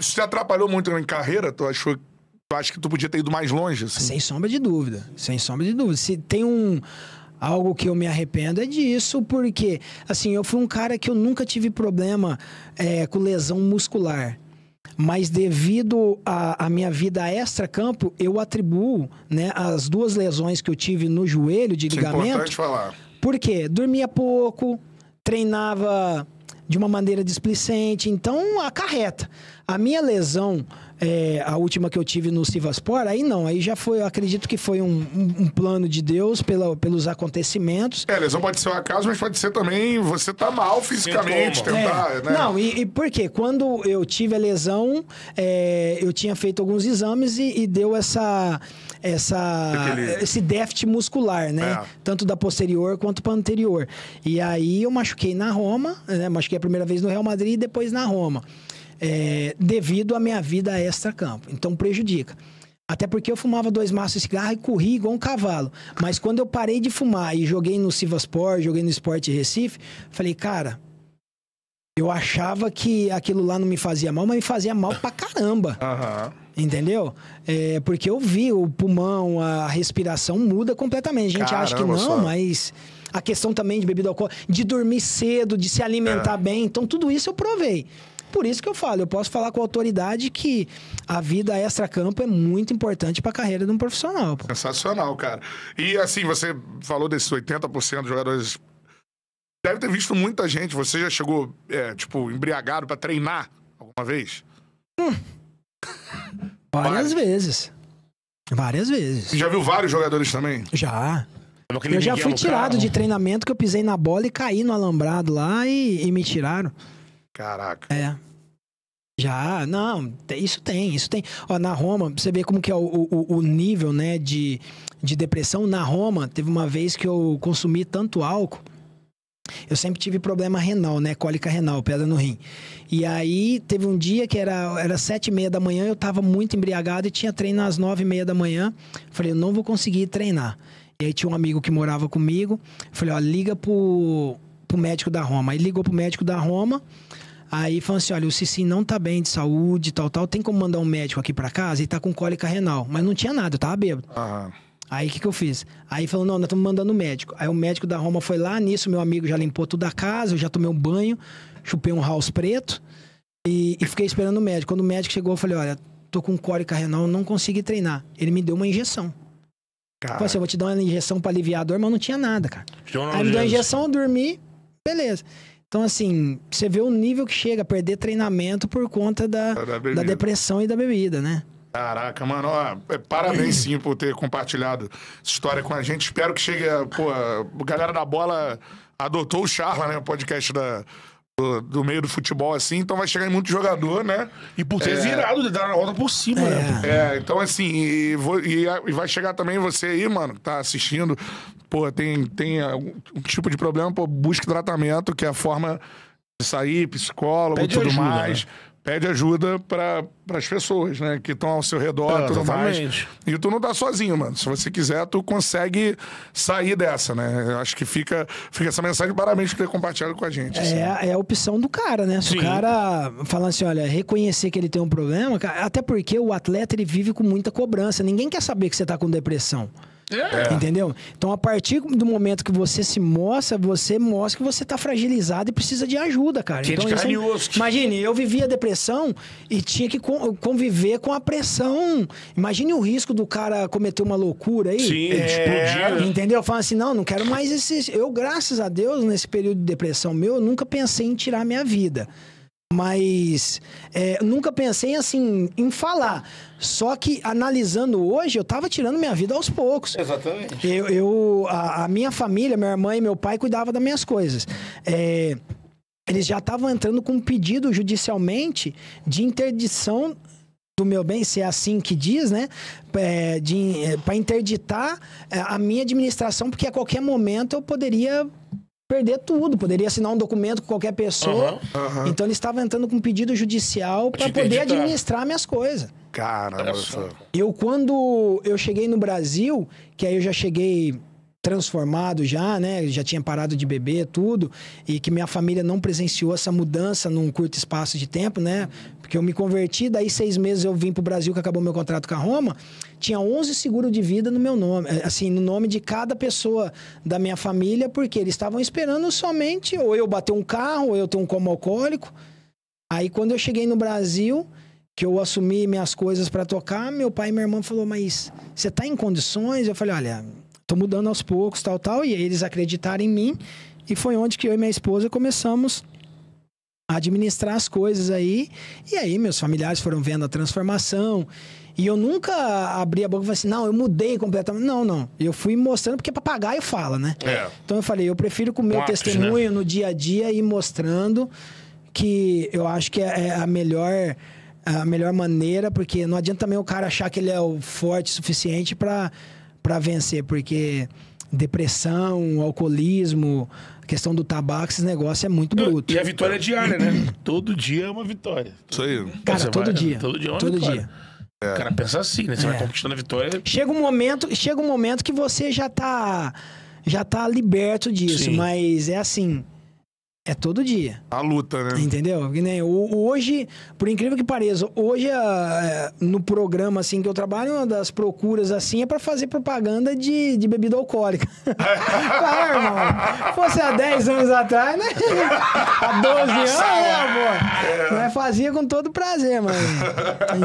isso te atrapalhou muito em carreira, tu achou que eu acho que tu podia ter ido mais longe, assim. Sem sombra de dúvida, sem sombra de dúvida. Se tem algo que eu me arrependo é disso, porque, assim, eu fui um cara que eu nunca tive problema com lesão muscular. Mas devido à minha vida extra-campo, eu atribuo, né, as duas lesões que eu tive no joelho de ligamento. É importante falar. Por quê? Dormia pouco, treinava de uma maneira displicente, então acarreta. A minha lesão... a última que eu tive no Sivaspor, aí não, aí já foi, eu acredito que foi um plano de Deus pelos acontecimentos. É, lesão pode ser um acaso, mas pode ser também você tá mal fisicamente, né? Não, e por quê? Quando eu tive a lesão, eu tinha feito alguns exames e deu esse déficit muscular, né? É. Tanto da posterior quanto para anterior. E aí eu machuquei na Roma, né? Machuquei a primeira vez no Real Madrid e depois na Roma. Devido à minha vida extra-campo. Então, prejudica. Até porque eu fumava 2 maços de cigarro e corri igual um cavalo. Mas quando eu parei de fumar e joguei no Sivaspor, joguei no Sport Recife, falei, cara, eu achava que aquilo lá não me fazia mal, mas me fazia mal pra caramba. Uhum. Entendeu? Porque eu vi o pulmão, a respiração muda completamente. A gente acha que não, mas... A questão também de bebida alcoólica, de dormir cedo, de se alimentar bem. Então, tudo isso eu provei. Por isso que eu falo, eu posso falar com autoridade que a vida extra-campo é muito importante para a carreira de um profissional. Pô. Sensacional, cara. E assim, você falou desses 80% de jogadores... Deve ter visto muita gente. Você já chegou, tipo, embriagado para treinar alguma vez? Várias vezes. Várias vezes. Já viu vários jogadores também? Já. Eu já fui tirado de treinamento que eu pisei na bola e caí no alambrado lá e me tiraram. Caraca. É. Já, não, isso tem. Ó, na Roma, você vê como que é o nível, né, de depressão. Na Roma, teve uma vez que eu consumi tanto álcool, eu sempre tive problema renal, né, cólica renal, pedra no rim. E aí, teve um dia que era 7:30 da manhã, eu tava muito embriagado e tinha treino às 9:30 da manhã. Falei, eu não vou conseguir treinar. E aí tinha um amigo que morava comigo, falei, ó, liga pro médico da Roma. Aí ligou pro médico da Roma, aí falou assim, olha, o Cici não tá bem de saúde, tal, tem como mandar um médico aqui pra casa? Ele tá com cólica renal, mas não tinha nada, eu tava bêbado. Uhum. Aí o que eu fiz? Aí falou, não, nós estamos mandando o médico. Aí o médico da Roma foi lá, nisso meu amigo já limpou toda a casa, eu já tomei um banho, chupei um house preto e fiquei esperando o médico. Quando o médico chegou, eu falei, olha, tô com cólica renal, não consegui treinar. Ele me deu uma injeção. Pô, assim, eu vou te dar uma injeção pra aliviar a dor, mas não tinha nada, cara. Aí me deu a injeção, eu dormi, beleza. Então, assim, você vê o nível que chega a perder treinamento por conta da depressão e da bebida, né? Caraca, mano, ó, parabéns sim por ter compartilhado essa história com a gente. Espero que chegue, pô, a galera da bola adotou o Charla, né, o podcast do meio do futebol, assim, então vai chegar em muito jogador, né? E por ter virado de dar a volta por cima, né? Então, assim, e vai chegar também você aí, mano, que tá assistindo, pô, tem algum tipo de problema, pô, busque tratamento, que é a forma de sair, psicólogo, pede tudo ajuda, mais. Né? Pede ajuda para as pessoas, né? Que estão ao seu redor, tudo mais. E tu não tá sozinho, mano. Se você quiser, tu consegue sair dessa, né? Eu acho que fica essa mensagem. Parabéns por ter compartilhado com a gente. Assim. É a opção do cara, né? Se o cara falar assim, olha, reconhecer que ele tem um problema, até porque o atleta, ele vive com muita cobrança. Ninguém quer saber que você tá com depressão. Entendeu? Então, a partir do momento que você se mostra, você mostra que você tá fragilizado e precisa de ajuda, cara. Então, imagine, eu vivia depressão e tinha que conviver com a pressão. Imagine o risco do cara cometer uma loucura aí. Sim, explodir. Entendeu? Fala assim, não quero mais esse... Eu, graças a Deus, nesse período de depressão meu, eu nunca pensei em tirar minha vida. Mas nunca pensei assim em falar. Só que analisando hoje, eu tava tirando minha vida aos poucos. Exatamente. A minha família, minha irmã e meu pai cuidavam das minhas coisas. Eles já estavam entrando com um pedido judicialmente de interdição do meu bem, se é assim que diz, né? Para interditar a minha administração, porque a qualquer momento eu poderia perder tudo, poderia assinar um documento com qualquer pessoa. Então ele estava entrando com um pedido judicial para poder administrar minhas coisas. Cara, quando eu cheguei no Brasil, que aí eu já cheguei transformado já, né? Já tinha parado de beber tudo, e que minha família não presenciou essa mudança num curto espaço de tempo, né? Porque eu me converti, daí 6 meses eu vim pro Brasil, que acabou meu contrato com a Roma. Tinha 11 seguros de vida no meu nome, assim, no nome de cada pessoa da minha família, porque eles estavam esperando somente ou eu bater um carro, ou eu ter um coma alcoólico. Aí quando eu cheguei no Brasil, que eu assumi minhas coisas para tocar, meu pai e minha irmã falou, mas você tá em condições? Eu falei, olha, tô mudando aos poucos, tal, e aí eles acreditaram em mim, e foi onde que eu e minha esposa começamos administrar as coisas aí. E aí meus familiares foram vendo a transformação. E eu nunca abri a boca e falei assim, não, eu mudei completamente. Não, não. Eu fui mostrando, porque papagaio fala, né? É. Então eu falei, eu prefiro com o meu testemunho, né, no dia a dia, ir mostrando, que eu acho que é a melhor maneira, porque não adianta também o cara achar que ele é o forte o suficiente pra vencer, porque depressão, alcoolismo, a questão do tabaco, esse negócio é muito bruto. E a vitória é diária, né? Todo dia é uma vitória. Isso aí. Cara, todo dia. Todo dia é uma vitória. É. O cara pensa assim, né? Você vai conquistando a vitória. Chega um momento que você já tá liberto disso. Sim. Mas é assim, é todo dia. A luta, né? Entendeu? Hoje, por incrível que pareça, hoje no programa assim que eu trabalho, uma das procuras assim é pra fazer propaganda de bebida alcoólica. Claro, irmão. Se fosse há 10 anos atrás, né? Há 12 anos, né, amor? Mas fazia com todo prazer, mano.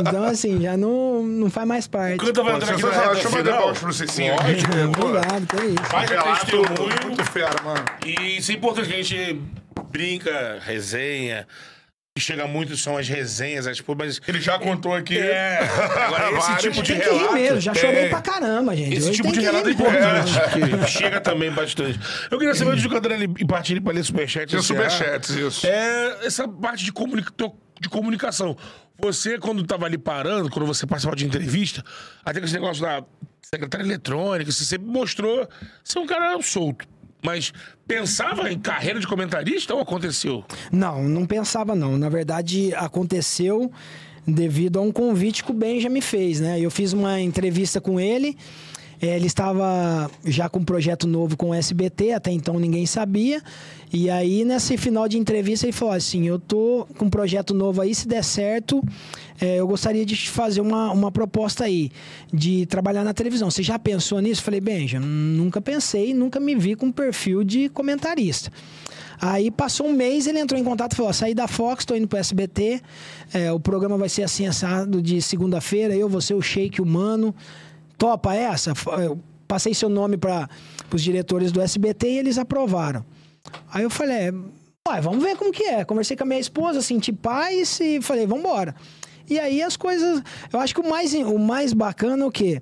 Então, assim, já não faz mais parte. Canta pra entrar aqui na reta final. Deixa eu mandar palmas pro Cicinho. Obrigado, que é isso. Faz testemunho. Muito fera, mano. E isso é importante, a gente brinca, resenha. Chega muito, são as resenhas, as públicas. Ele já contou aqui. É. Agora, esse tipo de relato. Mesmo, já chorei pra caramba, gente. Esse tipo de relato é importante. Chega também bastante. Eu queria saber de que o André partilha pra ler superchats. Tem superchats, isso. É essa parte de comunicação. Você, quando tava ali parando, quando você participava de entrevista, até que esse negócio da secretária eletrônica, você sempre mostrou ser um cara solto. Mas pensava em carreira de comentarista ou aconteceu? Não, não pensava não. Na verdade, aconteceu devido a um convite que o Benja me fez, né? Eu fiz uma entrevista com ele. Ele estava já com um projeto novo com o SBT, até então ninguém sabia. E aí, nesse final de entrevista, ele falou assim, eu tô com um projeto novo aí, se der certo, eu gostaria de te fazer uma proposta aí, de trabalhar na televisão. Você já pensou nisso? Falei, Benja, nunca pensei, nunca me vi com um perfil de comentarista. Aí passou um mês, ele entrou em contato e falou, ó, saí da Fox, tô indo pro SBT, o programa vai ser assim, assado de segunda-feira, eu vou ser o Shake Humano. Topa essa? Eu passei seu nome para os diretores do SBT e eles aprovaram. Aí eu falei, vamos ver como que é. Conversei com a minha esposa, senti paz e falei, vamos embora. E aí as coisas... Eu acho que o mais bacana é o quê?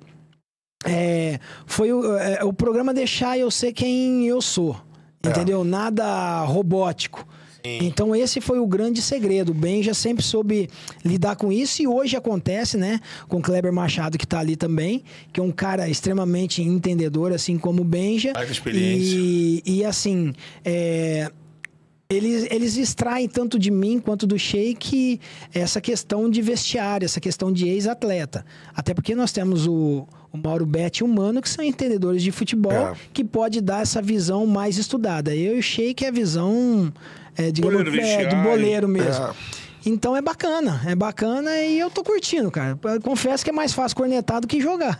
Foi o programa deixar eu ser quem eu sou. Entendeu? Nada robótico. Então esse foi o grande segredo, o Benja sempre soube lidar com isso e hoje acontece, né, com o Kleber Machado que tá ali também, que é um cara extremamente entendedor, assim como o Benja. Faz experiência. E assim, eles extraem tanto de mim quanto do Sheik essa questão de vestiário, essa questão de ex-atleta, até porque nós temos o Mauro Betti e o Mano, que são entendedores de futebol, que pode dar essa visão mais estudada. Eu e o Sheik é a visão... do boleiro mesmo. Então é bacana e eu tô curtindo, cara. Confesso que é mais fácil cornetar do que jogar.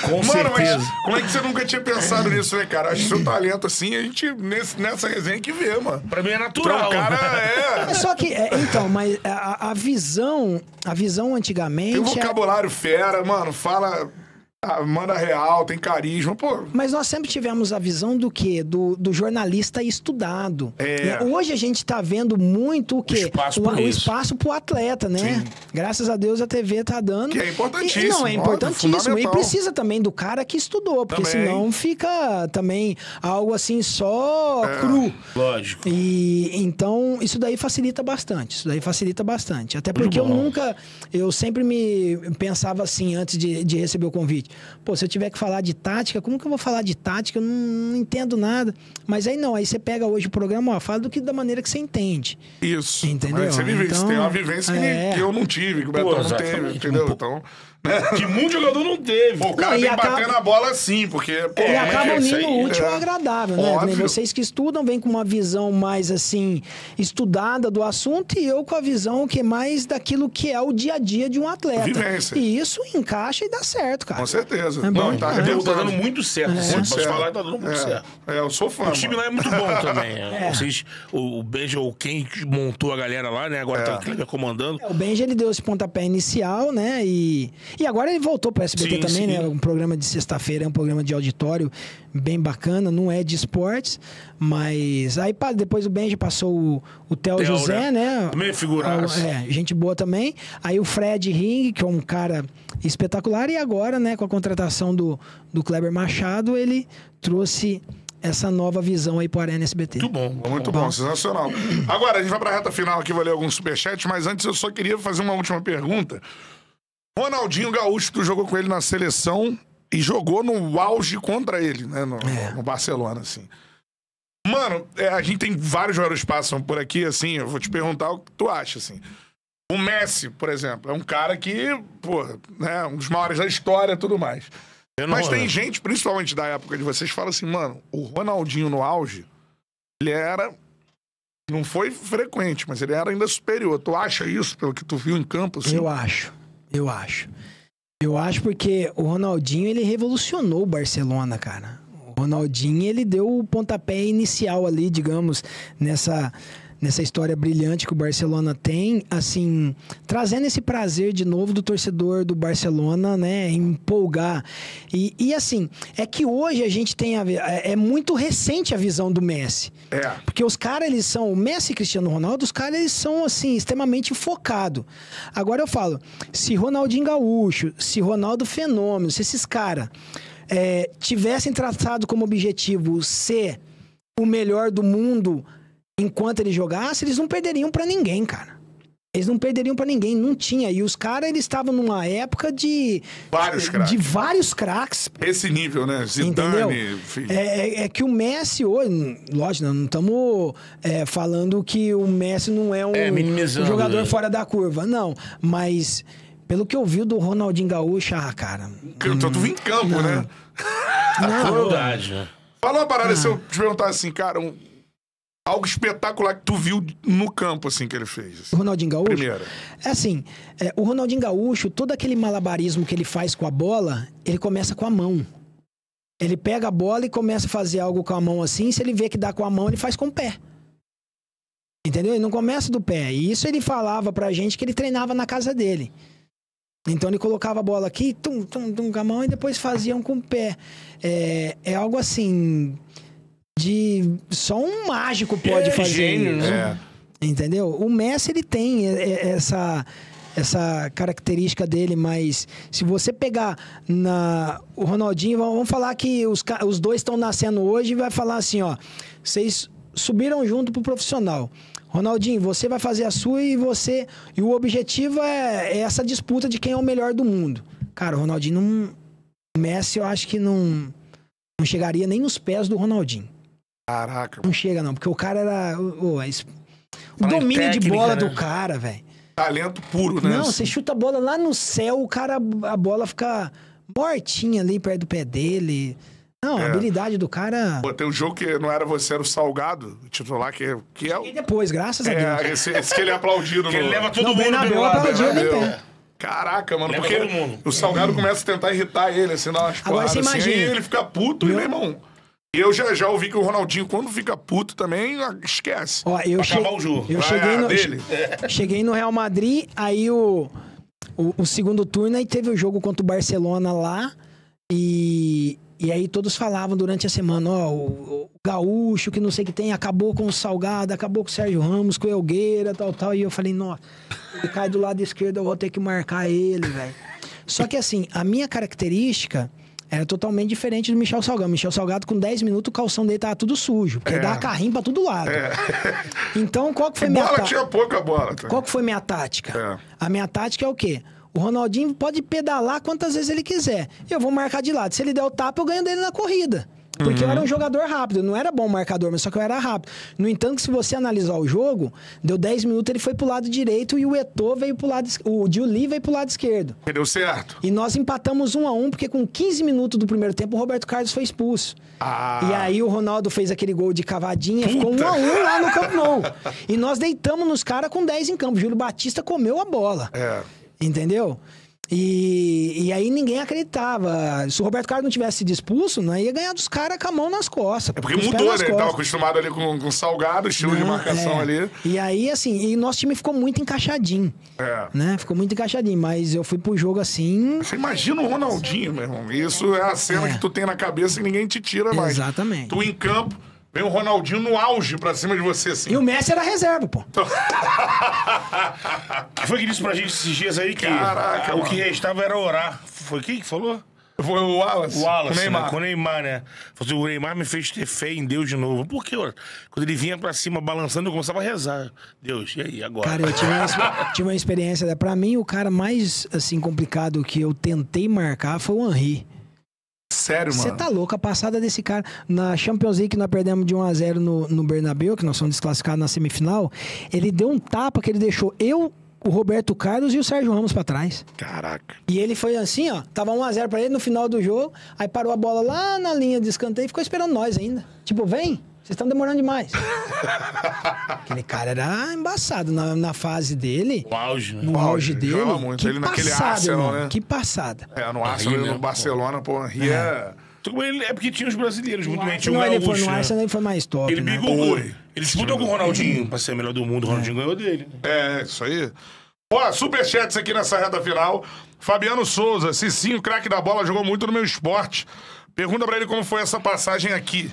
Com certeza. Mas como é que você nunca tinha pensado nisso, né, cara? Acho que seu talento assim, a gente nessa resenha que vê, mano. Pra mim é natural. Cara, só que, então, mas a visão antigamente... Tem um vocabulário fera, mano, fala... manda real, tem carisma, pô. Mas nós sempre tivemos a visão do quê? Do jornalista estudado. Hoje a gente tá vendo muito o quê? O espaço pro atleta, né? Sim. Graças a Deus a TV tá dando. Que é importantíssimo. É importantíssimo. E precisa também do cara que estudou, porque senão fica também algo assim só cru. Lógico. E então isso daí facilita bastante. Até porque eu sempre me pensava assim antes de receber o convite. Pô, se eu tiver que falar de tática, como que eu vou falar de tática? Eu não entendo nada. Mas aí não, aí você pega hoje o programa, fala da maneira que você entende. Isso. Entendeu? Você vive isso. Tem uma vivência que eu não tive, que o Betão não teve, entendeu? Então... Que muito jogador não teve. Pô, o cara vem batendo a bola assim, porque... E acaba unindo o útil ao agradável, né? Vocês que estudam vêm com uma visão mais, assim, estudada do assunto e eu com a visão que é mais daquilo que é o dia a dia de um atleta. Vivência. E isso encaixa e dá certo, cara. Com certeza. Não, tá dando muito certo. Posso falar que tá dando muito certo. Eu sou fã. O time lá é muito bom também. Vocês, o Benja, ou quem montou a galera lá, né? Agora tá o Kleber comandando. O Benja, ele deu esse pontapé inicial, né? E agora ele voltou para o SBT também, né? Um programa de sexta-feira, é um programa de auditório bem bacana, não é de esportes, mas... Aí depois o Benji passou o Theo José, né? Meio figuraço. É, gente boa também. Aí o Fred Ring, que é um cara espetacular, e agora, né, com a contratação do Kleber Machado, ele trouxe... essa nova visão aí pro Arena SBT. Muito bom, muito bom, sensacional. Agora, a gente vai pra reta final aqui, vou ler alguns superchats, mas antes eu só queria fazer uma última pergunta. Ronaldinho Gaúcho, tu jogou com ele na seleção e jogou no auge contra ele, né? No Barcelona, assim. Mano, a gente tem vários jogadores que passam por aqui, assim, eu vou te perguntar o que tu acha, assim. O Messi, por exemplo, é um cara que, pô, né, um dos maiores da história e tudo mais. Mas tem gente, principalmente da época de vocês, que fala assim, mano, o Ronaldinho no auge, ele era... Não foi frequente, mas ele era ainda superior. Tu acha isso, pelo que tu viu em campo? Assim? Eu acho, eu acho. Eu acho porque o Ronaldinho, ele revolucionou o Barcelona, cara. O Ronaldinho, ele deu o pontapé inicial ali, digamos, nessa história brilhante que o Barcelona tem, assim, trazendo esse prazer de novo do torcedor do Barcelona, né, empolgar. E assim, é que hoje a gente tem, é muito recente a visão do Messi. É. Porque os caras, eles são, o Messi e Cristiano Ronaldo, os caras, eles são, assim, extremamente focados. Agora eu falo, se Ronaldinho Gaúcho, se Ronaldo Fenômeno, se esses caras tivessem tratado como objetivo ser o melhor do mundo... Enquanto ele jogasse, eles não perderiam pra ninguém, cara. Eles não perderiam pra ninguém, não tinha. E os caras, eles estavam numa época de... Vários craques. De vários craques. Esse nível, né? Zidane, enfim. É que o Messi hoje... Lógico, não estamos falando que o Messi não é um jogador fora da curva. Não, mas... Pelo que eu vi do Ronaldinho Gaúcho, cara... Então tu vim em campo, não, né? Não, verdade. Fala uma parada, se eu te perguntar assim, cara... Algo espetacular que tu viu no campo, assim, que ele fez. O Ronaldinho Gaúcho? Primeiro. É assim, o Ronaldinho Gaúcho, todo aquele malabarismo que ele faz com a bola, ele começa com a mão. Ele pega a bola e começa a fazer algo com a mão assim, se ele vê que dá com a mão, ele faz com o pé. Entendeu? Ele não começa do pé. E isso ele falava pra gente que ele treinava na casa dele. Então ele colocava a bola aqui, tum, tum, tum, com a mão, e depois faziam com o pé. É algo assim... de só um mágico pode fazer, gênio, né? Entendeu? O Messi, ele tem essa característica dele, mas se você pegar o Ronaldinho, vamos falar que os dois estão nascendo hoje e vai falar assim, ó, vocês subiram junto pro profissional. Ronaldinho, você vai fazer a sua e o objetivo é essa disputa de quem é o melhor do mundo. Cara, o Ronaldinho o Messi, eu acho que não chegaria nem nos pés do Ronaldinho. Caraca. Não chega, não. Porque o cara era... O domínio técnica, de bola, né, do cara, velho. Talento puro, né? Não, você chuta a bola lá no céu, o cara... A bola fica mortinha ali perto do pé dele. Não, a habilidade do cara... Pô, tem um jogo que não era você, era o Salgado, o titular, que é... E depois, graças a Deus. Esse que ele é aplaudido. Que ele leva todo mundo pelo lado. Caraca, mano, leva porque o Salgado começa a tentar irritar ele, assim, dar umas porradas, assim, e ele fica puto, meu irmão. Eu já ouvi que o Ronaldinho, quando fica puto também, esquece. Ó, eu acabar o jogo. Eu cheguei no Real Madrid, aí o segundo turno, aí teve o jogo contra o Barcelona lá, e aí todos falavam durante a semana, ó, o Gaúcho, que não sei o que tem, acabou com o Salgado, acabou com o Sérgio Ramos, com o Elgueira, tal, tal, e eu falei, nossa... Ele cai do lado esquerdo, eu vou ter que marcar ele, velho. Só que assim, a minha característica era totalmente diferente do Michel Salgado. Michel Salgado, com 10 minutos, o calção dele tava tudo sujo. Porque dava carrinho pra todo lado. Então, qual que foi a minha tática? Tinha pouca bola. Tá? Qual que foi a minha tática? A minha tática é o quê? O Ronaldinho pode pedalar quantas vezes ele quiser. Eu vou marcar de lado. Se ele der o tapa, eu ganho dele na corrida. Porque eu era um jogador rápido, eu não era bom marcador, mas só que eu era rápido. No entanto, se você analisar o jogo, deu 10 minutos, ele foi pro lado direito e o Eto'o veio pro lado... O Diuli veio pro lado esquerdo. E deu certo. E nós empatamos 1 a 1, porque com 15 minutos do primeiro tempo, o Roberto Carlos foi expulso. E aí o Ronaldo fez aquele gol de cavadinha, ficou 1 a 1 lá no Camp Nou. E nós deitamos nos caras com 10 em campo. Júlio Batista comeu a bola. Entendeu? E aí ninguém acreditava. Se o Roberto Carlos não tivesse sido expulso, não ia ganhar dos caras com a mão nas costas. É porque mudou, né? Ele tava acostumado ali com Salgado, estilo de marcação ali. E aí, assim, e nosso time ficou muito encaixadinho. É. Né? Ficou muito encaixadinho, mas eu fui pro jogo assim... Você imagina o Ronaldinho, meu irmão. Isso é a cena que tu tem na cabeça e ninguém te tira mais. Exatamente. Tu em campo... Vem o Ronaldinho no auge pra cima de você, assim. E o Messi era reserva, pô. Foi que disse pra gente esses dias aí que... Caraca, o que restava era orar. Foi quem que falou? Foi o Wallace. O Wallace, Neymar. Né? Com o Neymar, né? Falei, o Neymar me fez ter fé em Deus de novo. Por quê? Quando ele vinha pra cima balançando, eu começava a rezar. Deus, e aí, agora? Cara, eu tive uma experiência... Né? Pra mim, o cara mais, assim, complicado que eu tentei marcar foi o Henry. Sério, mano? Você tá louco, a passada desse cara. Na Champions League, que nós perdemos de 1-0 no Bernabéu, que nós somos desclassificados na semifinal, ele deu um tapa que ele deixou eu, o Roberto Carlos e o Sérgio Ramos pra trás. Caraca. E ele foi assim, ó, tava 1-0 pra ele no final do jogo, aí parou a bola lá na linha de escanteio e ficou esperando nós ainda. Tipo, vem, vocês estão demorando demais. Aquele cara era embaçado na fase dele. O auge, né? No auge dele. Jogava muito. Ele naquele Arsenal, né? Que passada. É, no Arsenal, ele no Barcelona, pô. É porque tinha os brasileiros muito bem. Tinha o Gaúcho, ele foi no Arsenal, ele foi mais top. Ele bigou. Ele disputou com o Ronaldinho pra ser o melhor do mundo. O Ronaldinho ganhou dele. É, isso aí. Ó, superchats aqui nessa reta final. Fabiano Souza, Cicinho, craque da bola, jogou muito no meu esporte. Pergunta pra ele como foi essa passagem aqui.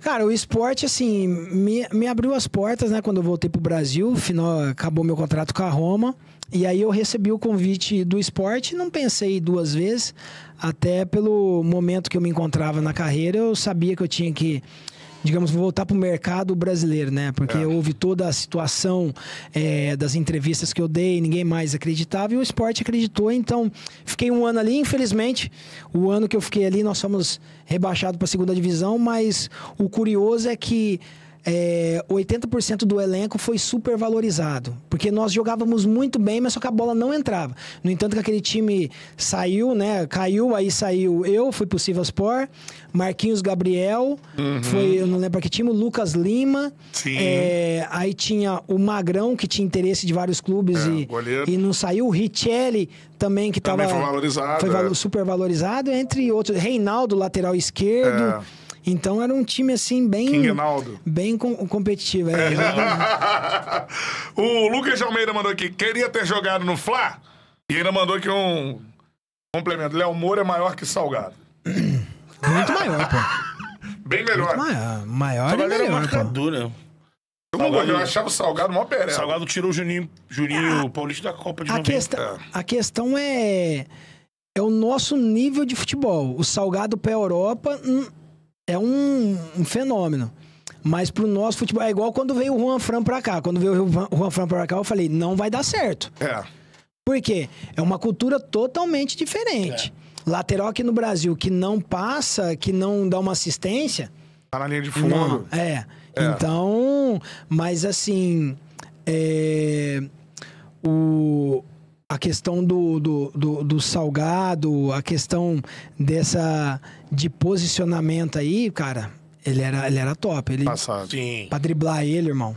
Cara, o esporte, assim, me abriu as portas, né? Quando eu voltei pro Brasil, final, acabou meu contrato com a Roma. E aí eu recebi o convite do esporte, não pensei duas vezes. Até pelo momento que eu me encontrava na carreira, eu sabia que eu tinha que... digamos, voltar pro mercado brasileiro, né? Porque houve toda a situação das entrevistas que eu dei, ninguém mais acreditava e o esporte acreditou. Então, fiquei um ano ali, infelizmente, o ano que eu fiquei ali, nós fomos rebaixados para a 2ª divisão, mas o curioso é que 80% do elenco foi super valorizado, porque nós jogávamos muito bem, mas só que a bola não entrava. No entanto que aquele time saiu, né, caiu, aí saiu eu, fui pro Sivaspor, Marquinhos Gabriel, foi, eu não lembro que time, o Lucas Lima, aí tinha o Magrão, que tinha interesse de vários clubes e não saiu, o Richelli também, que também tava, foi super valorizado, entre outros, Reinaldo, lateral esquerdo. Então era um time assim, bem competitivo. O Lucas Almeida mandou aqui, queria ter jogado no Fla, e ainda mandou aqui um complemento. Léo Moura é maior que Salgado. Muito maior, pô. Bem melhor. Muito maior e melhor, marcador, pô. Eu achava o Salgado mó pereba. Salgado tirou o Juninho Paulista da Copa de 90. A questão é o nosso nível de futebol. O Salgado pra Europa... é um fenômeno. Mas pro nosso futebol... é igual quando veio o Juan Fran pra cá. Quando veio o Juan Fran pra cá, eu falei, não vai dar certo. Por quê? É uma cultura totalmente diferente. Lateral aqui no Brasil, que não passa, que não dá uma assistência... Tá na linha de fundo. Então... Mas assim... A questão do Salgado, a questão de posicionamento aí, cara, ele era top. Pra driblar ele, irmão,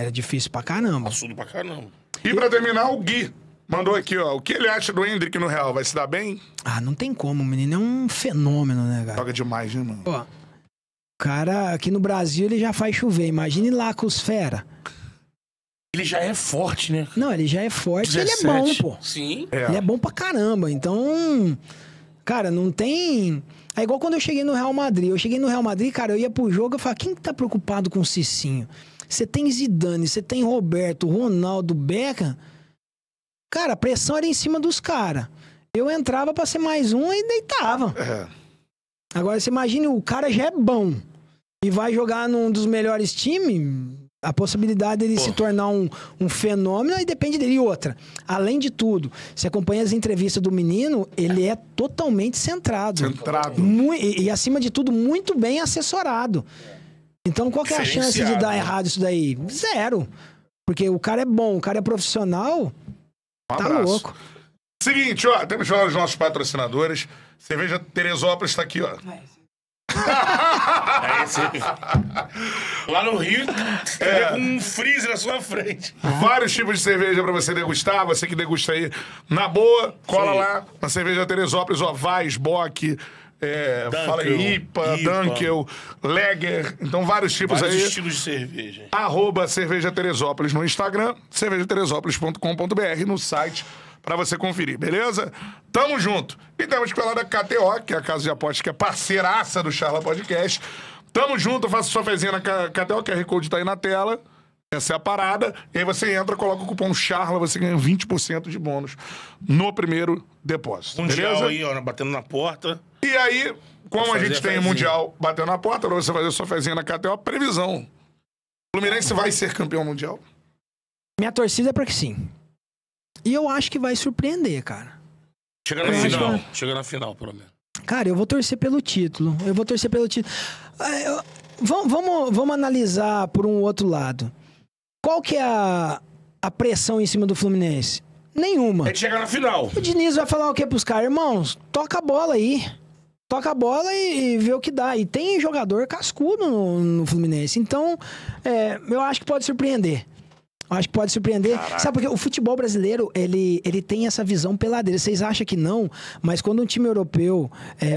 era difícil pra caramba. Assudo pra caramba. E pra terminar, o Gui mandou aqui, ó. O que ele acha do Endrick no Real? Vai se dar bem? Ah, não tem como, o menino é um fenômeno, né, cara? Joga demais, né, mano? Ó, o cara aqui no Brasil, ele já faz chover. Imagine lá com os fera. Ele já é forte, né? Não, ele já é forte, 17. Ele é bom, pô. Sim. Ele é bom pra caramba. Então, cara, não tem... É igual quando eu cheguei no Real Madrid. Eu cheguei no Real Madrid, cara, eu ia pro jogo e falava, quem tá preocupado com o Cicinho? Você tem Zidane, você tem Roberto, Ronaldo, Beckham. Cara, a pressão era em cima dos caras. Eu entrava pra ser mais um e deitava. Agora, você imagina, o cara já é bom e vai jogar num dos melhores times... A possibilidade dele se tornar um fenômeno, aí depende dele. E outra, além de tudo, se acompanha as entrevistas do menino, ele é totalmente centrado. E acima de tudo, muito bem assessorado. Então, qual que é a chance de dar errado isso daí? Zero. Porque o cara é bom, o cara é profissional, tá louco. Seguinte, ó, temos que falar dos nossos patrocinadores. Cerveja Teresópolis tá aqui, ó. Aí você... Lá no Rio, você teria um freezer na sua frente. Vários tipos de cerveja pra você degustar, você que degusta aí. Na boa, cola lá na cerveja Teresópolis, ó, Weiss, Bock... fala aí, IPA, Dunkel, Lager, então vários tipos vários aí. Vários estilos de cerveja. Arroba Cerveja Teresópolis no Instagram, cervejateresópolis.com.br no site pra você conferir, beleza? Tamo junto. E temos que falar da KTO, que é a casa de apostas que é parceiraça do Charla Podcast. Tamo junto, faça sua fezinha na KTO, QR Code tá aí na tela. Essa é a parada. E aí você entra, coloca o cupom CHARLA, você ganha 20% de bônus no primeiro depósito. Mundial aí, ó, batendo na porta. E aí, como a gente tem o Mundial batendo na porta, pra você fazer sua fezinha na KTO, previsão. O Fluminense vai ser campeão mundial? Minha torcida é pra que sim. E eu acho que vai surpreender, cara. Chega na final. Chega na final, pelo menos. Cara, eu vou torcer pelo título. Eu vou torcer pelo título. Vamos analisar por um outro lado. Qual que é a pressão em cima do Fluminense? Nenhuma. É de chegar na final. O Diniz vai falar o quê pros caras? Irmãos, toca a bola aí. Toca a bola e vê o que dá. E tem jogador cascudo no Fluminense. Então, eu acho que pode surpreender. Acho que pode surpreender. Caraca. Sabe, porque o futebol brasileiro, ele tem essa visão peladeira. Vocês acham que não, mas quando um time europeu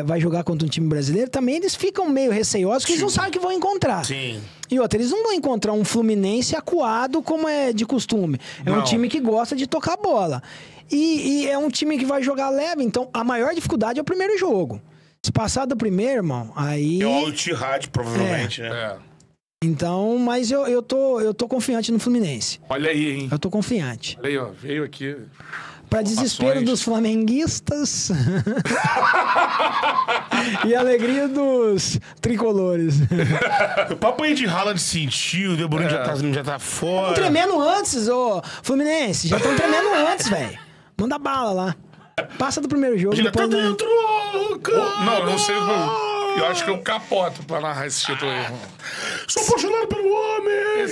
vai jogar contra um time brasileiro, também eles ficam meio receiosos, porque eles não sabem o que vão encontrar. Sim. E outra, eles não vão encontrar um Fluminense acuado, como é de costume. É um time que gosta de tocar bola. E é um time que vai jogar leve, então a maior dificuldade é o primeiro jogo. Se passar do primeiro, irmão, aí... É o Al-Ittihad, provavelmente, né? É. Então, mas eu tô confiante no Fluminense. Olha aí, hein? Eu tô confiante. Olha aí, ó, veio aqui... Pra desespero dos flamenguistas e alegria dos tricolores. O papo aí de Haaland sentiu, o De Bruyne já tá fora. Estão tremendo antes, ô Fluminense. Já estão tremendo antes, velho. Manda bala lá. Passa do primeiro jogo. Ele tá dentro, cara. Não sei como... Eu acho que eu capoto pra narrar esse título aí, irmão. Sou apaixonado pelo homem!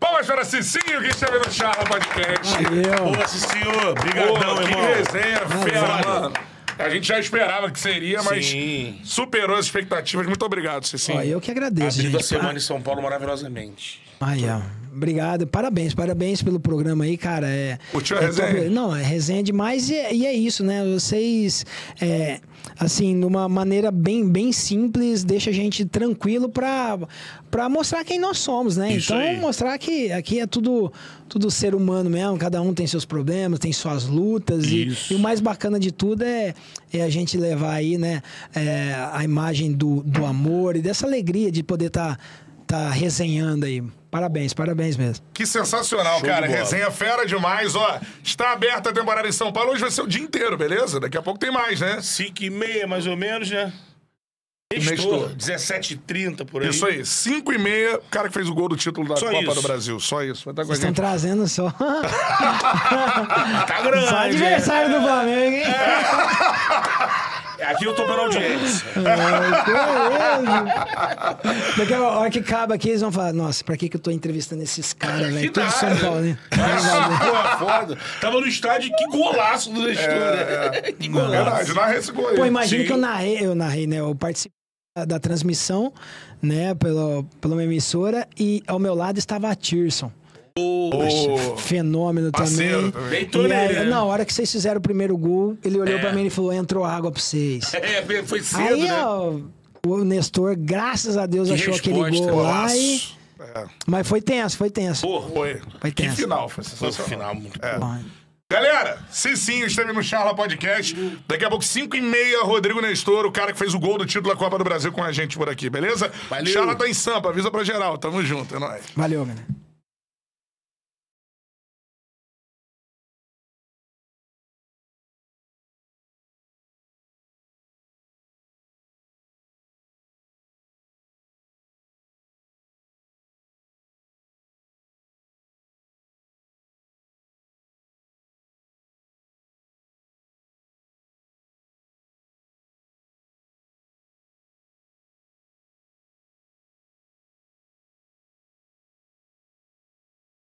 Palmas para Cicinho, que esteve no Charla Podcast. Boa, Cicinho. Obrigadão, irmão. Que resenha fera, mano. A gente já esperava que seria, mas superou as expectativas. Muito obrigado, Cicinho. Eu que agradeço, gente. Abriu a semana em São Paulo maravilhosamente. Aí, ó. Obrigado. Parabéns pelo programa aí, cara. Curtiu a resenha? Não, é resenha demais e é isso, né? Vocês... assim, de uma maneira bem simples, deixa a gente tranquilo pra mostrar quem nós somos, né? Isso então, mostrar que aqui é tudo ser humano mesmo, cada um tem seus problemas, tem suas lutas. E o mais bacana de tudo é a gente levar aí, né, a imagem do amor e dessa alegria de poder tá resenhando aí. Parabéns mesmo. Que sensacional, show, cara. Resenha fera demais, ó. Está aberta a temporada em São Paulo. Hoje vai ser o dia inteiro, beleza? Daqui a pouco tem mais, né? 5h30, mais ou menos, né? Estou 17h30, por aí. Isso aí, 5h30, o cara que fez o gol do título da Copa do Brasil. Só isso. Vai tá com vocês, estão trazendo só. Tá grande. Só adversário do Flamengo, hein? Aqui eu tô pela audiência. Daqui a hora que acaba aqui, eles vão falar: nossa, pra que eu tô entrevistando esses caras, velho? Tudo São Paulo, né? Nossa, foda. Tava no estádio, que golaço do Nestor, né? Que golaço. Verdade, narra esse gol aí. Pô, imagina que eu narrei, né? Eu participei da transmissão, né? Pela minha emissora, e ao meu lado estava a Tirson. Fenômeno também. Aí, na hora que vocês fizeram o primeiro gol, ele olhou pra mim e falou: entrou água pra vocês. Foi cedo, aí, né? O Nestor, graças a Deus, achou aquele gol lá e... Mas foi tenso. Foi tenso. Que final, foi sensacional. Muito bom. Galera, Cicinho esteve no Charla Podcast. Daqui a pouco, 5h30, Rodrigo Nestor, o cara que fez o gol do título da Copa do Brasil com a gente por aqui, beleza? Valeu. Charla tá em Sampa, avisa pra geral. Tamo junto, é nóis. Valeu, galera.